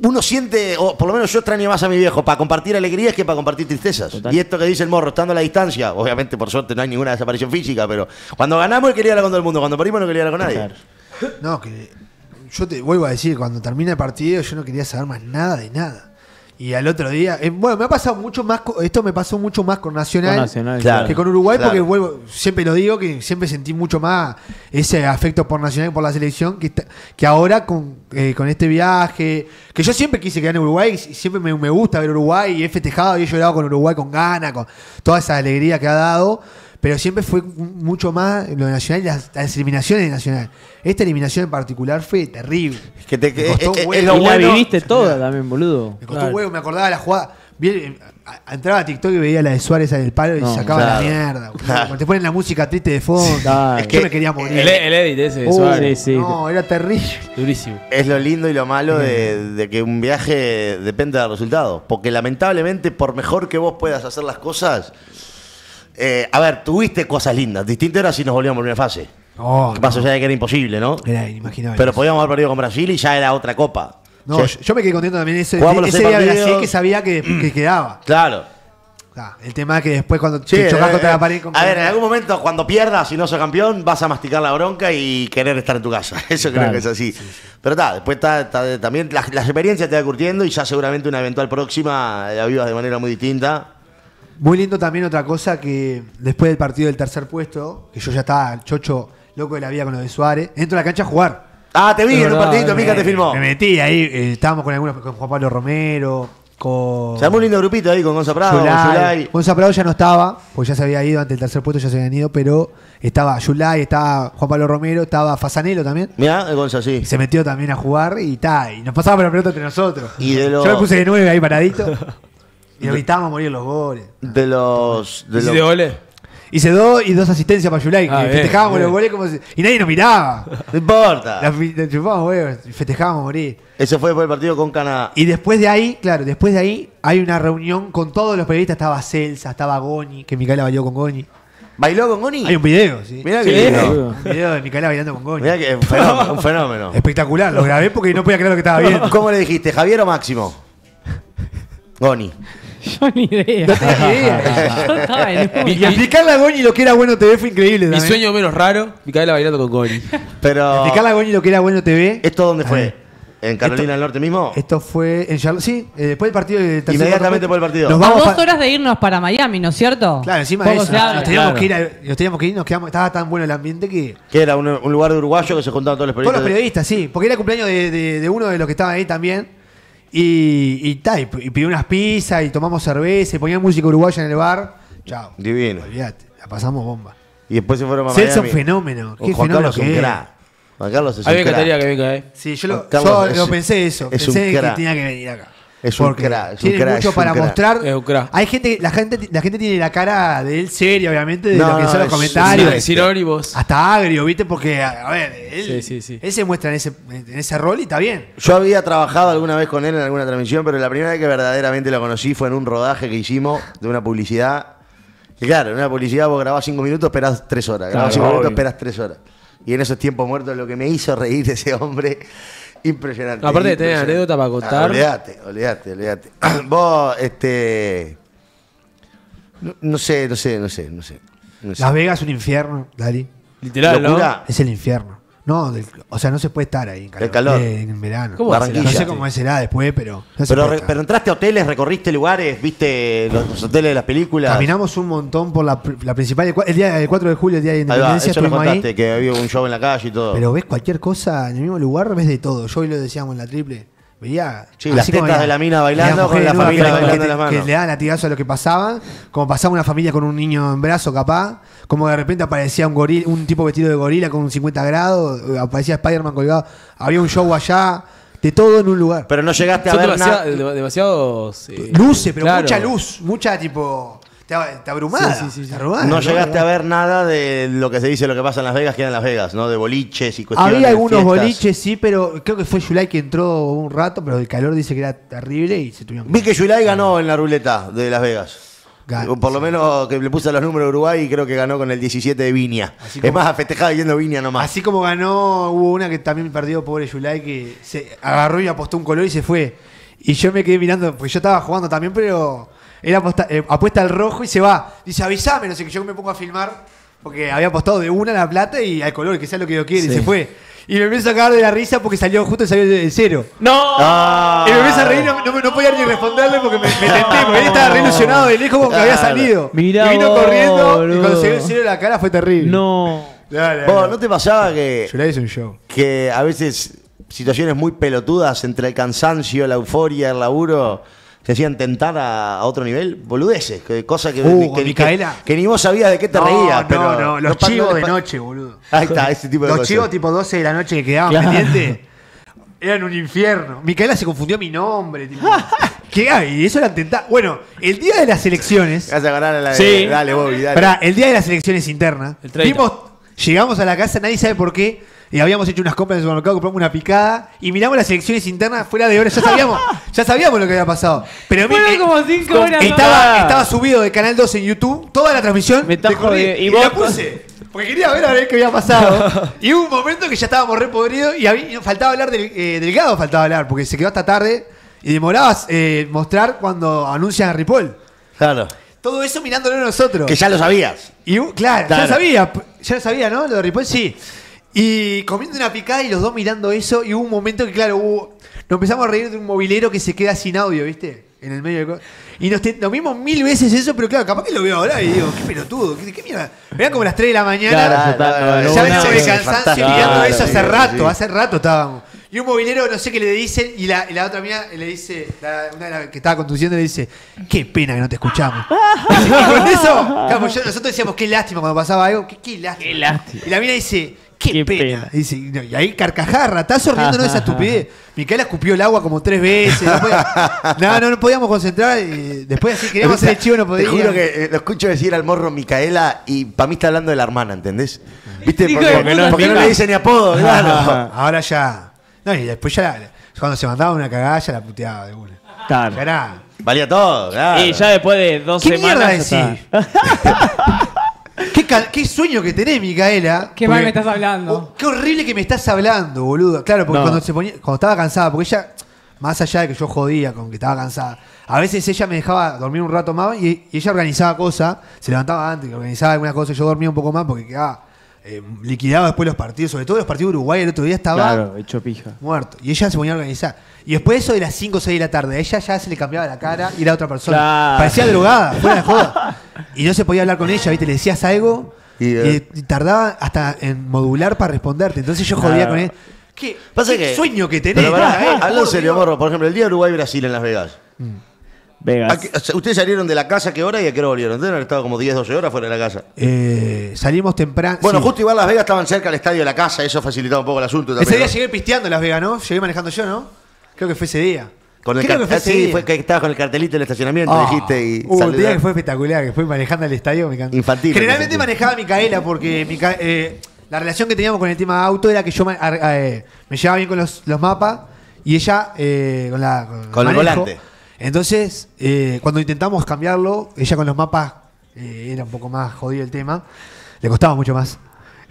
uno siente, o por lo menos yo extraño más a mi viejo, para compartir alegrías que para compartir tristezas. Total. Y esto que dice el morro, estando a la distancia, obviamente por suerte no hay ninguna desaparición física, pero cuando ganamos él quería hablar con todo el mundo, cuando perdimos no quería hablar con nadie. Total. No, que... Yo te vuelvo a decir, cuando termina el partido yo no quería saber más nada de nada. Y al otro día, eh, bueno, me ha pasado mucho más, esto me pasó mucho más con Nacional, con Nacional claro, que con Uruguay, claro, porque vuelvo, siempre lo digo, que siempre sentí mucho más ese afecto por Nacional y por la selección, que, que ahora con, eh, con este viaje, que yo siempre quise quedar en Uruguay, y siempre me, me gusta ver Uruguay, y he festejado y he llorado con Uruguay, con gana, con toda esa alegría que ha dado. Pero siempre fue mucho más lo de Nacional y las, las eliminaciones de Nacional. Esta eliminación en particular fue terrible. Es que te, me costó es, un huevo. Es, es lo y bueno. La viviste toda también, boludo. Me costó claro. un huevo, me acordaba la jugada. Entraba a TikTok y veía la de Suárez en el palo y no, sacaba claro. la mierda. Claro. Te ponen la música triste de fondo. Claro. Es que yo me quería morir. El, el edit ese de Suárez. Uy, no, era terrible. Durísimo. Es lo lindo y lo malo de, de que un viaje depende del resultado. Porque lamentablemente, por mejor que vos puedas hacer las cosas... Eh, a ver, tuviste cosas lindas. Distinto era si nos volvíamos a primera fase. Oh, que pasó no. ya de que era imposible, ¿no? Era inimaginable. Pero podíamos haber perdido con Brasil y ya era otra copa. No, o sea, yo, yo me quedé contento también ese, ese día de Brasil que sabía que, que quedaba. Claro. Ah, el tema es que después cuando sí, te chocas contra la pared... Con a ver, en algún momento cuando pierdas y no sos campeón vas a masticar la bronca y querer estar en tu casa. Eso claro, creo que es así. Sí, sí. Pero está, después ta, ta, también las, las experiencias te va curtiendo y ya seguramente una eventual próxima la vivas de manera muy distinta. Muy lindo también otra cosa que después del partido del tercer puesto, que yo ya estaba chocho loco de la vida con lo de Suárez, entro a la cancha a jugar. Ah, te vi en un partidito, Mica te filmó. Me metí ahí, eh, estábamos con algunos, con Juan Pablo Romero, con... Se armó un lindo grupito ahí con Gonza Prado, Yulay. Gonza Prado ya no estaba, porque ya se había ido, antes del tercer puesto ya se habían ido, pero estaba Yulay, estaba Juan Pablo Romero, estaba Fasanelo también. Mirá, el Gonza sí. Se metió también a jugar y ta, y nos pasaba por la pelota entre nosotros. Y de lo... Yo me puse de nueve ahí paradito. Y evitábamos morir los goles. De los... De ¿Hiciste los... goles? Hice dos y dos asistencias para Yulay. Ah, festejábamos bien, los goles como si... Y nadie nos miraba. No importa. La, la chupamos, güey. Festejábamos morir. Eso fue después del partido con Canadá. Y después de ahí, claro, después de ahí hay una reunión con todos los periodistas. Estaba Celsa, estaba Goni, que Micaela bailó con Goni. ¿Bailó con Goni? Hay un video, sí. Mirá que sí, video. Un video de Micaela bailando con Goni. Mirá que un fenómeno, un fenómeno. Espectacular. Lo grabé porque no podía creer lo que estaba viendo. ¿Cómo le dijiste? ¿Javier o Máximo? Goni. Yo ni idea. No tenía idea. Y explicarle a Goni lo que era Bueno T V fue increíble también. Mi sueño menos raro, Micaela bailando con Goni. Pero... Explicarle a Goni lo que era Bueno T V. ¿Esto dónde fue? ¿En Carolina esto, del Norte mismo? Esto fue en Charlotte. Sí, eh, después del partido. De Inmediatamente después del partido. Nos vamos a dos horas de irnos para Miami, ¿no es cierto? Claro, encima de eso. Claro, nos, teníamos claro. que ir a, nos teníamos que ir, nos quedamos. Estaba tan bueno el ambiente que. Que era un, un lugar de uruguayo que se juntaban todos los periodistas. Todos los periodistas, sí. Porque era el cumpleaños de, de, de uno de los que estaban ahí también. Y, y, ta, y pidió unas pizzas y tomamos cerveza y ponían música uruguaya en el bar. Chao. Divino. Olvídate, la pasamos bomba. Y después se fueron a Miami. Celso es un fenómeno. Qué Juan fenómeno Carlos que es. Juan Carlos es un crack. A mí me encantaría que venga, eh. Sí, yo, lo, yo lo pensé eso. Es pensé que tenía que venir acá. Es un crack. Tiene mucho para mostrar. Hay gente, la gente, la gente tiene la cara de él seria, obviamente, de no, lo que no, son los comentarios. Es, hasta agrio, ¿viste? Porque, a ver, él, sí, sí, sí. él se muestra en ese, en ese rol y está bien. Yo había trabajado alguna vez con él en alguna transmisión, pero la primera vez que verdaderamente lo conocí fue en un rodaje que hicimos de una publicidad. Y claro, en una publicidad vos grabás cinco minutos, esperás tres horas. Grabás claro, cinco obvio. minutos, esperás tres horas. Y en esos tiempos muertos lo que me hizo reír de ese hombre... Impresionante. No, aparte de tener anécdota para contar. Olvídate, olvídate, olvídate. Vos, este. No, no sé, no sé, no sé, no sé. No sé. Las Vegas es un infierno, Dali. Literal, ¿no? Es el infierno. No, del, o sea, no se puede estar ahí en calor. El calor. Eh, en verano. ¿Cómo no sé cómo será después, pero. No pero, re, pero entraste a hoteles, recorriste lugares, viste los, los hoteles de las películas. Caminamos un montón por la, la principal. El día del cuatro de julio, el día de Independencia. Eso lo contaste, ahí. que había un show en la calle y todo. Pero ves cualquier cosa en el mismo lugar, ves de todo. Yo hoy lo decíamos en la triple. Veía sí, las tetas había, de la mina bailando con la familia que, bailando que, las manos. Que le daban latigazo a lo que pasaba. Como pasaba una familia con un niño en brazo, capaz. Como de repente aparecía un goril, un tipo vestido de gorila con un cincuenta grados. Aparecía Spider-Man colgado. Había un show allá. De todo en un lugar. Pero no llegaste a ver demasiado, nada. Demasiados... Eh, Luces, pero claro. mucha luz. Mucha tipo... Te, te abrumada. Sí, sí, sí, sí. Abrumada, no llegaste ¿verdad? a ver nada de lo que se dice, lo que pasa en Las Vegas, que era en Las Vegas, ¿no? De boliches y cuestiones. Había algunos fiestas. boliches, sí, pero creo que fue Yulai que entró un rato, pero el calor dice que era terrible y se tuvieron que... Vi que Yulai ganó en la ruleta de Las Vegas. Ganó, Por lo sí. menos que le puse los números de Uruguay y creo que ganó con el diecisiete de Viña. Así es como, más, festejaba yendo Viña nomás. Así como ganó, hubo una que también perdió, pobre Yulai, que se agarró y apostó un color y se fue. Y yo me quedé mirando, porque yo estaba jugando también, pero... Él aposta, eh, apuesta al rojo y se va. Dice, avísame, no sé, que yo me pongo a filmar. Porque había apostado de una a la plata y al color, que sea lo que yo quiera, sí. y se fue. Y me empiezo a cagar de la risa porque salió justo y salió el cero. ¡No! Ah, y me empiezo a reír, no, no, no podía ni responderle porque me, me tenté. Porque él estaba re ilusionado de lejos como que había salido. Mirá, y vino corriendo bro. y cuando se vio el cero en la cara fue terrible. No. Dale, dale. Vos, ¿no te pasaba que... Yo la hice un show. Que a veces situaciones muy pelotudas entre el cansancio, la euforia, el laburo... Te hacían tentar a, a otro nivel, boludeces, que, cosa que, uh, que, que, que ni vos sabías de qué te no, reías. Pero no, no, los no chivos de noche, boludo. Ahí está, ese tipo de Los cosas. chivos tipo doce de la noche que quedaban claro. pendientes eran un infierno. Micaela se confundió mi nombre, tipo. ¿Qué hay? Eso era tentar. Bueno, el día de las elecciones. Vas a ganar a la sí. de, dale, Bobby, dale. Pará, el día de las elecciones internas, vimos, llegamos a la casa, nadie sabe por qué. Y habíamos hecho unas compras en el supermercado, compramos una picada y miramos las elecciones internas fuera de hora. Ya sabíamos, ya sabíamos lo que había pasado. Pero Fueron mi, como cinco horas. Estaba, estaba subido de Canal dos en YouTube, toda la transmisión. Me de, y, y vos la puse, porque quería ver a ver qué había pasado. Y hubo un momento que ya estábamos re podridos y, y faltaba hablar, del, eh, Delgado faltaba hablar, porque se quedó hasta tarde y demorabas eh, mostrar cuando anuncian a Ripoll. Claro. Todo eso mirándolo nosotros. Que ya lo sabías. Y, claro, claro, ya lo sabía. Ya lo sabía, ¿no? Lo de Ripoll, sí. Y comiendo una picada y los dos mirando eso. Y hubo un momento que, claro, hubo, nos empezamos a reír de un mobilero que se queda sin audio, ¿viste? En el medio del... Y nos, nos vimos mil veces eso, pero claro, capaz que lo veo ahora y digo, qué pelotudo, qué, qué mierda. Vean como a las tres de la mañana, claro, ya venimos de cansancio mirando eso hace rato, hace rato estábamos. Y un mobilero, no sé qué le dicen, y la, y la otra mía le dice, la, una de las que estaba conduciendo le dice, qué pena que no te escuchamos. Y con eso, claro, yo, nosotros decíamos, qué lástima cuando pasaba algo, qué, qué, lástima. qué lástima. Y la mina dice... Qué, Qué pena. pena. Y, se, y ahí carcajadas, ratazos riéndonos de esa estupidez. Micaela escupió el agua como tres veces. No, podía, no, no, no podíamos concentrar. Y después así queríamos hacer el chivo, no podíamos. Te juro que eh, lo escucho decir al morro Micaela y para mí está hablando de la hermana, ¿entendés? ¿Viste? Porque, porque, no, porque no le dice ni apodo. Claro. Ahora ya. No, y después ya, cuando se mandaba una cagada, ya la puteaba de una. Claro. Ya nada. Valía todo, claro. Y ya después de dos ¿Qué semanas. ¿Qué mierda ¿Qué, ¿Qué sueño que tenés, Micaela? Qué mal me estás hablando. Oh, qué horrible que me estás hablando, boludo. Claro, porque no. cuando, se ponía, cuando estaba cansada, porque ella, más allá de que yo jodía con que estaba cansada, a veces ella me dejaba dormir un rato más y, y ella organizaba cosas, se levantaba antes, organizaba algunas cosas, yo dormía un poco más porque quedaba, eh, liquidaba después los partidos, sobre todo los partidos de Uruguay, el otro día estaba claro, hecho pija. muerto. Y ella se ponía a organizar. Y después eso de las cinco o seis de la tarde, a ella ya se le cambiaba la cara y era otra persona. Claro. Parecía drogada, fuera de joda. Y no se podía hablar con ella, ¿viste? Le decías algo y, eh, y tardaba hasta en modular para responderte. Entonces yo jodía claro. con él. ¿Qué, ¿Qué que, sueño que tenés? Hablando en serio, morro. Por ejemplo, el día de Uruguay-Brasil en Las Vegas. Mm. Vegas. Qué, ¿Ustedes salieron de la casa a qué hora y a qué hora volvieron? Ustedes han estado como diez, doce horas fuera de la casa. Eh, salimos temprano. Bueno, sí. justo igual Las Vegas estaban cerca del estadio de la casa, eso facilitaba un poco el asunto. También, Ese día ¿no? llegué pisteando en Las Vegas, ¿no? Llegué manejando yo, ¿no? Creo que fue ese día. Con el creo que fue, ah, sí, fue que estabas con el cartelito en el estacionamiento, oh, dijiste. Y uh, un día que fue espectacular, que fue manejando el estadio. Me encantó. Infantil. Generalmente infantil. manejaba a Micaela porque Mica, eh, la relación que teníamos con el tema auto era que yo eh, me llevaba bien con los, los mapas y ella eh, con la con, con el volante. Entonces, eh, cuando intentamos cambiarlo, ella con los mapas eh, era un poco más jodido el tema. Le costaba mucho más.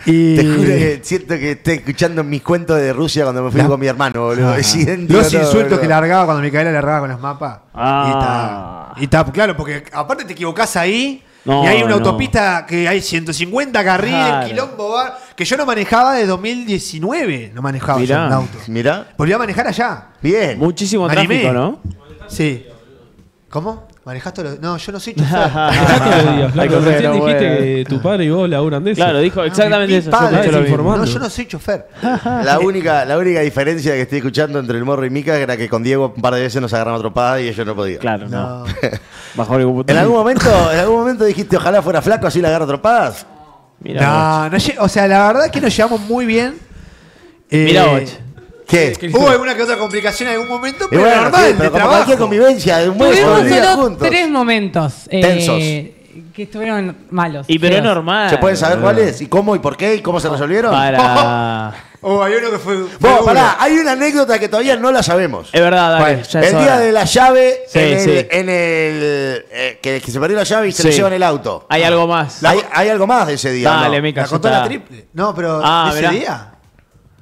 Y te juro que siento que estoy escuchando mis cuentos de Rusia cuando me fui la... con mi hermano, boludo. Ah, sí, los todo, insultos boludo. que largaba cuando Micaela largaba con los mapas. Ah. Y está, claro, porque aparte te equivocás ahí no, y hay una no. autopista que hay ciento cincuenta carriles, claro. quilombo, bar, que yo no manejaba desde dos mil diecinueve. No manejaba mirá, yo en auto. Mirá. Volví a manejar allá. Bien. Muchísimo tráfico, ¿no? Sí. ¿Cómo? ¿Manejás todos los...? No, yo no soy chofer. Claro, recién dijiste que tu padre y vos laburan de eso. Claro, dijo exactamente ah, eso. Padre, yo no, yo no soy chofer. La única, la única diferencia que estoy escuchando entre el Morro y Mica era que con Diego un par de veces nos agarramos tropadas y ellos no podían. Claro, no. no. Bajo el ¿En, algún momento, ¿En algún momento dijiste ojalá fuera flaco así la agarro tropadas? Mirá, no, no, o sea, la verdad es que nos llevamos muy bien. Eh, Mirá, Boch. ¿Qué? Hubo alguna que otra complicación en algún momento, pero bueno, normal, sí, pero de como trabajo. Convivencia, de un buen Tuvimos tres momentos eh, tensos que estuvieron malos. Y pero es normal. ¿Se pueden saber cuáles? ¿Y cómo? ¿Y por qué? ¿Y cómo se resolvieron? Para... Oh, hay uno que fue... fue bueno, pará, hay una anécdota que todavía no la sabemos. Es verdad, dale, ya es El día hora. de la llave sí, en el... Sí. En el eh, que, que se perdió la llave y se sí. le lleva en el auto. Hay algo más. La, hay, hay algo más de ese día. Dale, Mica. ¿La contó la triple? No, pero ah, ese día...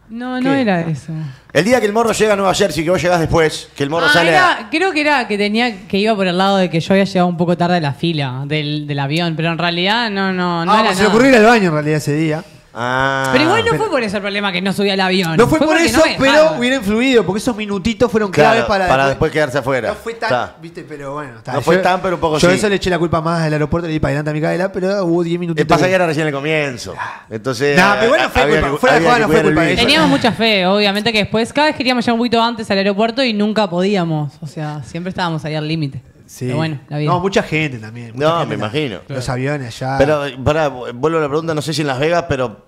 No, ¿Qué? no era eso. El día que el Morro llega a Nueva Jersey, que vos llegás después, que el Morro ah, sale era, a... Creo que era que tenía que iba por el lado de que yo había llegado un poco tarde a la fila del, del avión, pero en realidad no, no, no ah, era se le ocurrió ir al baño en realidad ese día. Ah, pero igual no pero... fue por eso el problema que no subí al avión. No fue, fue por eso, no pero hubiera influido, porque esos minutitos fueron claves claro, para, para después, después quedarse afuera. No fue tan, ta. viste, pero bueno. Ta. No yo, fue tan, pero un poco Yo sí. eso le eché la culpa más al aeropuerto, le di para adelante a Micaela, pero hubo diez minutos. El pasa que era recién el comienzo. Entonces. No, nah, pero bueno, fue había, culpa. Fuera de jugada no fue culpa de ella. Teníamos mucha fe, obviamente, que después cada vez queríamos llegar un poquito antes al aeropuerto y nunca podíamos. O sea, siempre estábamos ahí al límite. Sí. Pero bueno, la vida. No, mucha gente también. Mucha no, gente me imagino. La, los aviones allá. Pero, para, vuelvo a la pregunta, no sé si en Las Vegas, pero.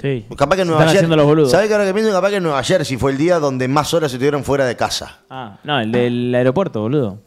Sí. Capaz que en Nueva Jersey. ¿Sabes qué ahora que pienso? Capaz que en Nueva Jersey fue el día donde más horas estuvieron fuera de casa. Ah, no, el del aeropuerto, boludo.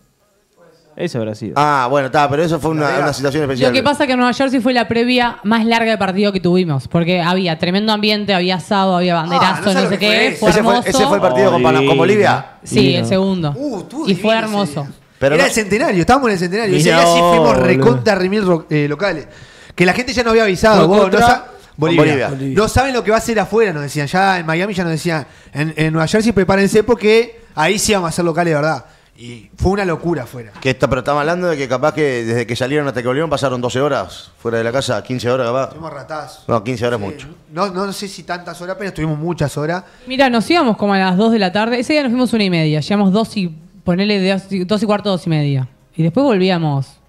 Eso habrá sido. Ah, bueno, está, pero eso fue una, una situación especial. Lo que pasa es que en Nueva Jersey fue la previa más larga de partido que tuvimos, porque había tremendo ambiente, había asado, había banderazo, ah, no, no sé qué. Fue ese, fue, ese fue el partido oh, con, con Bolivia. Sí, Lino. el segundo. Uh, tú, y fue hermoso. Ese. Pero era no. el centenario, estábamos en el centenario. Ese día sí fuimos recontra remil eh, locales. Que la gente ya nos había avisado. Vos, no sa Bolivia. Bolivia. Bolivia. No saben lo que va a hacer afuera, nos decían. Ya en Miami ya nos decían. En, en Nueva Jersey prepárense porque ahí sí vamos a ser locales, de verdad. Y fue una locura afuera. Que está, pero estamos hablando de que capaz que desde que salieron hasta que volvieron pasaron doce horas fuera de la casa, quince horas capaz. Estuvimos ratazos. No, quince horas sí. mucho. No, no sé si tantas horas, pero estuvimos muchas horas. Mira, nos íbamos como a las dos de la tarde. Ese día nos fuimos una y media. Llegamos dos y... Ponele de dos y cuarto, dos y media. Y después volvíamos.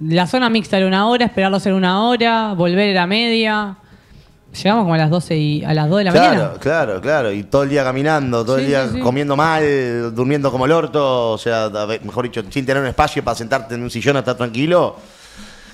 La zona mixta era una hora, esperarlos era una hora, volver era media. Llegamos como a las doce y a las dos de la claro, mañana. Claro, claro. Y todo el día caminando, todo sí, el día sí, sí. comiendo mal, durmiendo como el orto. O sea, mejor dicho, sin tener un espacio para sentarte en un sillón a estar tranquilo.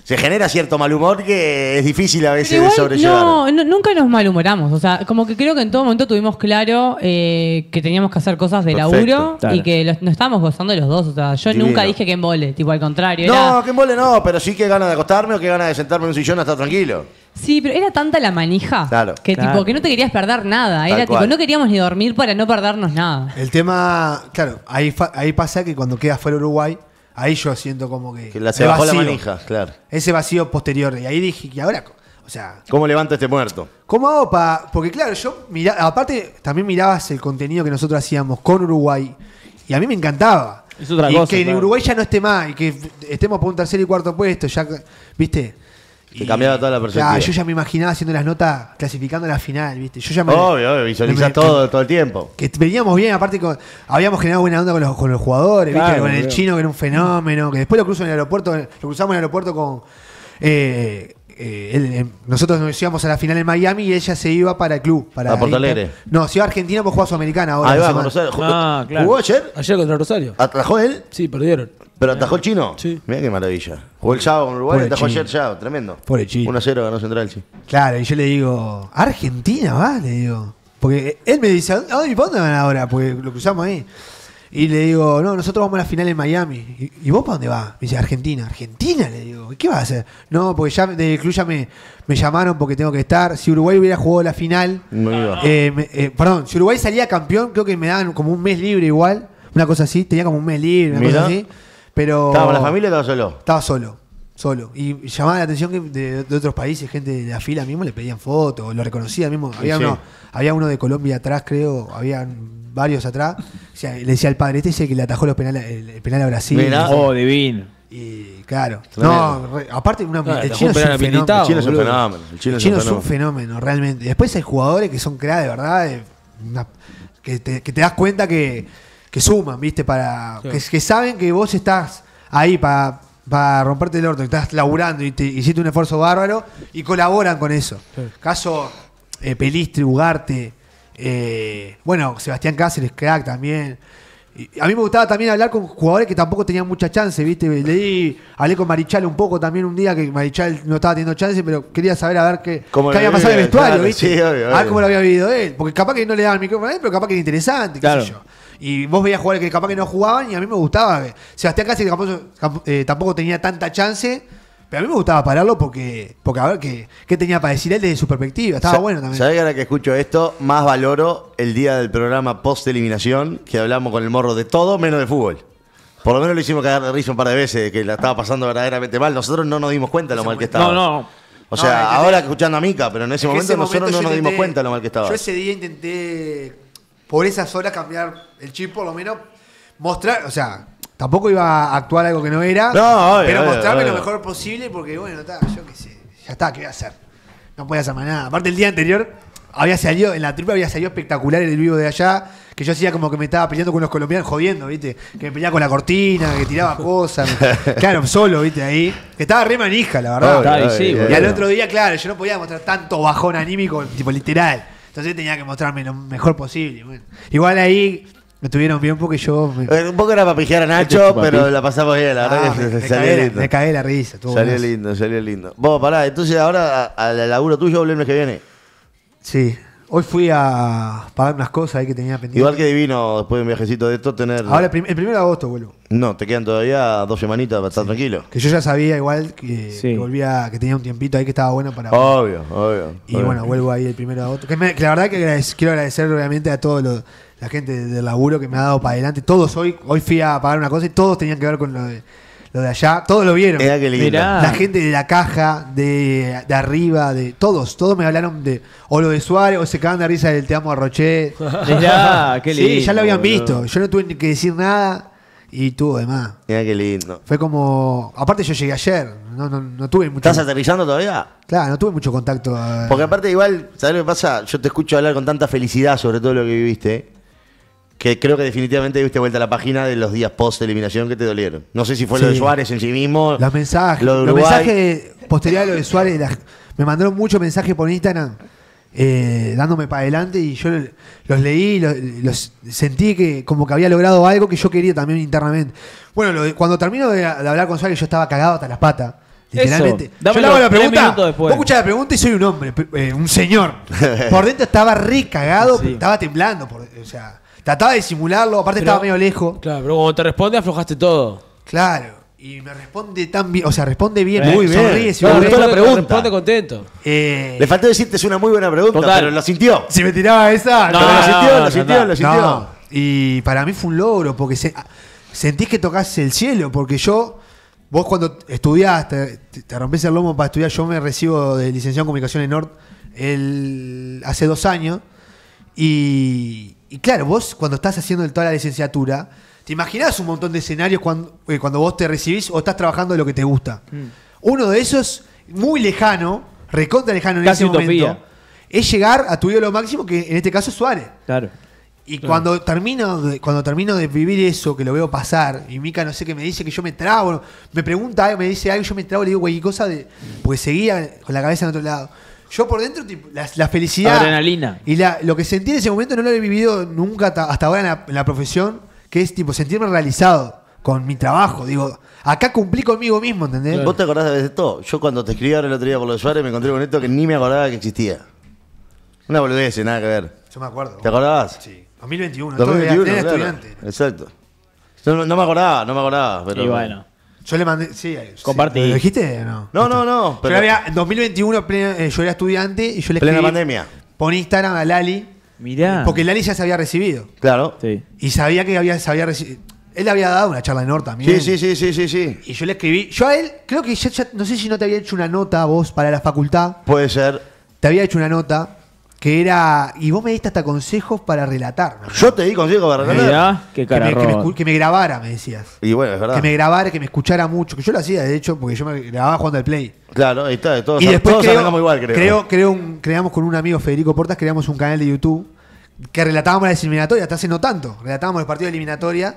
Se genera cierto mal humor que es difícil a veces igual, de sobrellevar. No, no, nunca nos malhumoramos. O sea, como que creo que en todo momento tuvimos claro eh, que teníamos que hacer cosas de Perfecto, laburo claro. y que los, nos estábamos gozando los dos. O sea, yo Divino. nunca dije que embole, tipo al contrario. No, era... que embole no, pero sí que gana de acostarme o que gana de sentarme en un sillón a estar tranquilo. Sí, pero era tanta la manija claro, que claro. tipo que no te querías perder nada. Tal era cual. tipo, no queríamos ni dormir para no perdernos nada. El tema, claro, ahí, fa ahí pasa que cuando queda fuera Uruguay, ahí yo siento como que... Que la se bajó la manija, claro. Ese vacío posterior. Y ahí dije, ¿y ahora? O sea... ¿Cómo levanto este muerto? ¿Cómo hago para...? Porque claro, yo... Miraba, aparte, también mirabas el contenido que nosotros hacíamos con Uruguay. Y a mí me encantaba. Es otra y cosa, que claro. Uruguay ya no esté más. Y que estemos por un tercer y cuarto puesto. Ya, ¿viste? Te cambiaba toda la perspectiva. Claro, yo ya me imaginaba haciendo las notas, clasificando la final, ¿viste? Yo ya me... Obvio, obvio. Visualizás todo, que, todo el tiempo. Que veníamos bien, aparte con, habíamos generado buena onda con los, con los jugadores, claro, ¿viste? Con el chino, que era un fenómeno, que después lo cruzó en el aeropuerto, lo cruzamos en el aeropuerto con... Eh, eh, él, eh, nosotros nos íbamos a la final en Miami y ella se iba para el club. Para ¿A Porto Alegre? No, se iba a Argentina por jugar Sudamericana ahora. Ahí va, con Rosario. ¿Jugó, no, claro. ¿Jugó ayer? Ayer contra Rosario. ¿Atajó él? Sí, perdieron. ¿Pero atajó el chino? Sí. Mirá qué maravilla. Jugó el Chavo con Uruguay, atajó ayer Chavo, tremendo. Pobre chino. uno a cero ganó Central, sí. Claro, y yo le digo, ¿Argentina va? Le digo. Porque él me dice, ay, ¿para dónde van ahora? Porque lo cruzamos ahí. Y le digo, no, nosotros vamos a la final en Miami. ¿Y, y vos para dónde vas? Me dice, Argentina. Argentina, le digo. ¿Y qué vas a hacer? No, porque ya del club ya me, me llamaron porque tengo que estar. Si Uruguay hubiera jugado la final... No iba. Eh, me, eh, perdón, si Uruguay salía campeón, creo que me daban como un mes libre igual. Una cosa así. Tenía como un mes libre, una Mirá. cosa así. Pero, ¿estaba con la familia o estaba solo? Estaba solo. Solo. Y llamaba la atención que de, de otros países, gente de la fila mismo, le pedían fotos, lo reconocía mismo. Había, sí, uno, sí. había uno de Colombia atrás, creo, había varios atrás. O sea, le decía al padre, este es el que le atajó los penales, el, el penal a Brasil. Mirá, ¿no? Oh, divino. Y claro. No, re, aparte, una, claro, el, chino un el, chino el chino es un fenómeno. El chino, el chino es un fenómeno, es un fenómeno realmente. Después hay jugadores que son crack, de verdad, de una, que, te, que te das cuenta que, que suman, ¿viste? Para sí. que, que saben que vos estás ahí para... para romperte el orto, estás laburando y te hiciste un esfuerzo bárbaro y colaboran con eso. Sí. Caso eh, Pelistri, Ugarte, eh, bueno, Sebastián Cáceres, crack también. Y a mí me gustaba también hablar con jugadores que tampoco tenían mucha chance, ¿viste? Leí, hablé con Marichal un poco también un día, que Marichal no estaba teniendo chance, pero quería saber a ver qué, qué había pasado en el vestuario, claro, ¿viste? Sí, obvio, obvio. A ver cómo lo había vivido él. Porque capaz que no le daban el micrófono a él, pero capaz que era interesante, qué claro. sé yo. Y vos veías jugadores que capaz que no jugaban y a mí me gustaba. Sebastián Cáceres tampoco, eh, tampoco tenía tanta chance, pero a mí me gustaba pararlo porque, porque a ver qué, qué tenía para decir él desde su perspectiva. Estaba Sa bueno también. ¿Sabés que ahora que escucho esto, más valoro el día del programa post-eliminación, que hablamos con el Morro de todo menos de fútbol? Por lo menos lo hicimos cagar de risa un par de veces, que la estaba pasando verdaderamente mal. Nosotros no nos dimos cuenta de lo mal que estaba. No, no. O sea, no, ahora escuchando a Mica, pero en ese, en momento, ese momento nosotros no nos dimos cuenta de lo mal que estaba. Yo ese día intenté... por esas horas cambiar el chip, por lo menos mostrar, o sea, tampoco iba a actuar algo que no era, no, obvio, pero obvio, mostrarme obvio. lo mejor posible, porque bueno, está, yo qué sé, ya está, ¿qué voy a hacer? No podía hacer más nada. Aparte el día anterior había salido, en la tripa había salido espectacular el vivo de allá, que yo hacía como que me estaba peleando con los colombianos, jodiendo, ¿viste? Que me peleaba con la cortina, que tiraba cosas, claro, solo, ¿viste? Ahí. Que estaba re manija, la verdad. Obvio, obvio, sí, y obvio. Al otro día, claro, yo no podía mostrar tanto bajón anímico, tipo literal. Entonces tenía que mostrarme lo mejor posible. Bueno, igual ahí me tuvieron bien porque yo... Me... Un poco era para pijear a Nacho, pero la pasamos bien. La ah, verdad me, que salió lindo. Me cagué la risa. Salió lindo, salió lindo. Vos, pará, entonces ahora al laburo tuyo, el lunes que viene. Sí. Hoy fui a pagar unas cosas ahí que tenía pendiente. Igual que divino, después de un viajecito de esto, tener... Ahora, el, prim el primero de agosto vuelvo. No, te quedan todavía dos semanitas para estar sí. tranquilo. Que yo ya sabía igual que, sí. que volvía, que tenía un tiempito ahí que estaba bueno para... Obvio, obvio. Y obvio. bueno, vuelvo ahí el primero de agosto. Que, me, que la verdad que agradez quiero agradecer obviamente a toda la gente del laburo que me ha dado para adelante. Todos hoy, hoy fui a pagar una cosa y todos tenían que ver con lo de... Lo de allá, todos lo vieron. Era que lindo. La gente de la caja, de, de arriba, de todos, todos me hablaron de. O lo de Suárez, o se cagan de risa del te amo a Roché. Mirá, qué lindo. Sí, ya lo habían visto. Yo no tuve ni que decir nada y tuvo de más. Mirá, qué lindo. Fue como. Aparte, yo llegué ayer. No, no, no tuve mucho. ¿Estás aterrizando todavía? Claro, no tuve mucho contacto. A... Porque aparte, igual, ¿sabés lo que pasa? Yo te escucho hablar con tanta felicidad sobre todo lo que viviste, ¿eh? Que creo que definitivamente diste vuelta a la página de los días post-eliminación que te dolieron. No sé si fue sí. lo de Suárez en sí mismo. Los mensajes. Lo los mensajes posteriores a lo de Suárez. La, me mandaron muchos mensajes por Instagram eh, dándome para adelante y yo los leí, los, los sentí que como que había logrado algo que yo quería también internamente. Bueno, lo de, cuando termino de, de hablar con Suárez yo estaba cagado hasta las patas. Literalmente. Yo le hago la pregunta. Vos escuchás la pregunta y soy un hombre, eh, un señor. Por dentro estaba re cagado, sí. estaba temblando. Por, o sea... Trataba de simularlo, aparte pero, estaba medio lejos. Claro, pero cuando te responde aflojaste todo. Claro, y me responde tan bien, o sea, responde bien, eh, muy bien. Sonríe, si no, me gustó la pregunta. Responde contento. Eh, Le faltó decirte es una muy buena pregunta, total. Pero lo sintió. Si me tiraba esa, no, no, lo sintió, no, lo sintió, no, lo sintió. No. Lo sintió. No. Y para mí fue un logro, porque se, sentís que tocás el cielo, porque yo, vos cuando estudiás, te, te rompés el lomo para estudiar, yo me recibo de licenciado en comunicación en Nord el, hace dos años, y... Y claro, vos cuando estás haciendo toda la licenciatura, te imaginás un montón de escenarios cuando, eh, cuando vos te recibís o estás trabajando de lo que te gusta. Mm. Uno de esos, muy lejano, recontra lejano en casi ese utopía. Momento, es llegar a tu ídolo máximo, que en este caso es Suárez. Claro. Y claro. cuando termino de, cuando termino de vivir eso, que lo veo pasar, y Mica no sé qué me dice, que yo me trabo, me pregunta algo, me dice algo, yo me trabo, le digo cualquier cosa, de, porque seguía con la cabeza en otro lado. Yo por dentro, tipo, la, la felicidad. Adrenalina. Y la, lo que sentí en ese momento no lo he vivido nunca ta, hasta ahora en la, en la profesión, que es tipo sentirme realizado con mi trabajo. Digo, acá cumplí conmigo mismo, ¿entendés? Claro. ¿Vos te acordás de esto? Yo cuando te escribí ahora el otro día por los usuarios me encontré con esto que ni me acordaba que existía. Una boludez, nada que ver. Yo me acuerdo. ¿Te acordabas? Sí. dos mil veintiuno. dos mil veintiuno, claro. Estudiante. Exacto. No, no, no me acordaba, no me acordaba. Pero y bueno. Yo le mandé. Sí, compartí. Sí. ¿Lo dijiste o no? No, no, no. Pero yo había, en dos mil veintiuno pleno, eh, yo era estudiante y yo le escribí. Plena pandemia. Por Instagram a Lali. Mirá. Porque Lali ya se había recibido. Claro. Sí. Y sabía que había, se había recibido. Él le había dado una charla en Or también. Sí, sí, sí, sí, sí. Y yo le escribí. Yo a él, creo que ya, ya, no sé si no te había hecho una nota vos para la facultad. Puede ser. Te había hecho una nota que era. Y vos me diste hasta consejos para relatar, ¿no? Yo te di consejos para relatar. Mirá, qué cara que, me, que, me, que me grabara, me decías. Y bueno, es verdad. Que me grabara, que me escuchara mucho. Que yo lo hacía, de hecho, porque yo me grababa jugando al play. Claro, ahí está. Todos, y después todos creo, igual, creo. creo, creo un, creamos con un amigo, Federico Portas, creamos un canal de YouTube que relatábamos las eliminatorias, hasta hace no tanto. Relatábamos el partido de eliminatoria.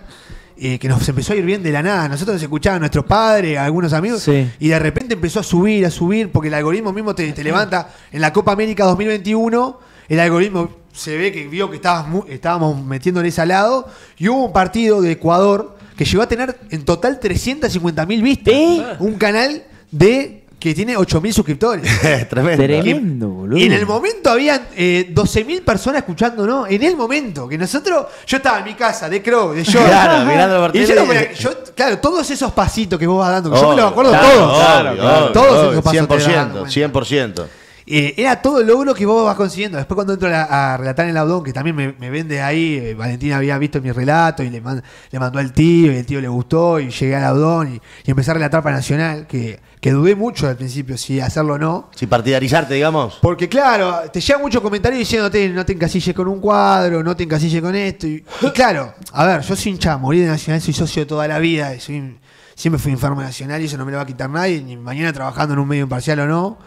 Eh, que nos empezó a ir bien de la nada. Nosotros nos escuchaban nuestros padres, algunos amigos, sí. Y de repente empezó a subir, a subir, porque el algoritmo mismo te, te levanta. En la Copa América dos mil veintiuno, el algoritmo se ve que vio que estábamos, estábamos metiéndole ese al lado, y hubo un partido de Ecuador que llegó a tener en total trescientas cincuenta mil vistas. ¿Eh? Un canal de que tiene ocho mil suscriptores. Tremendo. Tremendo, boludo. Y en el momento habían eh, doce mil personas escuchándonos. En el momento. Que nosotros... Yo estaba en mi casa, de Crow, de Jordan. Claro, mirando el partido. Y yo, yo, claro, todos esos pasitos que vos vas dando. Que obvio, yo me los acuerdo claro, todos. Claro, claro, todos obvio, esos pasitos. cien por ciento, cien por ciento. Eh, era todo el logro que vos vas consiguiendo. Después cuando entro a, a relatar en el Audón, que también me, me vende ahí. Eh, Valentina había visto mi relato y le, man, le mandó al tío. Y el tío le gustó. Y llegué al Audón y, y empecé a relatar para Nacional. Que... Que dudé mucho al principio si hacerlo o no. Si partidarizarte, digamos. Porque claro, te llegan muchos comentarios diciéndote no te encasilles con un cuadro, no te encasilles con esto. Y, y claro, a ver, yo soy hincha, morí de Nacional, soy socio toda la vida. Soy, siempre fui enfermo Nacional y eso no me lo va a quitar nadie. Ni mañana trabajando en un medio imparcial o no.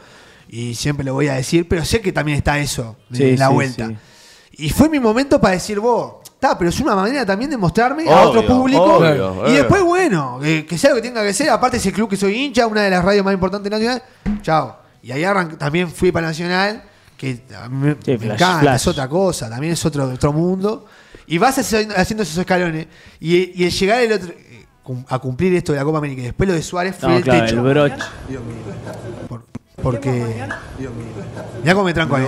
Y siempre lo voy a decir, pero sé que también está eso en sí, la sí, vuelta. Sí. Y fue mi momento para decir vos... Pero es una manera también de mostrarme obvio, a otro público. Obvio, obvio. Y después, bueno, que, que sea lo que tenga que ser. Aparte, ese club que soy hincha, una de las radios más importantes de Nacional. Chao. Y ahí arranqué, también fui para Nacional, que me, sí, me flash, encanta, flash. Es otra cosa, también es otro, otro mundo. Y vas haciendo, haciendo esos escalones. Y, y el llegar el otro, a cumplir esto de la Copa América y después lo de Suárez fue no, el claro, techo. El broche. Por, porque. Ya como me tranco ahí.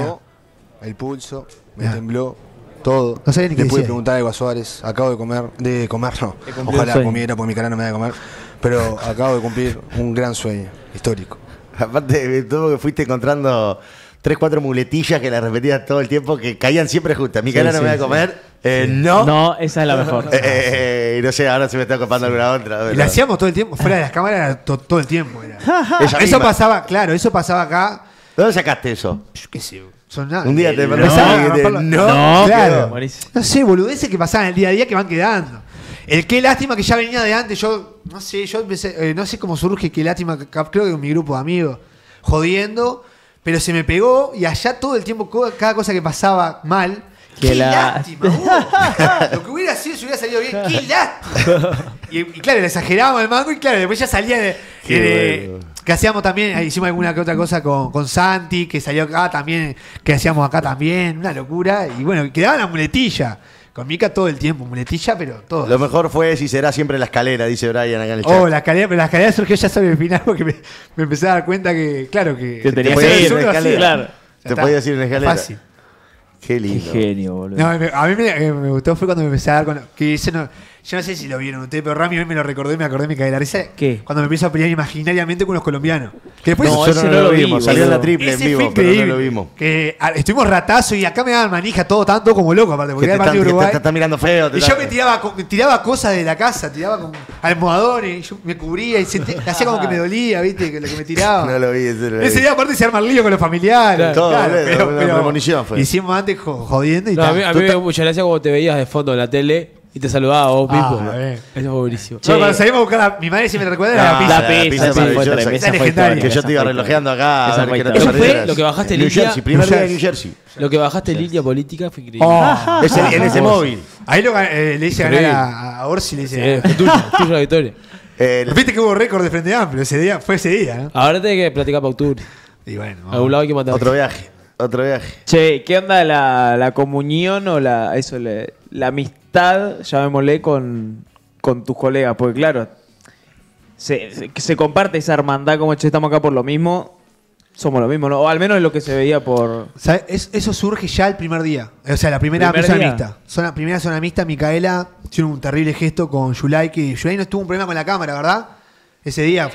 El pulso, me ya. tembló. Todo. No sabía ni qué decía. Le pude preguntar algo a Suárez. Acabo de comer. De comer, no. Ojalá sueño. Comiera, porque mi canal no me da de comer. Pero acabo de cumplir un gran sueño histórico. Aparte de todo, que fuiste encontrando tres, cuatro muletillas que las repetías todo el tiempo, que caían siempre justas. Mi canal sí, no sí, me da de comer. Sí. Eh, no. No, esa es la mejor. eh, eh, no sé, ahora se me está escapando sí. alguna otra. Pero... Y la hacíamos todo el tiempo. Fuera de las cámaras, to todo el tiempo. Era. eso misma. pasaba, claro, eso pasaba acá. ¿Dónde sacaste eso? Yo qué sé. Sonar. Un día te no, que te... no, no, claro. No sé, boludeces que pasaban el día a día que van quedando. El qué lástima que ya venía de antes. Yo no sé, yo empecé, eh, no sé cómo surge qué lástima. Creo que con mi grupo de amigos jodiendo, pero se me pegó y allá todo el tiempo cada cosa que pasaba mal. Qué, qué lástima. lástima Lo que hubiera sido si hubiera salido bien. Qué lástima. Y, y claro, le exagerábamos el mango y claro, después ya salía de. de bueno. Que hacíamos también, hicimos alguna que otra cosa con, con Santi, que salió acá también, que hacíamos acá también, una locura. Y bueno, quedaba la muletilla. Con Mica todo el tiempo, muletilla, pero todo. Lo mejor fue si será siempre la escalera, dice Brian acá en el chat. Oh, la escalera, pero la escalera surgió ya sobre el final porque me, me empecé a dar cuenta que, claro, que... Te tenías que ir en la escalera. Claro. Te podías ir en la escalera. Fácil. Qué lindo. Qué genio, boludo. No, a mí me, me gustó fue cuando me empecé a dar con... Que ese no, yo no sé si lo vieron ustedes, pero Rami hoy me lo recordó y me acordé, me caí la risa. ¿Qué? Cuando me empiezo a pelear imaginariamente con los colombianos. Que después no, eso no, no lo, lo vimos, salió en la triple en vivo, pero no lo vimos. Que a, estuvimos ratazo y acá me daban manija todo tanto como loco, aparte, porque era el partido de Uruguay. Te estás mirando feo. Te y yo me tiraba, me tiraba cosas de la casa, tiraba con almohadones, yo me cubría y sentía, hacía como que me dolía, ¿viste? Que lo que me tiraba. No lo vi, ese, lo vi. Ese día aparte se arma el lío con los familiares. Claro, todo, claro, pero, pero, una pero, premonición fue. Hicimos antes jodiendo y no, tal. A mí me dio mucha gracia como te veías de fondo en la tele. Y te saludaba vos mismo. Ah, eso fue buenísimo. Yo cuando salimos a buscar a mi madre, si me recuerda, era no, la pizza. La pizza maravillosa. Esa fue historia. Que yo te iba relojeando acá. Esa fue historia. Eso fue lo que bajaste en línea. Primer día de New Jersey. Lo que bajaste en línea política fue increíble. Oh, es el, en ese móvil. Ahí lo, eh, le hice ganar a, a Orsi. Le hice sí, tuyo, tuyo la victoria. El... Viste que hubo récord de Frente Amplio ese día. Fue ese día, ¿no? Ahora tenés que platicar para octubre. Y bueno. A un lado hay que matar. Otro viaje. Otro viaje. Che, ¿qué onda la, la comunión o la, eso, la, la amistad, llamémosle, con, con tus colegas? Porque claro, se, se, se comparte esa hermandad como che, estamos acá por lo mismo. somos lo mismo, ¿no? O al menos es lo que se veía por... ¿Sabe? Es, eso surge ya el primer día. O sea, la primera ¿Primer zona mixta. Zona, primera zona mixta, Micaela hicieron un terrible gesto con Yulai, que Yulai no tuvo un problema con la cámara, ¿verdad? Ese día.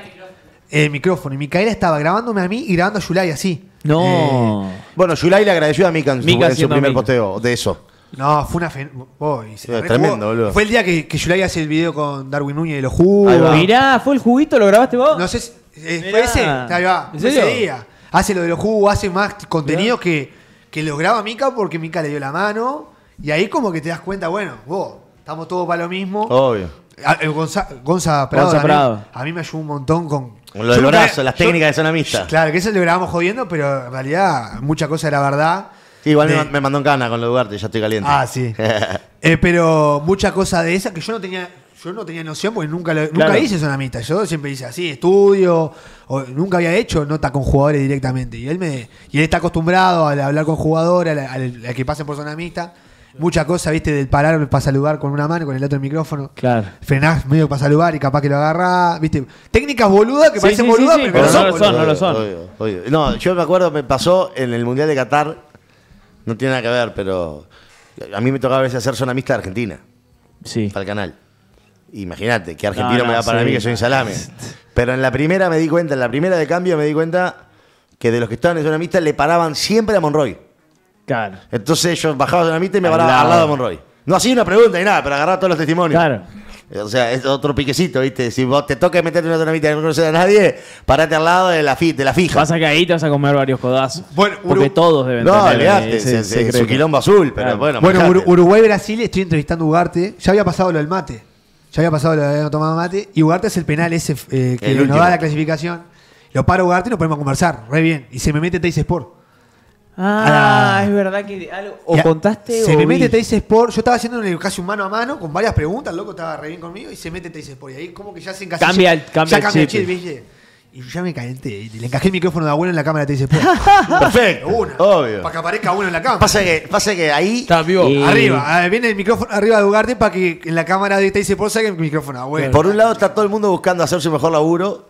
El micrófono. Y Micaela estaba grabándome a mí y grabando a Yulai así. No. Eh. Bueno, Yulai le agradeció a Mika en su, Mika en su primer Mika. posteo de eso. No, fue una fen... oh, se tremendo, boludo. Fue el día que, que Yulai hace el video con Darwin Núñez de los jugos. Mirá, ¿fue el juguito? ¿Lo grabaste vos? No sé si... Eh, fue ese, ahí va, fue ese día. Hace lo de los jugos, hace más contenido que, que lo graba Mika porque Mika le dio la mano. Y ahí como que te das cuenta, bueno, vos, estamos todos para lo mismo. Obvio. A, eh, Gonza, Gonza Prado, Gonza Prado. Mí, a mí me ayudó un montón con... Lo del brazo, las técnicas yo, de zona mixta. Claro, que eso lo grabamos jodiendo, pero en realidad mucha cosa era verdad. Sí, igual de... me mandó en cana con lo de Ugarte, ya estoy caliente. Ah, sí. eh, pero mucha cosa de esa que yo no tenía, yo no tenía noción porque nunca, lo, claro. nunca hice zona mixta. Yo siempre hice así, estudio, o nunca había hecho nota con jugadores directamente. Y él me y él está acostumbrado a hablar con jugadores, a, a, a que pasen por zona mixta. Mucha cosa, viste, del parar para saludar con una mano, con el otro el micrófono. Claro. Frenás medio para saludar y capaz que lo agarrás, viste. Técnicas boludas que sí, parecen sí, boludas, sí, sí, pero, pero no, no lo son. No lo son, no lo son. Obvio, obvio. No, yo me acuerdo, me pasó en el Mundial de Qatar, no tiene nada que ver, pero a mí me tocaba a veces hacer zona mixta de Argentina. Sí. Para el canal. Imagínate, que argentino no, no, me da para sí. mí que soy salame. Pero en la primera me di cuenta, en la primera de cambio me di cuenta que de los que estaban en zona mixta le paraban siempre a Monroy. Claro. Entonces yo bajaba de la mitad y me paraba al lado de Monroy. No hacía una pregunta ni nada, pero agarraba todos los testimonios. Claro. O sea, es otro piquecito, ¿viste? Si vos te toca meterte en una tonamita y no conoces a nadie, parate al lado de la, fi de la fija. Pasa que ahí te vas a comer varios codazos. Bueno, porque todos deben no, tener leaste, ese, ese, ese, ese su quilombo azul, pero claro. bueno. Bueno, Ur Uruguay-Brasil, estoy entrevistando a Ugarte. Ya había pasado lo del mate. Ya había pasado lo de no tomado mate. Y Ugarte es el penal ese eh, que nos da la clasificación. Lo para Ugarte y nos ponemos a conversar. Re bien. Y se me mete Teis Sport. Ah, ah, es verdad que algo, o ya, contaste se o me vi. mete Teis Sport. Yo estaba haciendo casi un mano a mano con varias preguntas, el loco estaba re bien conmigo y se mete Teis Sport. Y ahí como que ya se encasilla. Cambia el, cambia ya cambia el chip, ¿viste? Y ya me calenté. Y le encajé el micrófono de abuelo en la cámara de Teis Sport. Perfecto. Una, obvio. Para que aparezca uno en la cámara. Pasa que, pasa que ahí. Está vivo. Y... Arriba. Viene el micrófono arriba de Ugarte para que en la cámara de Teis Sport salga el micrófono de abuelo. Por un lado está todo el mundo buscando hacer su mejor laburo,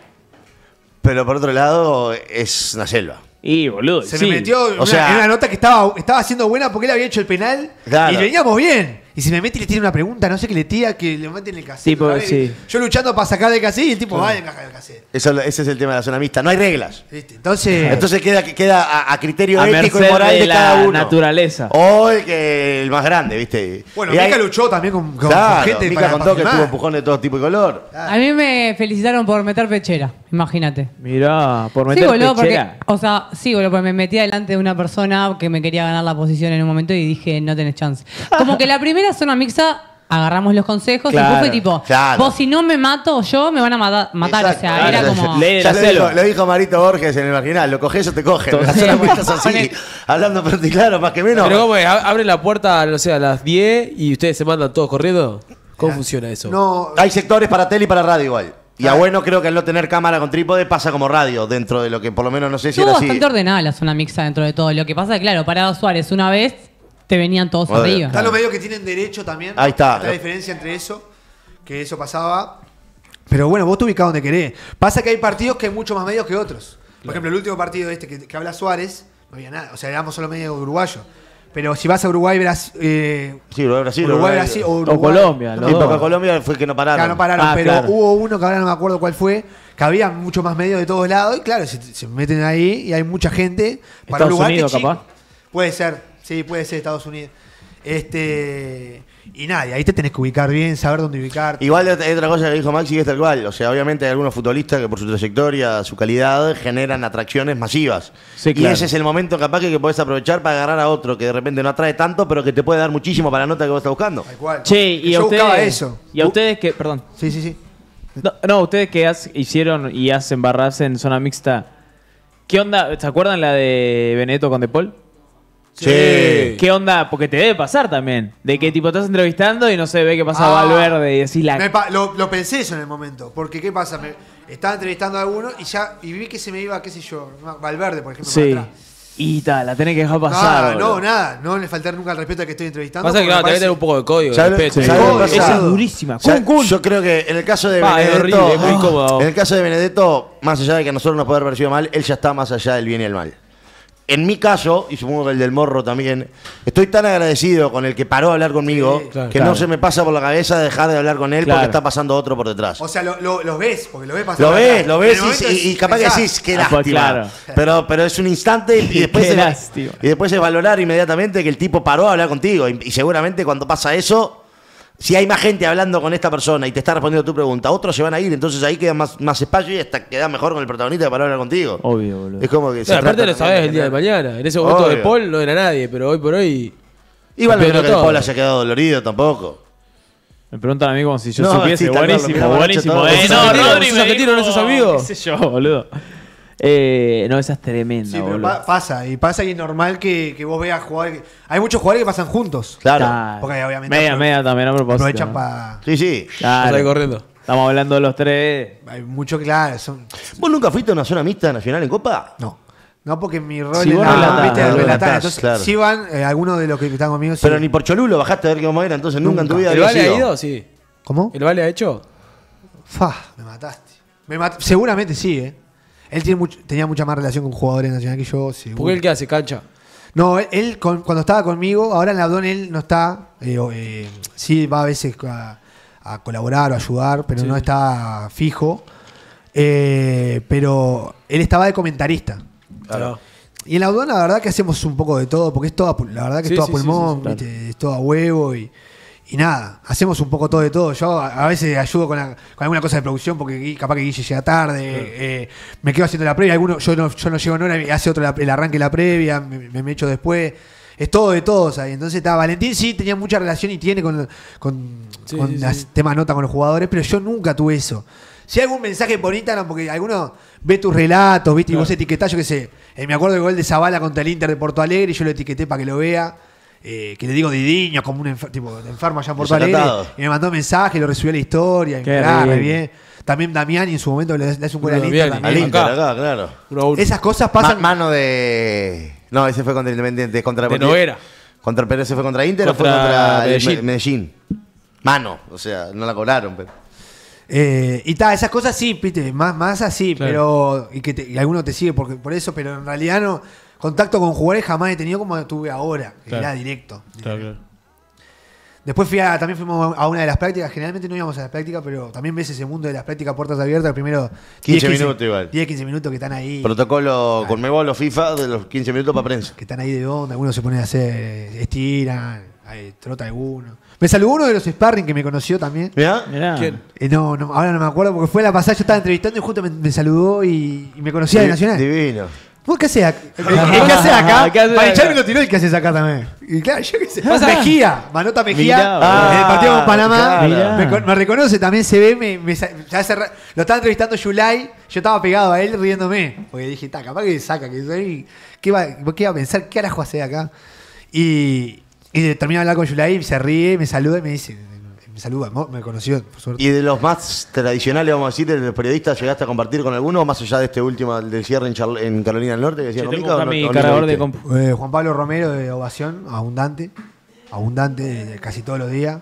pero por otro lado es una selva. Y boludo, se sí. me metió o una, sea, en una nota que estaba, estaba haciendo buena porque él había hecho el penal claro. y veníamos bien. Y se me mete y le tiene una pregunta, no sé qué le tira, que le meten en el cassette. Tipo, sí. Yo luchando para sacar del cassette y el tipo sí. va y encaja el cassette. Eso, ese es el tema de la zona mixta, no hay reglas. ¿Viste? Entonces, Entonces queda, queda a, a criterio a ético y moral de, de cada uno. Naturaleza. O el, que, el más grande, ¿viste? Bueno, y Mika hay... luchó también con, con, claro, con gente. Mika contó que tuvo empujón de todo tipo y color. Claro. A mí me felicitaron por meter pechera. Imagínate. Mirá, por meter sí, boludo, pechera. Porque, o sea, sí, boludo, porque me metí delante de una persona que me quería ganar la posición en un momento y dije, no tenés chance. Como que la primera zona mixta, agarramos los consejos claro, y fue tipo, claro. vos si no me mato yo, me van a mata matar. Exacto, o sea, claro, era como... Ya lo, dijo, lo dijo Marito Borges en el marginal, lo coges o te cogen. Las zonas mixtas así, hablando pronto y claro, más que menos. Pero ¿cómo es? ¿Abren la puerta, no sé, a las diez y ustedes se mandan todos corriendo? ¿Cómo funciona eso? No, hay sectores para tele y para radio igual. Y a bueno creo que al no tener cámara con trípode pasa como radio dentro de lo que por lo menos no sé si era así. Estuvo bastante ordenada la zona mixta dentro de todo. Lo que pasa es que, claro, Parado Suárez una vez te venían todos bueno, arriba. Están los medios que tienen derecho también. Ahí está. Está la diferencia entre eso, que eso pasaba. Pero bueno, vos te ubicás donde querés. Pasa que hay partidos que hay mucho más medios que otros. Por claro. ejemplo, el último partido este que, que habla Suárez, no había nada. O sea, éramos solo medios uruguayos. Pero si vas a Uruguay, Brasil, eh, sí, Brasil, Uruguay, Brasil o, Uruguay, o Colombia. Sí, porque Colombia fue que no pararon. Claro, no pararon, ah, pero claro. hubo uno que ahora no me acuerdo cuál fue, que había mucho más medios de todos lados. Y claro, se, se meten ahí y hay mucha gente. Para Estados Uruguay, Unidos, capaz. Puede ser, sí, puede ser Estados Unidos. Este Y nada, y ahí te tenés que ubicar bien, saber dónde ubicarte. Igual hay otra cosa que dijo Maxi que es tal cual. O sea, obviamente hay algunos futbolistas que por su trayectoria, su calidad, generan atracciones masivas. Sí, claro. Y ese es el momento capaz que, que podés aprovechar para agarrar a otro que de repente no atrae tanto, pero que te puede dar muchísimo para la nota que vos estás buscando. Tal cual. Che, y yo a ustedes, buscaba eso. Y a ustedes que... Perdón. Sí, sí, sí. No, no ustedes que has, hicieron y hacen barras en zona mixta. ¿Qué onda? ¿Se acuerdan la de Benedetto con De Paul? Sí. sí. ¿Qué onda? Porque te debe pasar también. De que tipo estás entrevistando y no sé, ve que pasa ah, Valverde y decís la... Me lo, lo pensé eso en el momento. Porque ¿qué pasa? Me estaba entrevistando a alguno y ya y vi que se me iba, qué sé yo, Valverde, por ejemplo, sí. para atrás. Y tal, la tenés que dejar pasar. Ah, no, bro. nada, no le faltar nunca el respeto al que estoy entrevistando. Pasa que claro, parece... tenés que tener un poco de código. De respeto. Sí. Código. Esa es durísima. Ya, yo creo que en el caso de bah, Benedetto. Es horrible, es muy incómodo. En el caso de Benedetto, más allá de que a nosotros nos puede haber parecido mal, él ya está más allá del bien y el mal. En mi caso, y supongo que el del Morro también, estoy tan agradecido con el que paró a hablar conmigo sí, claro, que claro. no se me pasa por la cabeza dejar de hablar con él claro. porque está pasando otro por detrás. O sea, lo, lo, lo ves, porque lo ves pasando. Lo ves, lo ves y, y, y capaz pensás. que decís, qué ah, lástima. Pues, claro. pero, pero es un instante y, y después es, y después es valorar inmediatamente que el tipo paró a hablar contigo. Y, y seguramente cuando pasa eso... Si hay más gente hablando con esta persona y te está respondiendo tu pregunta, otros se van a ir, entonces ahí queda más, más espacio y hasta queda mejor con el protagonista para hablar contigo. Obvio, boludo. Es como que... Claro, aparte lo sabés el día de mañana. En ese momento Obvio. de Paul no era nadie, pero hoy por hoy... Igual no creo que el Paul haya quedado dolorido tampoco. Me preguntan a mí como si yo no, supiese. Sí, buenísimo, claro, buenísimo. buenísimo. Eh, no, Rodri, me dijo, esos amigos. ¿Qué sé yo, boludo? Eh, no, esa es tremenda. Sí, pero pa pasa, y pasa y es normal que, que vos veas jugadores. Que... Hay muchos jugadores que pasan juntos. Claro. claro. Porque obviamente. Media, media también, a propósito. Aprovechan ¿no? para. Sí, sí. Claro. Estoy corriendo. Estamos hablando de los tres. Hay mucho, claro. Son... ¿Vos nunca fuiste a una zona mixta nacional en Copa? No. No, porque mi rol sí, es relatar. Entonces, claro. sí van eh, algunos de los que están conmigo. Sí. Pero ni por Cholulo bajaste a ver cómo era, entonces nunca, nunca en tu vida. ¿El Vale ha ido? Sí. ¿Cómo? ¿El Vale ha hecho? Fa, me mataste. Me mat Seguramente sí, ¿eh? Él tiene much, tenía mucha más relación con jugadores nacionales que yo. Seguro. ¿Por qué él qué hace? ¿Cancha? No, él, él con, cuando estaba conmigo, ahora en la Abdón él no está. Eh, eh, sí, va a veces a, a colaborar o ayudar, pero sí. no está fijo. Eh, pero él estaba de comentarista. Claro. Y en la Abdón la verdad que hacemos un poco de todo, porque es toda, la verdad que sí, es todo sí, pulmón, sí, sí, sí, claro. es todo a huevo y... Y nada, hacemos un poco todo de todo. Yo a, a veces ayudo con, la, con alguna cosa de producción porque capaz que Guille llega tarde. Claro. Eh, me quedo haciendo la previa. Alguno, yo, no, yo no llego en hora, hace otro la, el arranque de la previa, me, me echo después. Es todo de todos ahí. Entonces está Valentín sí tenía mucha relación y tiene con, con, sí, con sí, las sí. temas nota con los jugadores, pero yo nunca tuve eso. Si hay algún mensaje por Instagram, porque alguno ve tus relatos, viste, claro. y vos etiquetás, yo qué sé. Eh, me acuerdo del gol de Zabala contra el Inter de Porto Alegre y yo lo etiqueté para que lo vea. Eh, que le digo Didiño, como un enfer tipo, enfermo allá en Porto Alegre, y me mandó un mensaje, lo recibió la historia, y mirá, re bien. También Damiani en su momento le, le hace un gol al Inter. Al Inter, acá, claro. Esas cosas pasan. Ma mano de. No, ese fue contra Independiente. Contra de Noguera. Contra, pero ese fue contra Inter contra o fue contra Medellín. El Medellín. Mano, o sea, no la cobraron, pero. Eh, y tal, esas cosas sí, viste, más, más así, claro. pero. Y que te, y alguno te sigue por, por eso, pero en realidad no. Contacto con jugadores jamás he tenido como tuve ahora, que claro. era directo. Claro, claro. Después fui a, también fuimos a una de las prácticas, generalmente no íbamos a las prácticas, pero también ves ese mundo de las prácticas puertas abiertas, primero quince, diez, quince minutos igual. diez, quince minutos que están ahí. Protocolo con Conmebol o FIFA de los quince minutos para prensa. Que están ahí de onda, algunos se ponen a hacer, estiran, trota alguno. Me saludó uno de los sparring que me conoció también. ¿Mirá? Mirá. ¿Quién? Eh, no, no, ahora no me acuerdo porque fue la pasada, yo estaba entrevistando y justo me, me saludó y, y me conocía de Nacional. Divino. ¿Vos qué hacés acá? ¿Qué hacés acá? Panichar me lo tiró el que hacés acá también. Y claro, yo qué sé. Mejía, Manota Mejía, mirá, ah, en el partido con Panamá. Me, me reconoce también, se ve. Me, me, ya hace, lo estaba entrevistando Yulai, yo estaba pegado a él riéndome. Porque dije, está, capaz que saca, que soy. ¿Qué va, qué va a pensar? ¿Qué carajo hacés acá? Y, y termina de hablar con Yulai, se ríe, me saluda y me dice. Me saluda, me conoció, por suerte. ¿Y de los más tradicionales, vamos a decir, de los periodistas, llegaste a compartir con alguno, más allá de este último, del cierre en, Charl en Carolina del Norte? Que decía, tengo no, mi no, cargador de compu. Eh, Juan Pablo Romero de Ovación, abundante, abundante, eh, casi todos los días.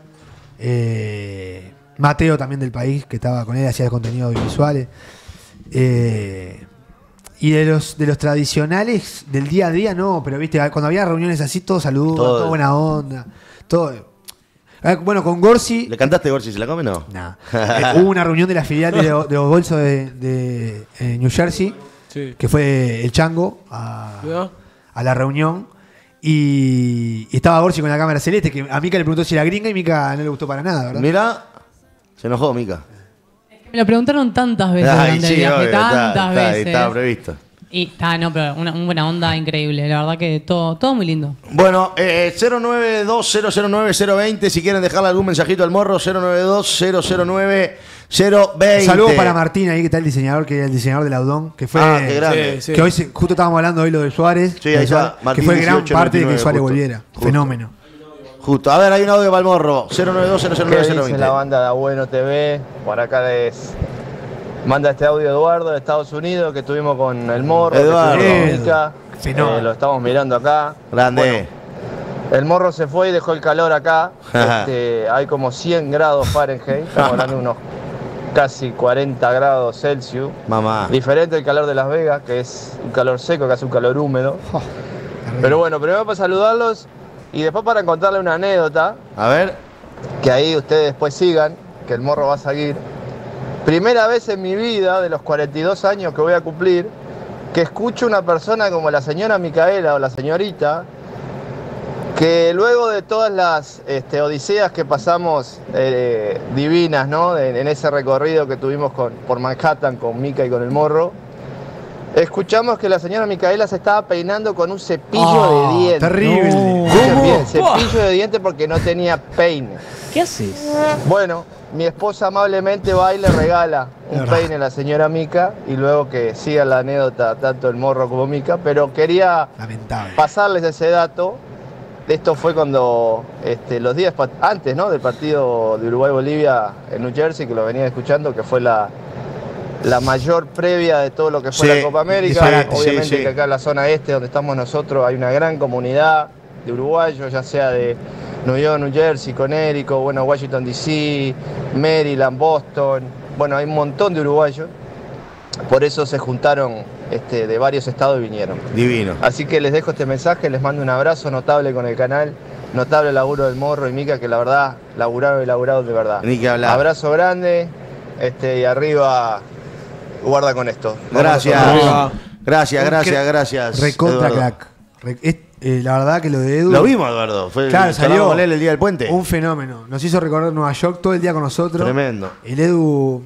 Eh, Mateo también del País, que estaba con él, hacía contenidos audiovisuales. Eh, y de los, de los tradicionales, del día a día, no, pero viste, cuando había reuniones así, todos saludaban, todo buena onda, todo... Bueno, con Gorsi. ¿Le cantaste Gorsi? ¿Se la come? No. Nah. eh, hubo una reunión de la filial de, de los bolsos de, de, de New Jersey, sí. que fue el Chango a, a la reunión. Y, y estaba Gorsi con la cámara celeste, que a Mica le preguntó si era gringa y Mica no le gustó para nada, ¿verdad? Mira, se enojó Mica. Es que me lo preguntaron tantas veces. Ay, sí, obvio, tantas está, está, veces. Estaba previsto. Y está, no, pero una, una buena onda increíble. La verdad que todo, todo muy lindo. Bueno, eh, cero nueve dos, cero cero nueve, cero veinte. Si quieren dejarle algún mensajito al Morro, cero nueve dos, cero cero nueve, cero veinte. Saludos para Martín ahí, que está el diseñador, que era el diseñador del Audón. Que fue, ah, qué grande. Sí, sí. Que hoy se, justo estábamos hablando hoy lo de Suárez. Sí, ahí está. Martín, que fue gran dieciocho, parte de que Suárez justo, volviera. Justo. Fenómeno. Justo. A ver, hay un audio para el Morro. cero nueve dos, cero cero nueve, cero veinte. La banda Da Bueno T V, por acá es... Manda este audio Eduardo de Estados Unidos que estuvimos con el Morro, Eduardo. Que estuvimos con Mica, Sí, no. eh, lo estamos mirando acá. Grande. Bueno, el morro se fue y dejó el calor acá. Este, hay como cien grados Fahrenheit, estamos hablando de unos casi cuarenta grados Celsius. Mamá. Diferente el calor de Las Vegas, que es un calor seco, que hace un calor húmedo. Oh, pero bueno, primero para saludarlos y después para contarle una anécdota. A ver. Que ahí ustedes después sigan, que el morro va a seguir. Primera vez en mi vida, de los cuarenta y dos años que voy a cumplir, que escucho una persona como la señora Micaela o la señorita, que luego de todas las este, odiseas que pasamos eh, divinas, ¿no? En, en ese recorrido que tuvimos con, por Manhattan con Mica y con el morro, escuchamos que la señora Micaela se estaba peinando con un cepillo oh, de dientes. ¡Terrible! No. Bien, cepillo de dientes porque no tenía peine. ¿Qué haces? Bueno, mi esposa amablemente va y le regala un peine a la señora Mica, y luego que siga la anécdota tanto el morro como Mica, pero quería lamentable pasarles ese dato. Esto fue cuando, este, los días antes, ¿no?, del partido de Uruguay-Bolivia en New Jersey, que lo venía escuchando, que fue la, la mayor previa de todo lo que fue sí, la Copa América. Disparate, obviamente sí, sí. Que acá en la zona este, donde estamos nosotros, hay una gran comunidad de uruguayos, ya sea de New York, New Jersey, Connecticut, bueno, Washington D C, Maryland, Boston. Bueno, hay un montón de uruguayos. Por eso se juntaron este, de varios estados y vinieron. Divino. Así que les dejo este mensaje, les mando un abrazo notable con el canal, notable laburo del morro y Mica, que la verdad, laburaron y laburaron de verdad. Ni que hablar. Abrazo grande este, y arriba, guarda con esto. Gracias, gracias, gracias, gracias, gracias. Recontra crack. Re, es, eh, la verdad que lo de Edu... Lo vimos, Eduardo. Fue claro, el, salió el día del puente. Un fenómeno. Nos hizo recorrer Nueva York todo el día con nosotros. Tremendo. El Edu...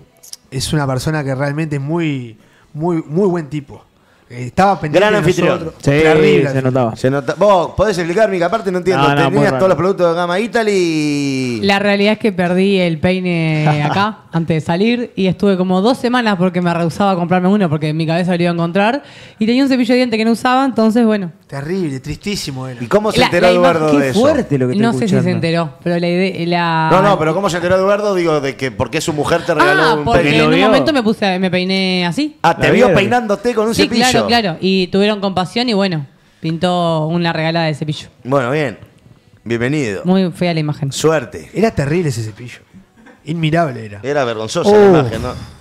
es una persona que realmente es muy, muy, muy buen tipo. Eh, estaba pendiente gran de anfitrión. Sí, terrible, se notaba. Se nota. Vos podés explicar, Mica, aparte no entiendo. No, no, tenías todos raro. Los productos de Gama Italy. La realidad es que perdí el peine acá antes de salir y estuve como dos semanas porque me rehusaba a comprarme uno porque en mi cabeza lo iba a encontrar y tenía un cepillo de diente que no usaba, entonces bueno. Terrible, tristísimo era. ¿Y cómo se la, enteró la Eduardo de eso? Fuerte lo que te no escuchando. Sé si se enteró, pero la idea... La... No, no, pero ¿cómo se enteró Eduardo? Digo, de que porque su mujer te regaló ah, un peine. Ah, porque en un momento me, puse, me peiné así. Ah, te vio peinándote con un sí, cepillo. Claro. Claro, claro, y tuvieron compasión y bueno, pintó una regalada de cepillo. Bueno, bien, bienvenido. Muy fea la imagen. Suerte. Era terrible ese cepillo, inmirable era. Era vergonzosa uh. la imagen, ¿no?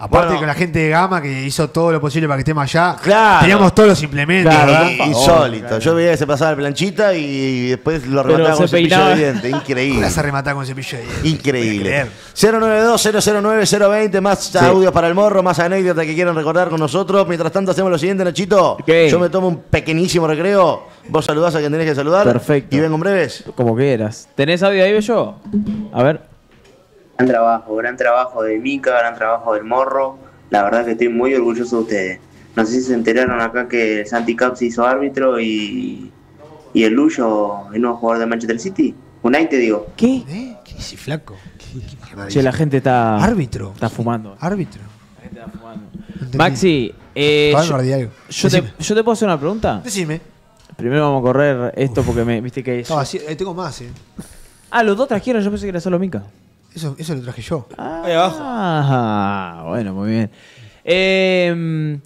Aparte bueno. Con la gente de Gama que hizo todo lo posible para que estemos allá. Claro. Teníamos todos los implementos. Claro, y, insólito. Claro. Yo veía que se pasaba la planchita y después lo remataba con cepillo de diente. Increíble. Ahora se remataba con cepillo de diente. Increíble. cero nueve dos, cero cero nueve, cero veinte. Más sí. audios para el morro, más anécdotas que quieran recordar con nosotros. Mientras tanto hacemos lo siguiente, Nachito. Okay. Yo me tomo un pequeñísimo recreo. Vos saludás a quien tenés que saludar. Perfecto. Y vengo en breves. Como quieras. ¿Tenés audio ahí, Bello? A ver. Gran trabajo, gran trabajo de Mica, gran trabajo del morro. La verdad que estoy muy orgulloso de ustedes. No sé si se enteraron acá que Santi Cap se hizo árbitro y, y el Luyo, el nuevo jugador de Manchester City. Unai, te digo. ¿Qué? ¿Eh? ¿Qué dice flaco? ¿Qué, qué che, la gente está... Árbitro. Está fumando. Árbitro. La gente está fumando. Entendí. Maxi, eh, yo, yo, te, yo te puedo hacer una pregunta. Decime. Primero vamos a correr esto. Uf. Porque me viste que es... No, así, tengo más, eh. Ah, los dos trajeron, yo pensé que era solo Mica. Eso, eso lo traje yo. Ah, ahí abajo. Ah, bueno, muy bien. Eh, un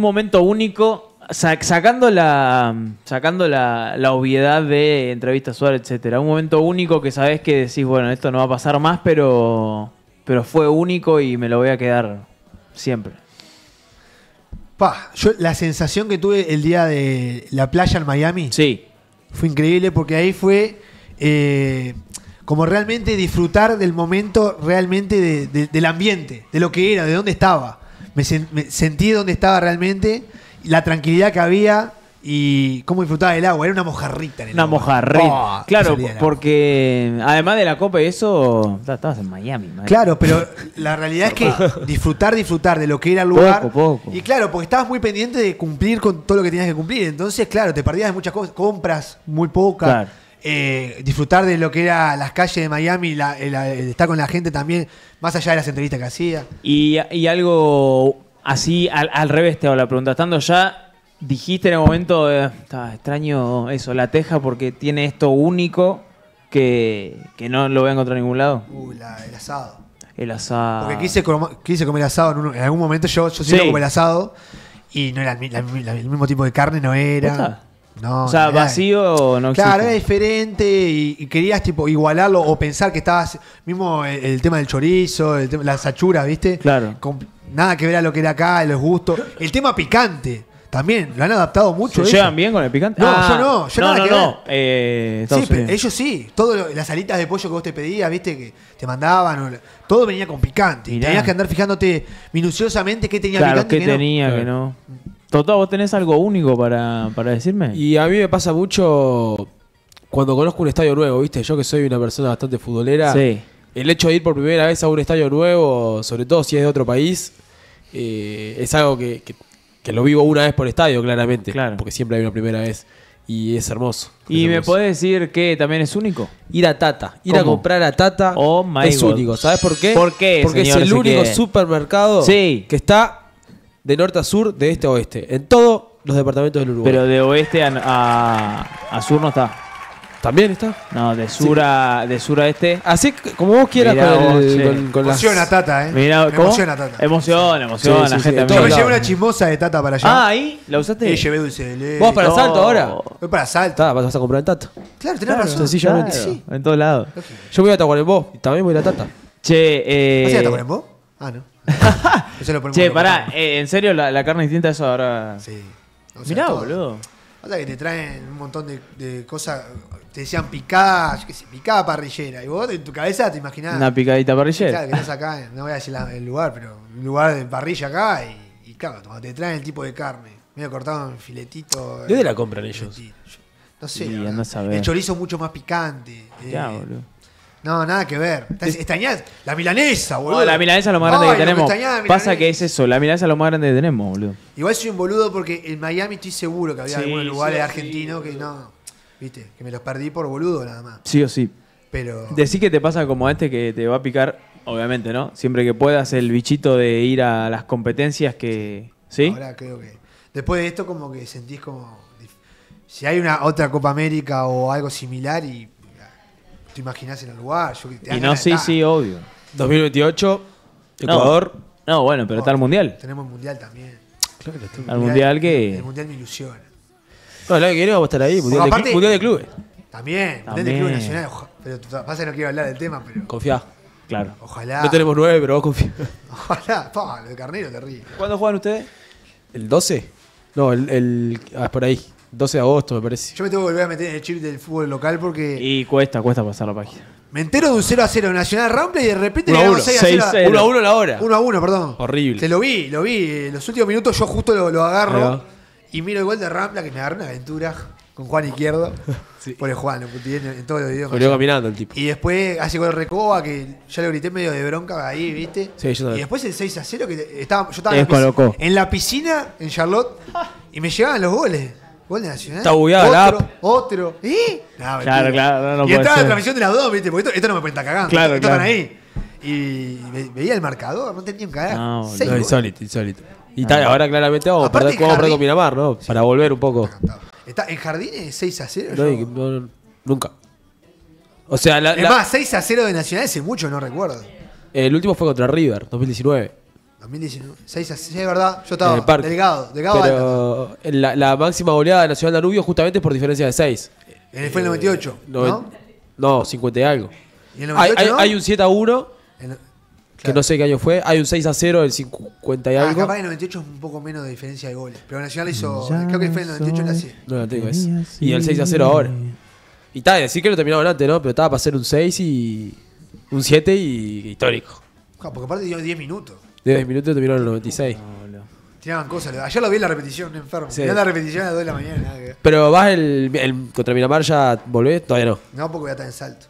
momento único, sac sacando, la, sacando la, la obviedad de entrevistas Suárez, etcétera. Un momento único que sabés que decís, bueno, esto no va a pasar más, pero, pero fue único y me lo voy a quedar siempre. Pa, yo la sensación que tuve el día de la playa en Miami sí. fue increíble porque ahí fue... Eh, como realmente disfrutar del momento, realmente de, de, del ambiente, de lo que era, de dónde estaba. Me, sen, me sentí dónde estaba realmente, la tranquilidad que había y cómo disfrutaba del agua. Era una mojarrita. En el una agua. Mojarrita. Oh, claro, porque además de la copa y eso, estabas en Miami. Madre. Claro, pero la realidad es que disfrutar, disfrutar de lo que era el lugar. Poco, poco. Y claro, porque estabas muy pendiente de cumplir con todo lo que tenías que cumplir. Entonces, claro, te perdías de muchas cosas, compras muy pocas. Claro. Eh, disfrutar de lo que era las calles de Miami, la, la, el estar con la gente también, más allá de las entrevistas que hacía. Y, y algo así, al, al revés te hago la pregunta. Estando ya, dijiste en el momento, eh, está extraño eso, la teja, porque tiene esto único que, que no lo voy a encontrar en ningún lado. Uh, la, el asado. El asado. Porque quise, com quise comer asado en, un, en algún momento, yo, yo sí lo comí el asado. Y no era el, la, la, el mismo tipo de carne, no era. No, o sea, no vacío no existe. Claro, era diferente y, y querías tipo igualarlo o pensar que estabas... Mismo el, el tema del chorizo, el tema, las achuras, ¿viste? Claro. Con, nada que ver a lo que era acá, los gustos. El tema picante también, lo han adaptado mucho. ¿Se llevan bien con el picante? No, ah, yo no. Yo no, nada no, que no. Ver. Eh, sí, pero ellos sí. Todas las alitas de pollo que vos te pedías, ¿viste? Que te mandaban. O, todo venía con picante. Mirá. Tenías que andar fijándote minuciosamente qué tenía claro, picante. Claro, qué tenía, no. que no. Totó, ¿vos tenés algo único para, para decirme? Y a mí me pasa mucho cuando conozco un estadio nuevo, ¿viste? Yo que soy una persona bastante futbolera, sí. El hecho de ir por primera vez a un estadio nuevo, sobre todo si es de otro país, eh, es algo que, que, que lo vivo una vez por estadio, claramente. Claro. Porque siempre hay una primera vez y es hermoso. ¿Y hermoso. Me podés decir que también es único? Ir a Tata. Ir ¿Cómo? A comprar a Tata oh my es God. Único. ¿Sabés por qué? ¿Por qué, Porque señor, es el único que... supermercado sí. que está... De norte a sur, de este a oeste. En todos los departamentos del Uruguay. Pero de oeste a, a, a sur no está. ¿También está? No, de sur, sí. a, de sur a este. Así que, como vos quieras. Mirá con, vos, el, con, con Emociona las... Tata, ¿eh? Mirá, ¿cómo? Emociona Tata. Emociona, emociona. Sí, sí, gente sí, sí. Yo me llevé una chismosa de Tata para allá. Ah, ¿ahí? ¿La usaste? Y llevé dulce de leche. ¿Vos para no. Salto ahora? Voy para Salto. Ta, vas a comprar en Tata. Claro, tenés claro, razón. Sencillamente. Claro. Sí. En todos lados. Okay. Yo voy a Tacuarembó y también voy a la Tata. Che, eh... ¿Vas a Tacuarembó? Ah, no. Eso lo che, pará, eh, en serio la, la carne distinta a eso ahora. Sí. O sea, mirá, todo. Boludo. O sea que te traen un montón de, de cosas. Te decían picada, yo qué sé, picada parrillera. Y vos en tu cabeza te imaginás. Una picadita parrillera. Claro, que acá, no voy a decir la, el lugar, pero un lugar de parrilla acá. Y, y claro, cuando te traen el tipo de carne, medio cortado en filetito. ¿De dónde la compran ellos? Yo, no sé. Sí, no, no el chorizo mucho más picante. Ya, eh, boludo. No, nada que ver. Extrañás la milanesa, boludo. No, la milanesa es lo más grande Ay, que tenemos. Que Pasa que es eso, la milanesa es lo más grande que tenemos, boludo. Igual soy un boludo porque en Miami estoy seguro que había sí, algunos lugares sí, argentinos sí, que no. Viste, que me los perdí por boludo nada más. Sí o sí. Pero... Decí que te pasa como este que te va a picar, obviamente, ¿no? Siempre que puedas el bichito de ir a las competencias que... ¿Sí? Ahora creo que... Después de esto como que sentís como... Si hay una otra Copa América o algo similar y... Te imaginás en el lugar. Yo, te y no, sí, estar. Sí, obvio. dos mil veintiocho, Ecuador. No, no bueno, pero no, está el Mundial. Tenemos el Mundial también. Claro que está el Mundial que... El Mundial me ilusiona. No, el año que viene vamos a estar ahí. Mundial, aparte, de, mundial de clubes. También, también. Mundial de clubes nacionales. Pero pasa que no quiero hablar del tema, pero... Confiá. Claro. Ojalá. No tenemos nueve, pero vos confías. Ojalá. Pá, lo de Carnero te ríes. ¿Cuándo juegan ustedes? ¿El doce? No, el... el ah, es por ahí. doce de agosto, me parece. Yo me tengo que volver a meter en el chip del fútbol local porque... Y cuesta, cuesta pasar la página. Me entero de un cero a cero en Nacional Rample y de repente... uno a uno, seis a cero. uno a uno la hora. uno a uno, perdón. Horrible. Te lo vi, lo vi. En los últimos minutos yo justo lo, lo agarro ¿verdad? Y miro el gol de Rampla que me agarró una aventura con Juan Izquierdo. Sí. Por el Juan, en, en todos los videos. Volvió caminando el tipo. Y después hace gol Recoba que ya le grité medio de bronca ahí, ¿viste? Sí, yo también. Y después el seis a cero que estaba, yo estaba en la, piscina, en la piscina, en Charlotte, y me llegaban los goles. Gol de Nacional. Está bugueado el app. Otro. ¿Eh? No, claro, claro. No, no y estaba la transmisión de las dos, ¿viste? Porque esto, esto no me pueden estar cagando. Claro, estaban claro. ahí. Y ve, veía el marcador, no tenía un cagado. No, no, insólito, insólito. Y tal, ahora claramente vamos a perder como con Miramar, ¿no? Sí, para volver un poco. Está, ¿en Jardines seis a cero? No, yo... no, no, nunca. O sea, la, es la... más, seis a cero de Nacional hace mucho, no recuerdo. El último fue contra River, dos mil diecinueve. dos mil diecinueve, seis a seis, es verdad, yo estaba en el parque, delgado, delgado pero la, la máxima goleada de Nacional Danubio justamente es por diferencia de seis. Eh, fue el noventa y ocho, eh, ¿no? No, cincuenta y algo. ¿Y el noventa y ocho, hay, ¿no? hay, hay un siete a uno, claro. Que no sé qué año fue, hay un seis a cero, el cincuenta y ah, algo. Capaz el noventa y ocho es un poco menos de diferencia de goles, pero Nacional hizo, ya creo que fue el noventa y ocho en la C. No, no tengo eso. Y el seis a cero ahora. Y está, decir que lo terminaron antes, ¿no? Pero estaba para hacer un seis y un siete y histórico. Claro, porque aparte dio diez minutos. De diez minutos terminaron el noventa y seis. No, no. Tiraban cosas. Ayer lo vi en la repetición, enfermo. Sí. Mirá la repetición a las dos de la mañana. Nada que... Pero vas el, el contra Miramar, ¿ya volvés? Todavía no. No, porque voy a estar en Salto.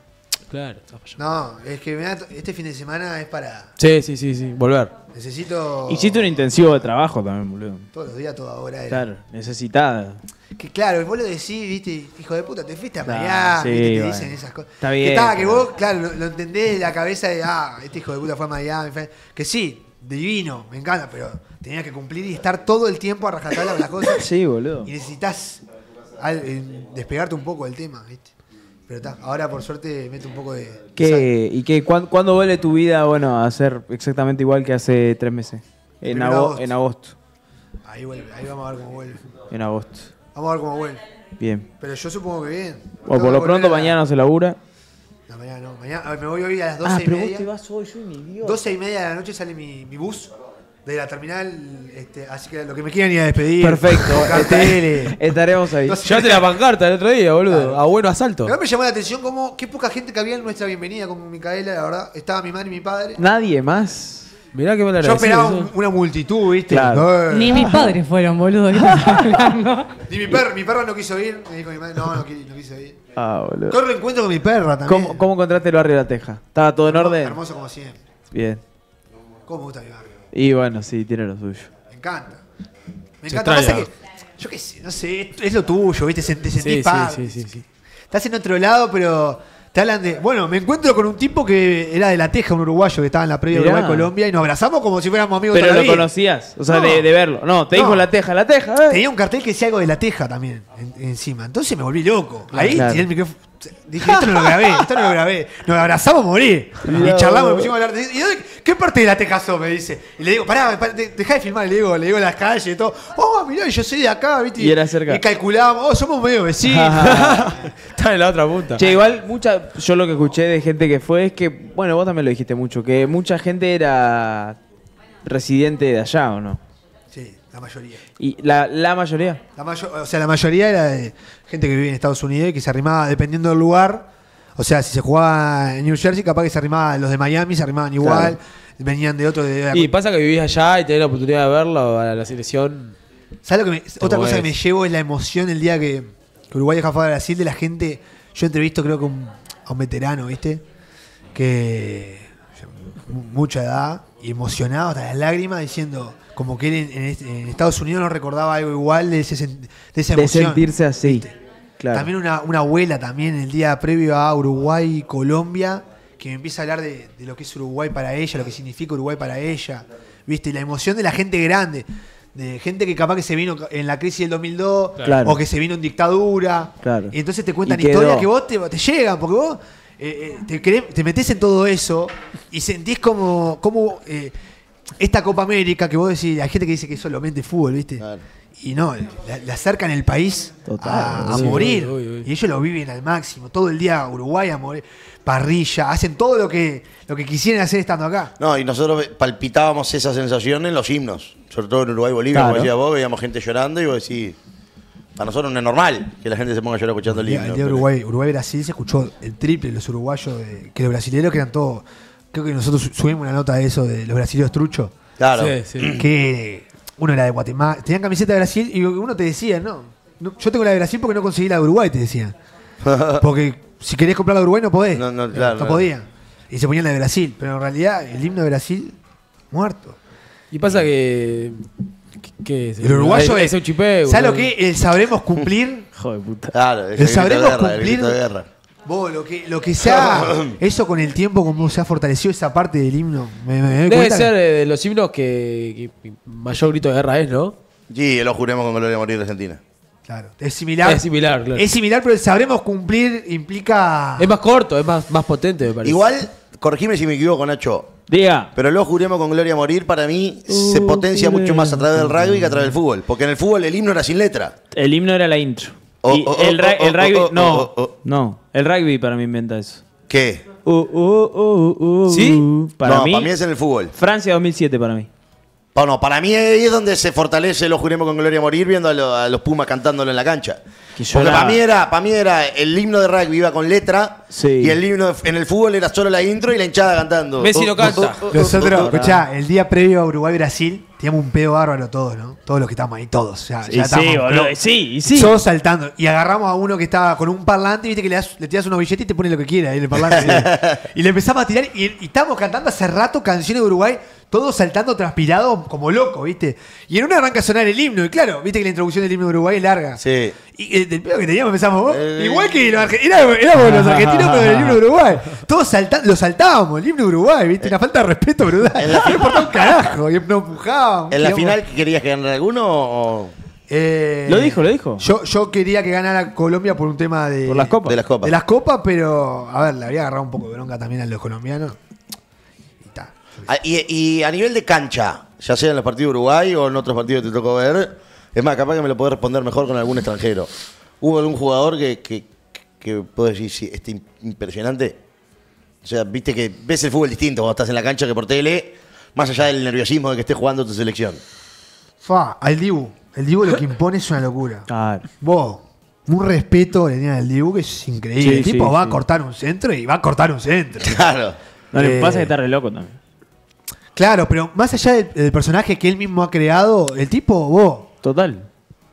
Claro. No, es que me da este fin de semana es para... Sí, sí, sí, sí. Volver. Necesito... Hiciste un intensivo de trabajo también, boludo. Todos los días, toda hora. Era. Claro, necesitada. Que claro, vos lo decís, viste, hijo de puta, te fuiste a Miami, sí, te vale. Dicen esas cosas. Está bien. Que, está, que vos, claro, lo, lo entendés de la cabeza de, ah, este hijo de puta fue a Miami. Que sí. Divino, me encanta, pero tenías que cumplir y estar todo el tiempo a rajatabla con las cosas. Sí, boludo. Y necesitas despegarte un poco del tema, ¿viste? Pero ta, ahora por suerte mete un poco de... ¿Qué, ¿Y qué, ¿cuándo, cuándo vuelve tu vida bueno, a ser exactamente igual que hace tres meses? En, ago agosto. en agosto. Ahí vuelve, ahí vamos a ver cómo vuelve. En agosto. Vamos a ver cómo vuelve. Bien. Pero yo supongo que bien. O por lo pronto mañana se labura. No, mañana no. Mañana, a ver, me voy hoy a las doce y media. Ah, pero vos te vas hoy, yo ni Dios. doce y media de la noche sale mi, mi bus de la terminal, este, así que lo que me quieran ir a despedir. Perfecto. Carteles. Estaremos ahí. Entonces, llévate la pancarta el otro día, boludo. Claro. A bueno asalto. Pero me llamó la atención como qué poca gente que había en nuestra bienvenida con Micaela, la verdad. Estaba mi madre y mi padre. Nadie más. Mirá que me la Yo esperaba un, una multitud, ¿viste? Claro. Ni mis padres fueron, boludo. Ni mi perra, mi perra no quiso ir. Me dijo mi madre, no, no quiso, no quiso ir. Ah, boludo. Todo reencuentro con mi perra también. ¿Cómo, cómo encontraste el barrio de La Teja? ¿Estaba todo en orden? Hermoso como siempre. Bien. ¿Cómo me gusta mi barrio? Y bueno, sí, tiene lo suyo. Me encanta. Me Se encanta. Pasa que, yo qué sé, no sé, es lo tuyo, ¿viste? Te sentís sí, padre. Sí, sí, sí, sí. Estás en otro lado, pero... Te hablan de, bueno, me encuentro con un tipo que era de La Teja, un uruguayo que estaba en la previa de Uruguay-Colombia y nos abrazamos como si fuéramos amigos. Pero lo conocías, o sea, no. de, de verlo. No, te no. dijo La Teja, La Teja. Eh. Tenía un cartel que decía algo de La Teja también en, encima. Entonces me volví loco. Claro, Ahí claro. tiré el micrófono. Dije, esto no lo grabé, esto no lo grabé. Nos abrazamos, morí. No. Y charlamos, me pusimos a hablar. ¿Y dónde, qué parte de La Teja sos? Me dice. Y le digo, pará, pará dejá de filmar. Le digo, le digo las calles y todo. Oh, mirá, yo soy de acá, ¿viste? Y, y era cerca. Y calculábamos, oh, somos medio vecinos. Está en la otra punta. Che, igual, mucha, yo lo que escuché de gente que fue es que, bueno, vos también lo dijiste mucho, que mucha gente era residente de allá, ¿o no? Sí, la mayoría. ¿Y la, la mayoría? La mayo- o sea, la mayoría era de gente que vivía en Estados Unidos y que se arrimaba dependiendo del lugar. O sea, si se jugaba en New Jersey, capaz que se arrimaban los de Miami, se arrimaban igual, claro. venían de otro... De, de y pasa que vivís allá y tenés la oportunidad de verlo a la selección. ¿Sabes lo que me, otra cosa que me llevo es la emoción el día que, que Uruguay dejó fuera a Brasil de la gente? Yo entrevisto creo que un, a un veterano, ¿viste? Que... mucha edad y emocionado hasta las lágrimas diciendo... Como que él en, en, en Estados Unidos no recordaba algo igual de, ese, de esa emoción. De sentirse así. Claro. También una, una abuela también el día previo a Uruguay y Colombia, que me empieza a hablar de, de lo que es Uruguay para ella, lo que significa Uruguay para ella. ¿Viste? Y la emoción de la gente grande, de gente que capaz que se vino en la crisis del dos mil dos, claro. o que se vino en dictadura. Claro. Y entonces te cuentan historias que vos te, te llegan, porque vos eh, eh, te, crees, te metés en todo eso y sentís como... como eh, esta Copa América, que vos decís, hay gente que dice que es solamente fútbol, ¿viste? Claro. Y no, le acercan el país Total, a, a sí, morir. Uy, uy, uy. Y ellos lo viven al máximo. Todo el día Uruguay a morir. Parrilla, hacen todo lo que, lo que quisieran hacer estando acá. No, y nosotros palpitábamos esa sensación en los himnos. Sobre todo en Uruguay y Bolivia, claro. como decías vos, veíamos gente llorando y vos decís, para nosotros no es normal que la gente se ponga a llorar escuchando el, el himno. El día de Uruguay, Uruguay-Brasil se escuchó el triple, los uruguayos, de, que los brasileños que eran todos... Creo que nosotros subimos una nota de eso, de los brasileños truchos. Claro. Sí, sí. Que uno era de Guatemala. Tenían camiseta de Brasil y uno te decía, no, no yo tengo la de Brasil porque no conseguí la de Uruguay, te decían. Porque si querés comprar la de Uruguay no podés. No, no, claro, no podían. Claro. Y se ponían la de Brasil. Pero en realidad el himno de Brasil, muerto. Y pasa que... que es el, el uruguayo es, es un chipeo. ¿Sabes lo que? El sabremos cumplir. Joder, puta. Claro, el, el sabremos guerra, cumplir. El de guerra. Vos, lo que, lo que sea, eso con el tiempo, como se ha fortalecido esa parte del himno. Me, me doy Debe cuenta ser que... de los himnos que, que mayor grito de guerra es, ¿no? Sí, lo juremos con gloria morir de Argentina. Claro, es similar. Es similar, claro. Es similar, pero el sabremos cumplir implica... Es más corto, es más, más potente, me parece. Igual, corregime si me equivoco, Nacho. Diga. Pero lo juremos con gloria morir, para mí, uh, se potencia uh, mucho más a través del rugby que a través del fútbol. Porque en el fútbol el himno era sin letra. El himno era la intro. Oh, y oh, el, oh, el rugby, oh, oh, no, oh, oh. no, el rugby para mí inventa eso. ¿Qué? Uh, uh, uh, uh, uh, ¿Sí? Para no, mí, para mí es en el fútbol. Francia dos mil siete para mí. Bueno, para mí es donde se fortalece lo juremos con gloria a morir viendo a, lo, a los Pumas cantándolo en la cancha. Que Porque para mí, era, para mí era el himno de rugby iba con letra sí. y el himno de, en el fútbol era solo la intro y la hinchada cantando. Messi lo canta. Uh, uh, uh, Nosotros, uh, uh, escuchá, el día previo a Uruguay-Brasil... Teníamos un pedo bárbaro todos, ¿no? Todos los que estábamos ahí, todos. Ya, sí, ya estábamos, sí, boludo. Sí, sí. Todos saltando. Y agarramos a uno que estaba con un parlante, viste que le, das, le tiras unos billetes y te pone lo que quiera en el parlante. Y le empezamos a tirar y, y estábamos cantando hace rato canciones de Uruguay, todos saltando transpirados como locos, viste. Y en una arranca a sonar el himno. Y claro, viste que la introducción del himno de Uruguay es larga. Sí. Y del pedo que teníamos empezamos, eh, igual que los argentinos, éramos los argentinos, pero del himno de Uruguay. Todos saltando, lo saltábamos, el himno de Uruguay, viste. Una falta de respeto brutal. No importaba un carajo, y nos empujábamos. ¿En la final querías que ganara alguno? O... Eh, lo dijo, lo dijo. Yo, yo quería que ganara Colombia por un tema de... Por las copas. De las copas. De las copas, pero... A ver, le habría agarrado un poco de bronca también a los colombianos. Y, ta, y, y a nivel de cancha, ya sea en los partidos de Uruguay o en otros partidos que te tocó ver. Es más, capaz que me lo podés responder mejor con algún extranjero. ¿Hubo algún jugador que, que, que puedo decir, sí, este impresionante? O sea, viste que ves el fútbol distinto cuando estás en la cancha que por tele, más allá del nerviosismo de que estés jugando tu selección. Fa, al Dibu. El Dibu lo que impone es una locura. Claro. Vos, un respeto le tiene al Dibu que es increíble. Sí, el tipo sí, va sí. a cortar un centro y va a cortar un centro. Claro. No, lo que pasa es que está re loco también. Claro, pero más allá del, del personaje que él mismo ha creado, el tipo, vos. Total.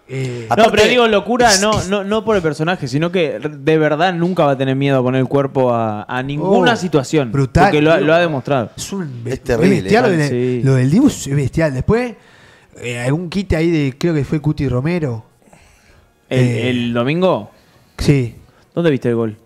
Eh, no, aparte, pero digo locura no, no, no por el personaje, sino que de verdad nunca va a tener miedo a poner el cuerpo a, a ninguna oh, situación. Brutal. Porque lo, lo ha demostrado. Es, un, es terrible. Es bestial, ¿vale? lo, sí. lo del Dibu es bestial. Después, eh, algún quite ahí de, creo que fue Cuti Romero. ¿El, eh, ¿El domingo? Sí. ¿Dónde viste el gol?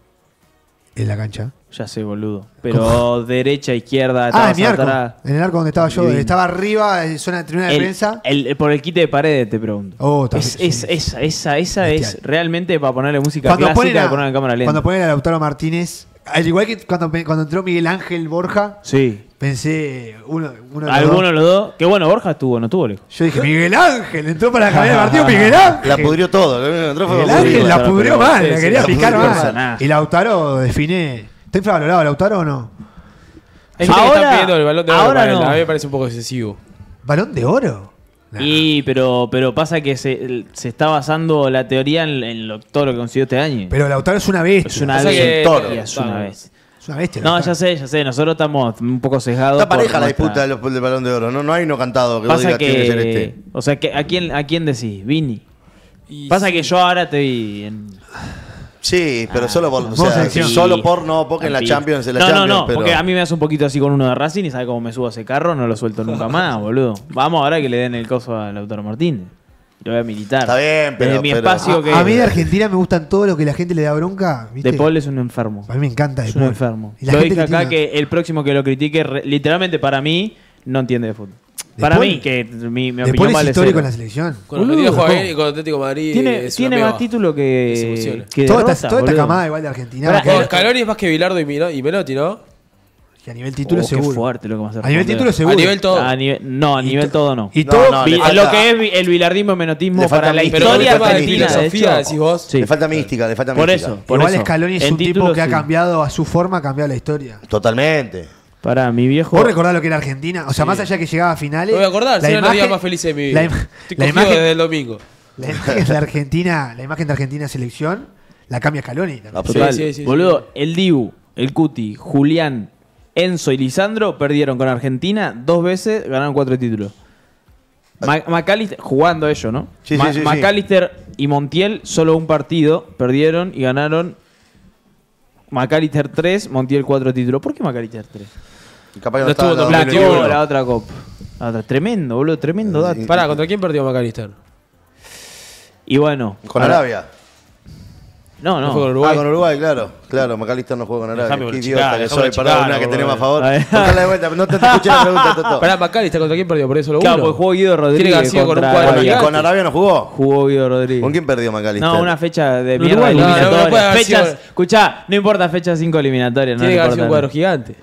En la cancha. Ya sé, boludo. Pero ¿cómo? Derecha, izquierda, ah, en mi arco. Atrás. En el arco donde estaba yo. Bien. Estaba arriba, en zona de tribuna de el, prensa. El, el, por el quite de Paredes, te pregunto. Oh, es, es, esa esa, esa es realmente para ponerle música cuando clásica a, poner en cámara lenta. Cuando ponen a Lautaro Martínez, al igual que cuando, cuando entró Miguel Ángel Borja, sí. pensé uno, uno de los Alguno de los dos. Que bueno, Borja estuvo, no estuvo, lejos. Yo dije, Miguel Ángel, entró para cambiar el partido, Miguel Ángel. La pudrió todo. Miguel Ángel la pudrió mal, la quería picar mal. Y Lautaro define... ¿Está infravalorado Lautaro o no? Es que ahora, están pidiendo el balón de oro ahora para él. No. A mí me parece un poco excesivo. ¿Balón de oro? Nah. Y pero, pero pasa que se, se está basando la teoría en, en lo, todo lo que consiguió este año. Pero Lautaro es una bestia. Es una bestia. Es un toro. Es una bestia. Es una bestia. No, ya sé, ya sé. Nosotros estamos un poco sesgados. Está pareja la disputa del balón de oro. No, no hay uno cantado que pasa vos digas que, tiene que ser este. O sea, que, ¿a quién, a quién decís? Vini. Y pasa sí. que yo ahora te vi en... Sí, pero ah, solo por o sea, solo por no, porque en la Champions en la no, Champions, no, no, pero... porque a mí me hace un poquito así con uno de Racing y sabe cómo me subo a ese carro, no lo suelto nunca más, boludo. Vamos ahora que le den el coso a Lautaro Martínez. Lo voy a militar. Está bien, pero, mi pero... espacio a, que... a mí de Argentina me gustan todo lo que la gente le da bronca, ¿viste? De Paul es un enfermo. A mí me encanta de Paul. Es un enfermo. Y la lo gente dije acá que el próximo que lo critique re, literalmente para mí no entiende de fútbol. Para mí, que mi, mi opinión es vale histórico cero. En la selección. Con lo que tiene Joaquín y con Atlético de Madrid. Tiene, es tiene más título que. que toda derrota, esta, toda esta camada igual de Argentina. Ahora, Scaloni es más que Bilardo y, Milo, y Melotti, ¿no? Que a nivel título oh, seguro. Qué fuerte lo que más a nivel título seguro. A nivel todo. A nive no, a nivel todo no. Y todo. No, no, falta, lo que es el bilardismo y menotismo para la historia argentina. Le falta mística, le falta mística. Por eso. Igual Scaloni es un tipo que ha cambiado a su forma, ha cambiado la historia. Totalmente. Para mi viejo. ¿Vos recordás lo que era Argentina? O sea, sí. más allá que llegaba a finales. Lo voy a acordar, si no los días más felices de mi vida. La, im Estoy la imagen desde el domingo. La imagen de Argentina, la imagen de Argentina selección, la cambia Scaloni. La sí, sí, sí, boludo, sí. el Dibu, el Cuti, Julián, Enzo y Lisandro perdieron con Argentina dos veces, ganaron cuatro títulos. Ma McAllister, jugando ellos, ¿no? Sí, Ma sí, sí, McAllister sí. y Montiel, solo un partido, perdieron y ganaron McAllister tres, Montiel cuatro títulos. ¿Por qué McAllister tres? Capaz no estuvo la, la, la, la otra copa. La otra. Tremendo, boludo, tremendo dato. Pará, ¿contra quién perdió McAllister? Y bueno. ¿Con ahora... Arabia? No, no. no con Uruguay. Ah, con Uruguay, claro. Claro, McAllister no jugó con Arabia. Dejame Qué idiota que soy. Pará, una que tenemos a favor. Buscala de vuelta, no te escuché la pregunta, Toto. Pará, McAllister, ¿contra quién perdió? Por eso lo uno. Claro, porque jugó Guido Rodríguez. Tiene con un cuadro. ¿Con Arabia no jugó? Jugó Guido Rodríguez. ¿Con quién perdió McAllister? No, una fecha de mierda eliminatoria. Escuchá, no importa fecha cinco eliminatoria. Tiene que haber sido un cuadro gigante.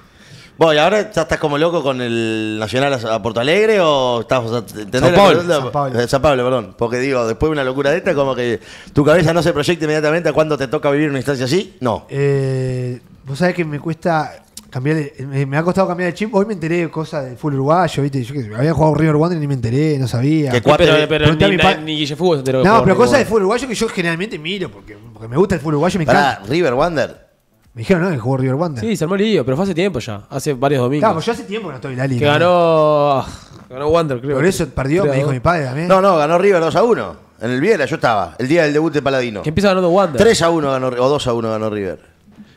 Bueno, ¿y ahora ya estás como loco con el Nacional a Porto Alegre o estás... O sea, San Pablo. San Pablo. San Pablo, perdón. Porque digo, después de una locura de esta, como que tu cabeza no se proyecta inmediatamente a cuándo te toca vivir una instancia así, no. Eh, Vos sabés que me cuesta cambiar... El, me ha costado cambiar el chip. Hoy me enteré de cosas del fútbol uruguayo, ¿viste? Yo que había jugado River Wander y ni me enteré, no sabía. Que cuatro, pero pero, pero ni, na, ni Guille Fútbol se enteró. No, pero River cosas del fútbol uruguayo que yo generalmente miro porque, porque me gusta el fútbol uruguayo y me encanta. Pará, River Wander... Me dijeron, ¿no? Que jugó River Wander. Sí, se armó el lío, pero fue hace tiempo ya. Hace varios domingos. Claro, pues yo hace tiempo que no estoy en la liga. Que ganó... Ganó Wander, creo. Por eso perdió, me dijo mi padre también. No, no, ganó River dos a uno. En el Viera yo estaba. El día del debut de Paladino. Que empieza ganando Wander. tres a uno ganó, o dos a uno ganó River.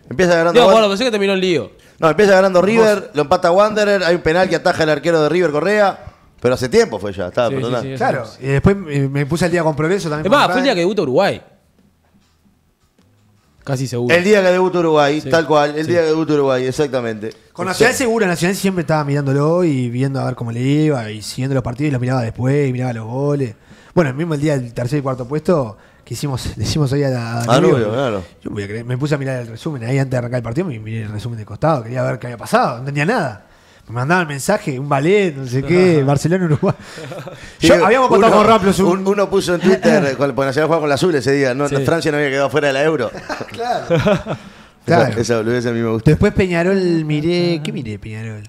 Empieza ganando Digo, Wander. Bueno, pensé que terminó el lío. No, empieza ganando River, ¿Vos? Lo empata Wanderer, hay un penal que ataja el arquero de River, Correa. Pero hace tiempo fue ya, estaba sí, sí, sí, Claro, sí. y después me puse el día con Progreso también. Es más, fue el día que debuta Uruguay. Casi seguro. El día que debuta Uruguay, sí. tal cual. El sí. día que debuta Uruguay, exactamente. Con Nacional seguro, Nacional siempre estaba mirándolo y viendo a ver cómo le iba y siguiendo los partidos y los miraba después y miraba los goles. Bueno, el mismo el día del tercer y cuarto puesto que hicimos, le hicimos hoy a la... A Danilo, Rubio, claro. Yo voy a creer, me puse a mirar el resumen ahí antes de arrancar el partido, me miré el resumen de costado, quería ver qué había pasado, no entendía nada. me mandaban mensaje, un ballet, no sé qué, Barcelona, Uruguay. Yo, sí, habíamos pasado con Ramplos. Un... Un, uno puso en Twitter, con, porque Nacional jugaba con la azul ese día, no, sí. Francia no había quedado fuera de la Euro. Claro. Claro. Esa, esa boludez a mí me gusta. Después Peñarol miré, ¿qué miré Peñarol?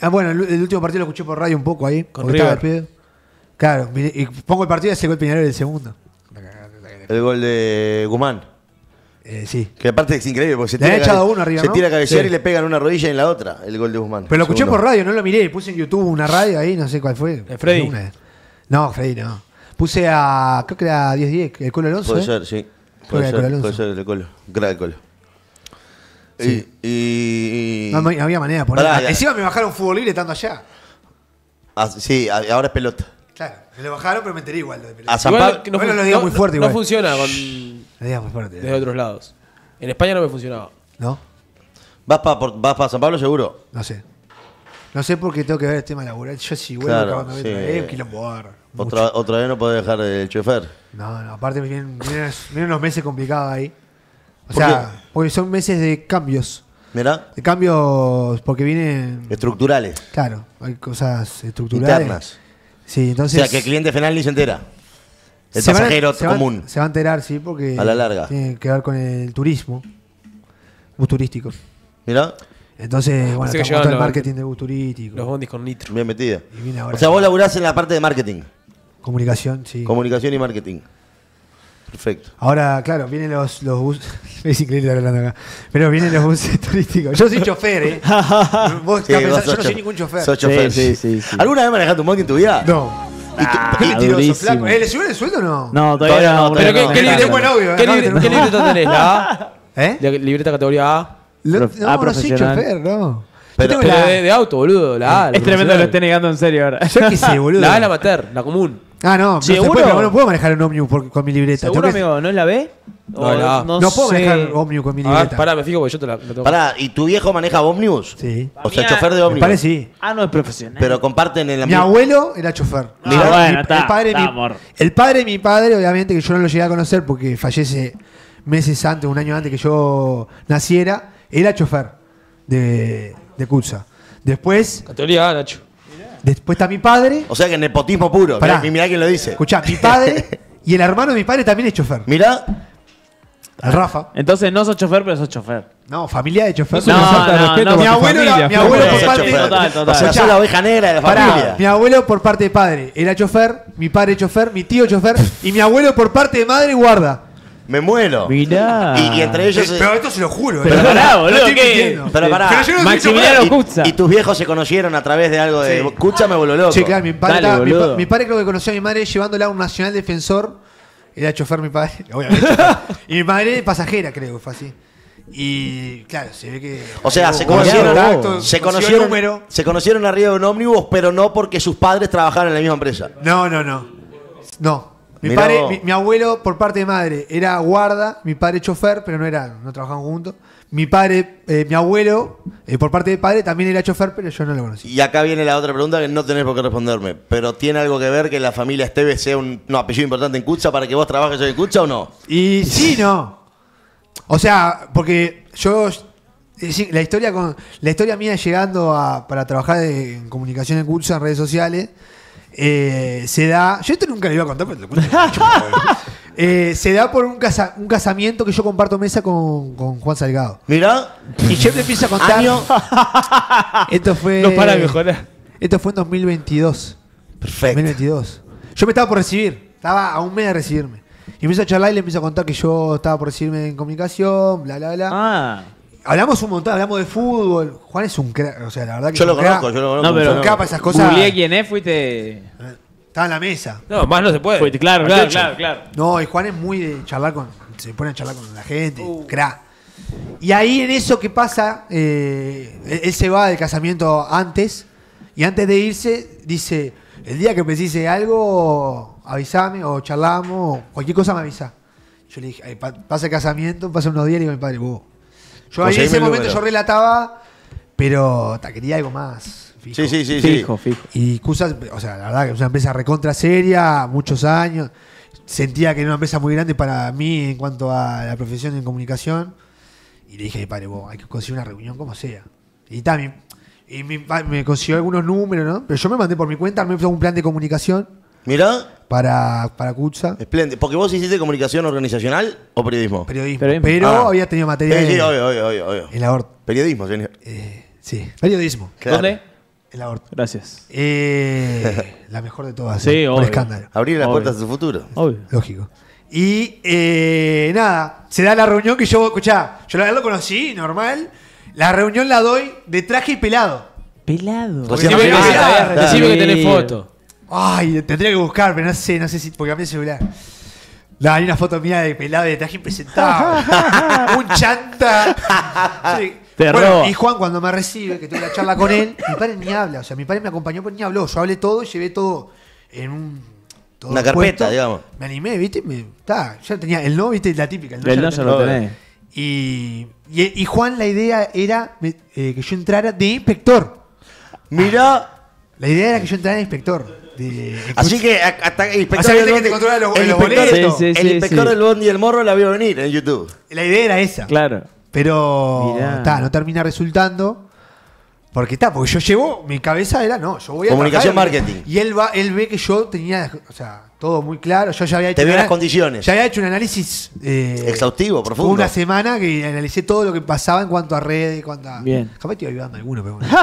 Ah, bueno, el, el último partido lo escuché por radio un poco ahí. Con River. Claro, miré, y pongo el partido y ese gol Peñarol el segundo. El gol de Guzmán. Eh, sí. Que aparte es increíble porque se, tira, echado uno arriba, se ¿no? tira a cabecear sí. y le pegan una rodilla y en la otra el gol de Guzmán. Pero lo escuché segundo. Por radio, no lo miré. Puse en YouTube una radio ahí, no sé cuál fue. ¿El Freddy? No, Freddy no. Puse a, creo que era diez diez, el Colo Alonso. Puede eh? ser, sí. Puede ser, Alonso. Puede ser el Colo. Gran Colo. Sí. Y, y, y... No, no había manera de ponerlo. Encima me bajaron fútbol libre estando allá. Ah, sí, ahora es pelota. Claro, me lo bajaron, pero me enteré igual lo de pelota. A San Pablo no, bueno, lo digo no, muy fuerte no, igual. No funciona con... Lo digo muy fuerte. Desde otros lados. En España no me funcionaba. ¿No? ¿Vas para vas pa San Pablo seguro? No sé. No sé porque tengo que ver el tema laboral. Yo sí, güey, claro, acabando de sí. eh, un quilombo. Otra, otra vez no podés dejar el chofer. No, no, aparte vienen, vienen, vienen unos meses complicados ahí. O sea, ¿qué? Porque son meses de cambios. ¿Mirá? De cambios porque vienen... Estructurales. Claro, hay cosas estructurales. Internas. Sí, entonces... O sea, que el cliente final ni se entera. El se pasajero van, común. Se, van, se va a enterar, sí, porque... A la larga. Tiene que ver con el turismo. Bus turístico. Mirá. Entonces, bueno, estamos todo el los, marketing de bus turístico. Los bondis con nitro. Bien metida. O sea, vos laburás en la parte de marketing. Comunicación, sí. Comunicación y marketing. Perfecto. Ahora, claro, vienen los, los buses. Es increíble estar hablando acá. Pero vienen los buses turísticos. Yo soy chofer, ¿eh? Vos sí, pensando, vos yo no soy ningún chofer. Sos chofer, sí, sí, sí, sí. ¿Alguna vez manejaste un bondi en tu vida? No. ¿Y tú, ah, qué tiroso, flaco? ¿Eh, ¿le subieron el sueldo o no? No, todavía no. Pero qué libreta tenés, ¿la A? ¿Eh? ¿Libreta categoría A? Lo, no, ah, no soy chofer, no. Pero, pero la... de, de auto, boludo, la A. La es tremendo que lo esté negando en serio ahora. Yo qué sé, boludo. La A es la mater, la común. Ah, no, no, puede, no puedo manejar un ómnibus por, con mi libreta. ¿Seguro, amigo? Que... ¿No es la B? No, la A. No, no puedo manejar un ómnibus con mi libreta. Ah, pará, me fijo porque yo te la, la tengo. Pará, ¿y tu viejo maneja ómnibus? Sí. O sea, chofer de ómnibus. Parece sí. Ah, no es profesional. Pero comparten en la... Mi abuelo era chofer. No, Mirá, bueno, mi, está, el, padre está, mi, amor. el padre de mi padre, obviamente, que yo no lo llegué a conocer porque fallece meses antes, un año antes que yo naciera, era chofer de, de Cursa. Después... Categoría A, Nacho. Después está mi padre. O sea que nepotismo puro. Pará, mirá, mirá quién lo dice. Escuchá, mi padre y el hermano de mi padre también es chofer. Mirá. Al Rafa. Entonces no sos chofer, pero sos chofer. No, familia de chofer. No, no, no, no, no. Mi abuelo, familia, la, mi abuelo por parte de total, total. O sea, sos la oveja negra de la pará, familia. Mi abuelo por parte de padre era chofer, mi padre chofer, mi tío chofer y mi abuelo por parte de madre guarda. Me muero. Mirá. Y, y entre ellos... Pero esto se lo juro. Pero pará, boludo. Pero pará. Maximiliano Cucha. Y tus viejos se conocieron a través de algo de... Cucha me voló loco. Sí, claro. Mi padre, Dale, mi, pa mi padre creo que conoció a mi madre llevándola a un nacional defensor. Era chofer mi padre. Obviamente. Y mi madre pasajera, creo. Fue así. Y claro, se ve que... O sea, se conocieron... Contacto, se, conocieron número. se conocieron arriba de un ómnibus, pero no porque sus padres trabajaron en la misma empresa. No, no, no. No. Mi, padre, mi, mi abuelo, por parte de madre, era guarda, mi padre chofer, pero no era, no trabajaban juntos. Mi padre, eh, mi abuelo, eh, por parte de padre, también era chofer, pero yo no lo conocí. Y acá viene la otra pregunta que no tenés por qué responderme. ¿Pero tiene algo que ver que la familia Esteves sea un no, apellido importante en Cucha para que vos trabajes en Cucha o no? Y sí, no. O sea, porque yo... La historia, con, la historia mía llegando a, para trabajar de, en comunicación en Cucha, en redes sociales... Eh, se da, yo esto nunca le iba a contar, pero te lo cuento mucho, eh, se da por un, casa, un casamiento que yo comparto mesa con, con Juan Salgado. Mirá. Y yo le empiezo a contar. Año. Esto fue. No para mejorar. Esto fue en dos mil veintidós. Perfecto. dos mil veintidós. Yo me estaba por recibir, estaba a un mes de recibirme. Y empiezo a charlar y le empiezo a contar que yo estaba por recibirme en comunicación, bla, bla, bla. Ah. Hablamos un montón, hablamos de fútbol. Juan es un crack, o sea, la verdad que yo lo conozco, crack, yo lo conozco. No, pero capa esas cosas. Julié quién es, fuiste. Estaba en la mesa. No, más no se puede. Fuiste, claro, claro, claro, claro. No, y Juan es muy de charlar con, se pone a charlar con la gente, uh. crack. Y ahí en eso que pasa, eh, él, él se va del casamiento antes y antes de irse dice, el día que precise algo, avísame o charlamos, o cualquier cosa me avisa. Yo le dije, pasa el casamiento, pasa unos días y le digo a mi padre, vos. Yo ahí en ese momento número. yo relataba, pero ta, quería algo más. Fijo. Sí, sí, sí. Fijo, sí. fijo. Y Cusas, o sea, la verdad que es una empresa recontra seria, muchos años. Sentía que era una empresa muy grande para mí en cuanto a la profesión en comunicación. Y le dije, padre, vos, hay que conseguir una reunión como sea. Y también, y me, me consiguió algunos números, ¿no? Pero yo me mandé por mi cuenta, me hizo un plan de comunicación. Mirá. Para, para Kutza. Espléndido. Porque vos hiciste comunicación organizacional o periodismo. Periodismo. Pero, pero ah. había tenido materia. Sí, sí, obvio, obvio, obvio, obvio. En la O R T. Periodismo, señor. Eh, sí, periodismo. Claro. ¿Dónde? En la O R T. Gracias. Eh, la mejor de todas. Sí, ¿no? Obvio. Por escándalo. Abrir las puertas de su futuro. Obvio. Lógico. Y eh, nada, se da la reunión que yo, escuchá, yo la verdad lo conocí, normal. La reunión la doy de traje y pelado. Pelado. Recibe que, ah, que tenés foto. Ay, tendría que buscar, pero no sé, no sé si, porque cambié el celular. No, hay una foto mía de pelado de traje impresentable. Un chanta. Sí. Te bueno, roba. Y Juan, cuando me recibe, que tuve la charla con él, mi padre ni habla. O sea, mi padre me acompañó, pero ni habló. Yo hablé todo, llevé todo en un... Todo una carpeta, puesto, digamos. Me animé, ¿viste? Me, ta, ya tenía el no, ¿viste? La típica. El no, el no ya lo tenés. Y, y, y Juan, la idea era me, eh, que yo entrara de inspector. Mirá. La idea era que yo entrara de inspector. De, así que hasta el inspector, o sea, del bondi, que te controla los, el los inspector, boletos. Sí, sí, el inspector sí. del bondi y el morro la vio venir en YouTube. La idea era esa. Claro. Pero ta, no termina resultando. Porque está, porque yo llevo, mi cabeza era, no, yo voy a comunicación trabajar, marketing. Y él va, él ve que yo tenía, o sea, todo muy claro. Yo ya había hecho. Te veo una, las condiciones. Ya había hecho un análisis eh, exhaustivo, profundo. Una semana que analicé todo lo que pasaba en cuanto a redes, en cuanto a. Bien. Capaz te iba ayudando a alguno, pero bueno.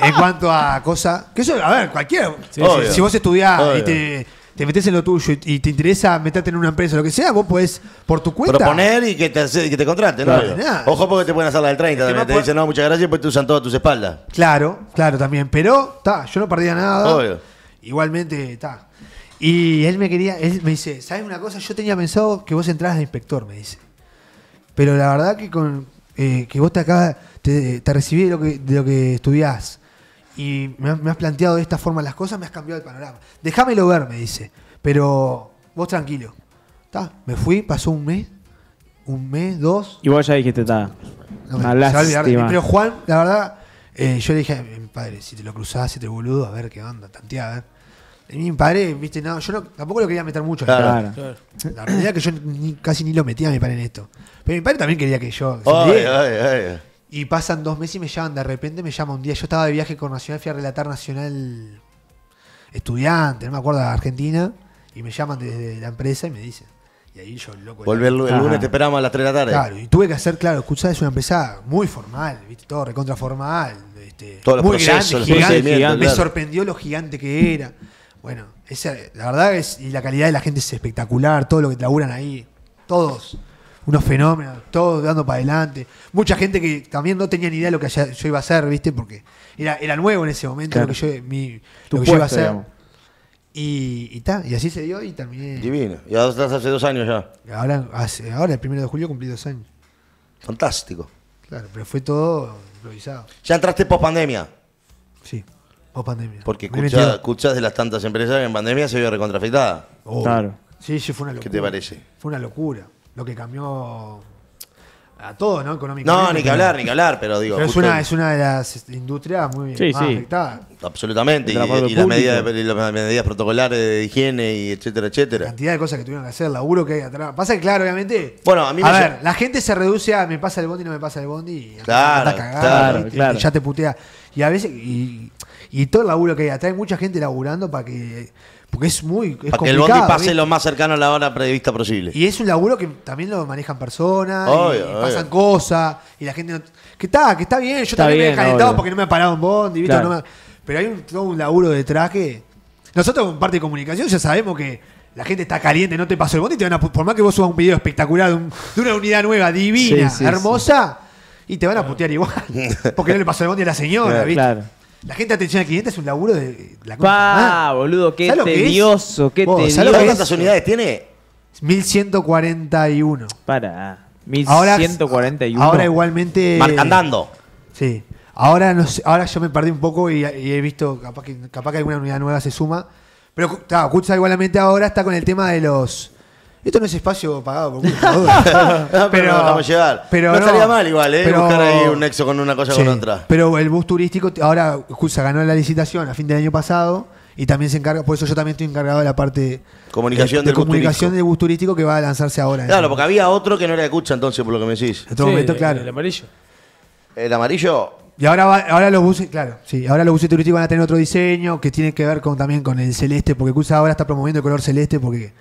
En cuanto a cosas. Que eso, a ver, cualquiera. Sí, sí, si vos estudiás obvio. Y te. Te metes en lo tuyo y, y te interesa meterte en una empresa, lo que sea, vos podés por tu cuenta proponer y que te, que te contraten, claro, ¿no? Nada. Ojo porque te pueden hacer la del treinta también. Te por... dicen, no, muchas gracias, pues te usan todas tus espaldas. Claro, claro también. Pero, ta, yo no perdía nada. Obvio. Igualmente, ta. Y él me quería, él me dice, ¿sabes una cosa? Yo tenía pensado que vos entraras de inspector, me dice. Pero la verdad que con eh, que vos te acabas, te, te recibí de lo que, de lo que estudiás. Y me has planteado de esta forma las cosas, me has cambiado el panorama. Déjamelo ver, me dice. Pero vos tranquilo. ¿Tá? Me fui, pasó un mes, un mes, dos. Y vos ya dijiste, está. No, una lástima. Pero Juan, la verdad, eh, yo le dije a mi padre, si te lo cruzás, si te boludo, a ver qué onda, tantea, a ver. Y mi padre, viste, no, yo no, tampoco lo quería meter mucho. Claro, claro. La realidad es que yo ni, casi ni lo metía a mi padre en esto. Pero mi padre también quería que yo... Ay, ay, ay. Y pasan dos meses y me llaman, de repente me llama un día. Yo estaba de viaje con Nacional, fui a relatar Nacional Estudiante, no me acuerdo, Argentina. Y me llaman desde la empresa y me dicen. Y ahí yo, loco. Volver el lunes, ajá. Te esperamos a las tres de la tarde. Claro, y tuve que hacer, claro, escuchá, es una empresa muy formal, ¿viste? Todo recontraformal. Este, Todos muy los procesos, gigante, gigante, claro. Me sorprendió lo gigante que era. Bueno, esa, la verdad es, y la calidad de la gente es espectacular, todo lo que laburan ahí, todos. Unos fenómenos, todos dando para adelante. Mucha gente que también no tenía ni idea de lo que yo iba a hacer, ¿viste? Porque era, era nuevo en ese momento, claro. Lo que yo, mi, lo que yo iba a hacer. Digamos. Y y, ta, y así se dio y terminé. Divino. Y ahora estás hace dos años ya. Ahora, hace, ahora el primero de julio cumplí dos años. Fantástico. Claro, pero fue todo improvisado. ¿Ya entraste post pandemia? Sí, post pandemia. Porque escuchás de las tantas empresas que en pandemia se vio recontrafectada. Oh, claro. Sí, sí, fue una locura. ¿Qué te parece? Fue una locura. Lo que cambió a todos, ¿no? Económicamente. No, ni que hablar, ni que hablar, pero digo... Pero es, una, es una de las industrias muy sí, más sí. afectadas. Absolutamente. Y, y las medidas, las medidas protocolares de higiene, y etcétera, etcétera. La cantidad de cosas que tuvieron que hacer, laburo que hay atrás. Pasa que, claro, obviamente... Bueno, a mí me... A ver, yo... la gente se reduce a me pasa el bondi, no me pasa el bondi. Y claro, está cagada, claro, y te, claro. Y ya te putea. Y a veces... Y, y todo el laburo que hay atrás. Hay mucha gente laburando para que... Porque es muy es para que el bondi pase, ¿viste? Lo más cercano a la hora prevista posible. Y es un laburo que también lo manejan personas, obvio, y obvio. Pasan cosas, y la gente no, que está, que está bien, yo está también bien, me he calentado obvio. Porque no me ha parado un bondi, ¿viste? Claro. No me, pero hay un, todo un laburo detrás que. Nosotros en parte de comunicación ya sabemos que la gente está caliente, no te pasó el bondi, te van a, por más que vos subas un video espectacular de, un, de una unidad nueva, divina, sí, sí, hermosa, sí. Y te van a putear igual. Porque no le pasó el bondi a la señora, claro, ¿viste? Claro. La gente de atención al cliente es un laburo de la pa, ah, boludo, qué tedioso, qué tedioso. ¿Cuántas unidades tiene? mil ciento cuarenta y uno. Para, mil ciento cuarenta y uno. Ahora, ahora igualmente... Marca andando. Sí. Ahora, no sé, ahora yo me perdí un poco y, y he visto, capaz que, capaz que alguna unidad nueva se suma. Pero, claro, Kutza igualmente ahora está con el tema de los... Esto no es espacio pagado por duda. No, pero no vamos a llegar. Pero no, no estaría mal igual, ¿eh? Pero, buscar ahí un nexo con una cosa sí, con otra. Pero el bus turístico, ahora Kutza ganó la licitación a fin del año pasado y también se encarga, por eso yo también estoy encargado de la parte comunicación de, de, del comunicación bus del bus turístico que va a lanzarse ahora. Claro, porque había otro que no era de Kutza entonces, por lo que me decís. En este sí, momento, claro. El, el amarillo. El amarillo, Y ahora, va, ahora los buses, claro, sí, ahora los buses turísticos van a tener otro diseño que tiene que ver con, también con el celeste, porque C U S A ahora está promoviendo el color celeste porque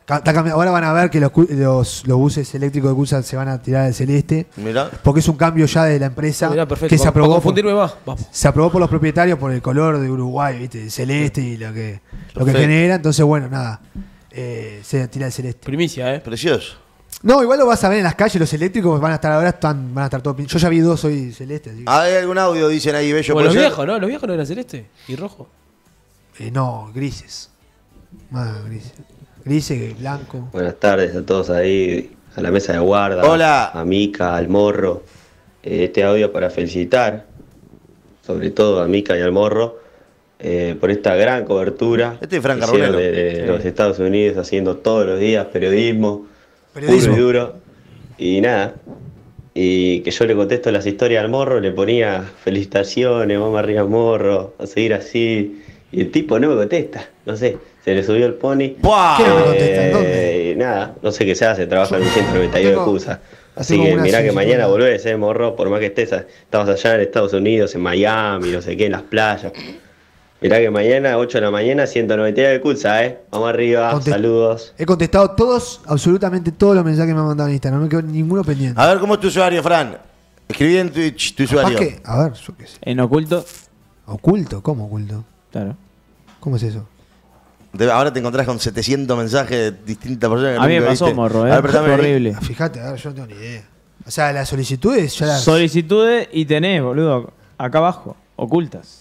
está cambiando. Ahora van a ver que los, los, los buses eléctricos de C U S A se van a tirar al celeste. Mirá. Porque es un cambio ya de la empresa. Mirá, que se aprobó, por, va. se aprobó por los propietarios por el color de Uruguay, ¿viste? El celeste y lo que, lo que genera. Entonces, bueno, nada, eh, se tira al celeste. Primicia, ¿eh? Precioso. No, igual lo vas a ver en las calles, los eléctricos van a estar ahora, están, van a estar todos pintados. Yo ya vi dos hoy celestes. Así que... ¿Hay algún audio? Dicen ahí, bello. Bueno, los viejos, ¿no? Los viejos no eran celeste y rojo. Eh, no, grises. Más grises. Grises, blanco. Buenas tardes a todos ahí, a la mesa de guarda. Hola. A Mica, al Morro. Eh, este audio para felicitar, sobre todo a Mica y al Morro, eh, por esta gran cobertura. Este es Frank Carbonero. De, de sí. Los Estados Unidos, haciendo todos los días periodismo. Periodismo. Puro y duro. Y nada. Y que yo le contesto las historias al Morro, le ponía felicitaciones, vamos arriba Morro, a seguir así. Y el tipo no me contesta. No sé, se le subió el pony. ¡Buah! ¿Qué no me contesta? ¿Dónde? Y nada, no sé qué se hace, trabaja en un centro veterinario de C U S A. Así que mirá que mañana volvés, eh, Morro, por más que estés. Estamos allá en Estados Unidos, en Miami, no sé qué, en las playas. Mirá que mañana, ocho de la mañana, ciento noventa de Culsa, ¿eh? Vamos arriba, Contest saludos. He contestado todos, absolutamente todos los mensajes que me han mandado en Instagram, no me quedó ninguno pendiente. A ver, ¿cómo es tu usuario, Fran? Escribí en Twitch tu usuario. Que, a ver, yo qué sé. ¿En oculto? ¿Oculto? ¿Cómo oculto? Claro. ¿Cómo es eso? De, ahora te encontrás con setecientos mensajes de distintas personas. Que a mí me pasó, viste. Morro, ¿eh? A ver, es horrible. Fíjate, a ver, yo no tengo ni idea. O sea, las solicitudes ya las... Solicitudes y tenés, boludo, acá abajo, ocultas.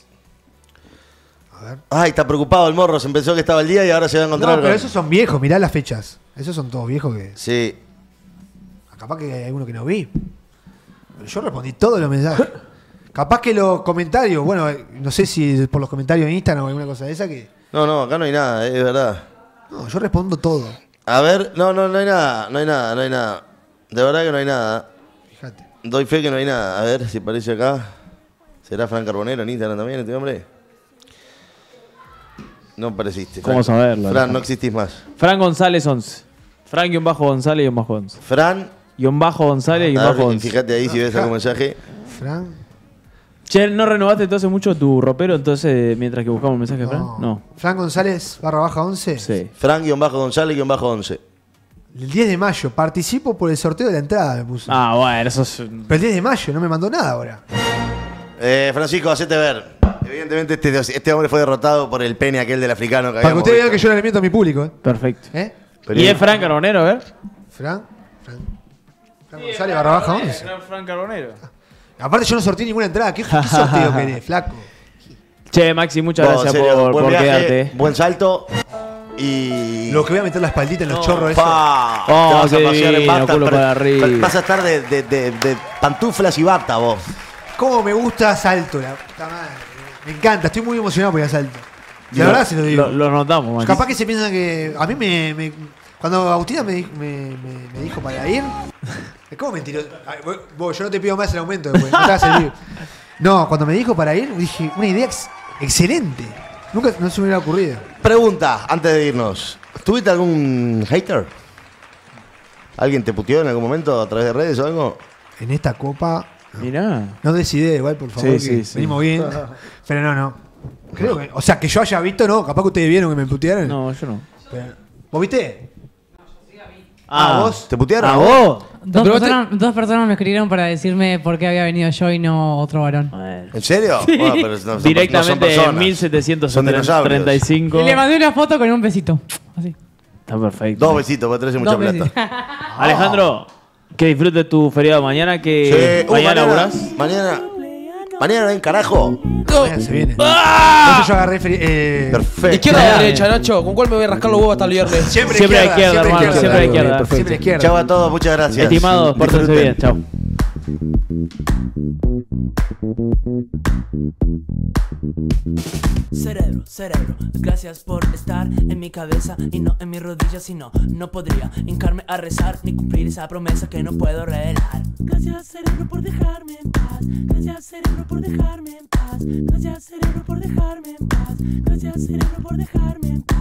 Ay, está preocupado el Morro, se pensó que estaba el día y ahora se va a encontrar. No, pero esos son viejos, mirá las fechas. Esos son todos viejos que... Sí. Capaz que hay alguno que no vi. Pero yo respondí todos los mensajes. Capaz que los comentarios, bueno, no sé si por los comentarios en Instagram o alguna cosa de esa que... No, no, acá no hay nada, es verdad. No, yo respondo todo. A ver, no, no, no hay nada, no hay nada, no hay nada. De verdad que no hay nada. Fíjate. Doy fe que no hay nada. A ver si aparece acá. ¿Será Fran Carbonero en Instagram también este hombre? No apareciste. Frank. ¿Cómo saberlo? Fran, no existís más. Fran González once. Fran guión bajo González guión bajo once. Fran guión bajo González guión bajo once. Fíjate ahí, no, si ves algún mensaje. Fran. Che, ¿no renovaste entonces mucho tu ropero entonces mientras que buscamos un mensaje, no. Fran? No. Fran González barra baja once. Sí. Fran guión bajo González guión bajo once. El diez de mayo. Participo por el sorteo de la entrada, me puso. Ah, bueno, eso es... Pero el diez de mayo no me mandó nada ahora. Eh, Francisco, hacete ver. Evidentemente este, este hombre fue derrotado por el pene aquel del africano que... Para que ustedes vean que yo le miento a mi público, ¿eh? Perfecto. ¿Eh? Y es Fran Carbonero, a ver. Fran, Fran, Fran sí, González barra baja once. Fran Carbonero. Ah, aparte yo no sorteé ninguna entrada. ¿Qué, qué sorteo querés, flaco? Che, Maxi, muchas bueno, gracias serio, por, buen por viaje, quedarte. Buen salto. Y... Lo que voy a meter la espaldita en los oh, chorros esos. Oh, te vas a pasear en bata, culo para arriba. Vas a estar de, de, de, de pantuflas y bata vos. Cómo me gusta salto, la puta madre. Me encanta, estoy muy emocionado por el asalto. La verdad se lo digo. Lo, lo notamos, man. Capaz que se piensan que... A mí me... me cuando Agustina me, me, me, me dijo para ir... ¿Cómo mentiroso? Vos, yo no te pido más el aumento después. No, te vas a servir. No, cuando me dijo para ir, dije, una idea ex excelente. Nunca no se me hubiera ocurrido. Pregunta, antes de irnos. ¿Tuviste algún hater? ¿Alguien te puteó en algún momento a través de redes o algo? En esta copa... No. Mirá. No decidé igual, por favor, sí, que sí, venimos sí. bien. Pero no, no. Creo que, o sea, que yo haya visto, no. Capaz que ustedes vieron que me putearon. No, yo no. Pero, ¿vos viste? No, yo sí la vi. Ah, ¿a vos? ¿Te putearon? ¿A vos? Dos personas, te... dos personas me escribieron para decirme por qué había venido yo y no otro varón. ¿En serio? Sí. Bueno, pero no, directamente no son mil setecientos treinta y cinco. Y le mandé una foto con un besito. Así. Está perfecto. Dos besitos, porque traes mucha besitos. plata. Alejandro. Que disfrutes tu feriado mañana, que sí. uh, mañana laburás. Mañana, mañana ven, carajo. Mañana se viene. ¡Ah! Entonces yo agarré eh, perfecto. Izquierda o derecha, Nacho. ¿Con cuál me voy a rascar los huevos hasta el viernes? Siempre, siempre izquierda, izquierda, siempre hermano. Izquierda, siempre izquierda. Perfecto. Siempre izquierda. Chau a todos, muchas gracias. Estimados, pórtense bien. Chau. Cerebro, cerebro, gracias por estar en mi cabeza y no en mis rodillas, si no, no podría hincarme a rezar ni cumplir esa promesa que no puedo revelar. Gracias cerebro por dejarme en paz, gracias cerebro por dejarme en paz, gracias cerebro por dejarme en paz, gracias cerebro por dejarme en paz.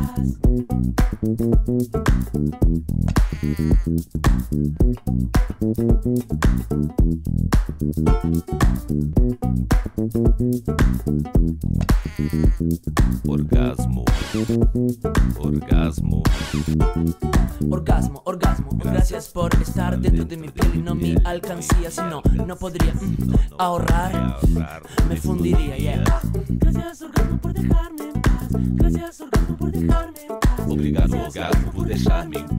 Orgasmo, orgasmo, orgasmo, orgasmo. Gracias por estar dentro de mi piel y no mi alcancía, si no, no podría mm, ahorrar, me fundiría, yeah. Gracias orgasmo por dejarme en paz, gracias orgasmo por dejarme en paz. Obrigado orgasmo por dejarme en paz.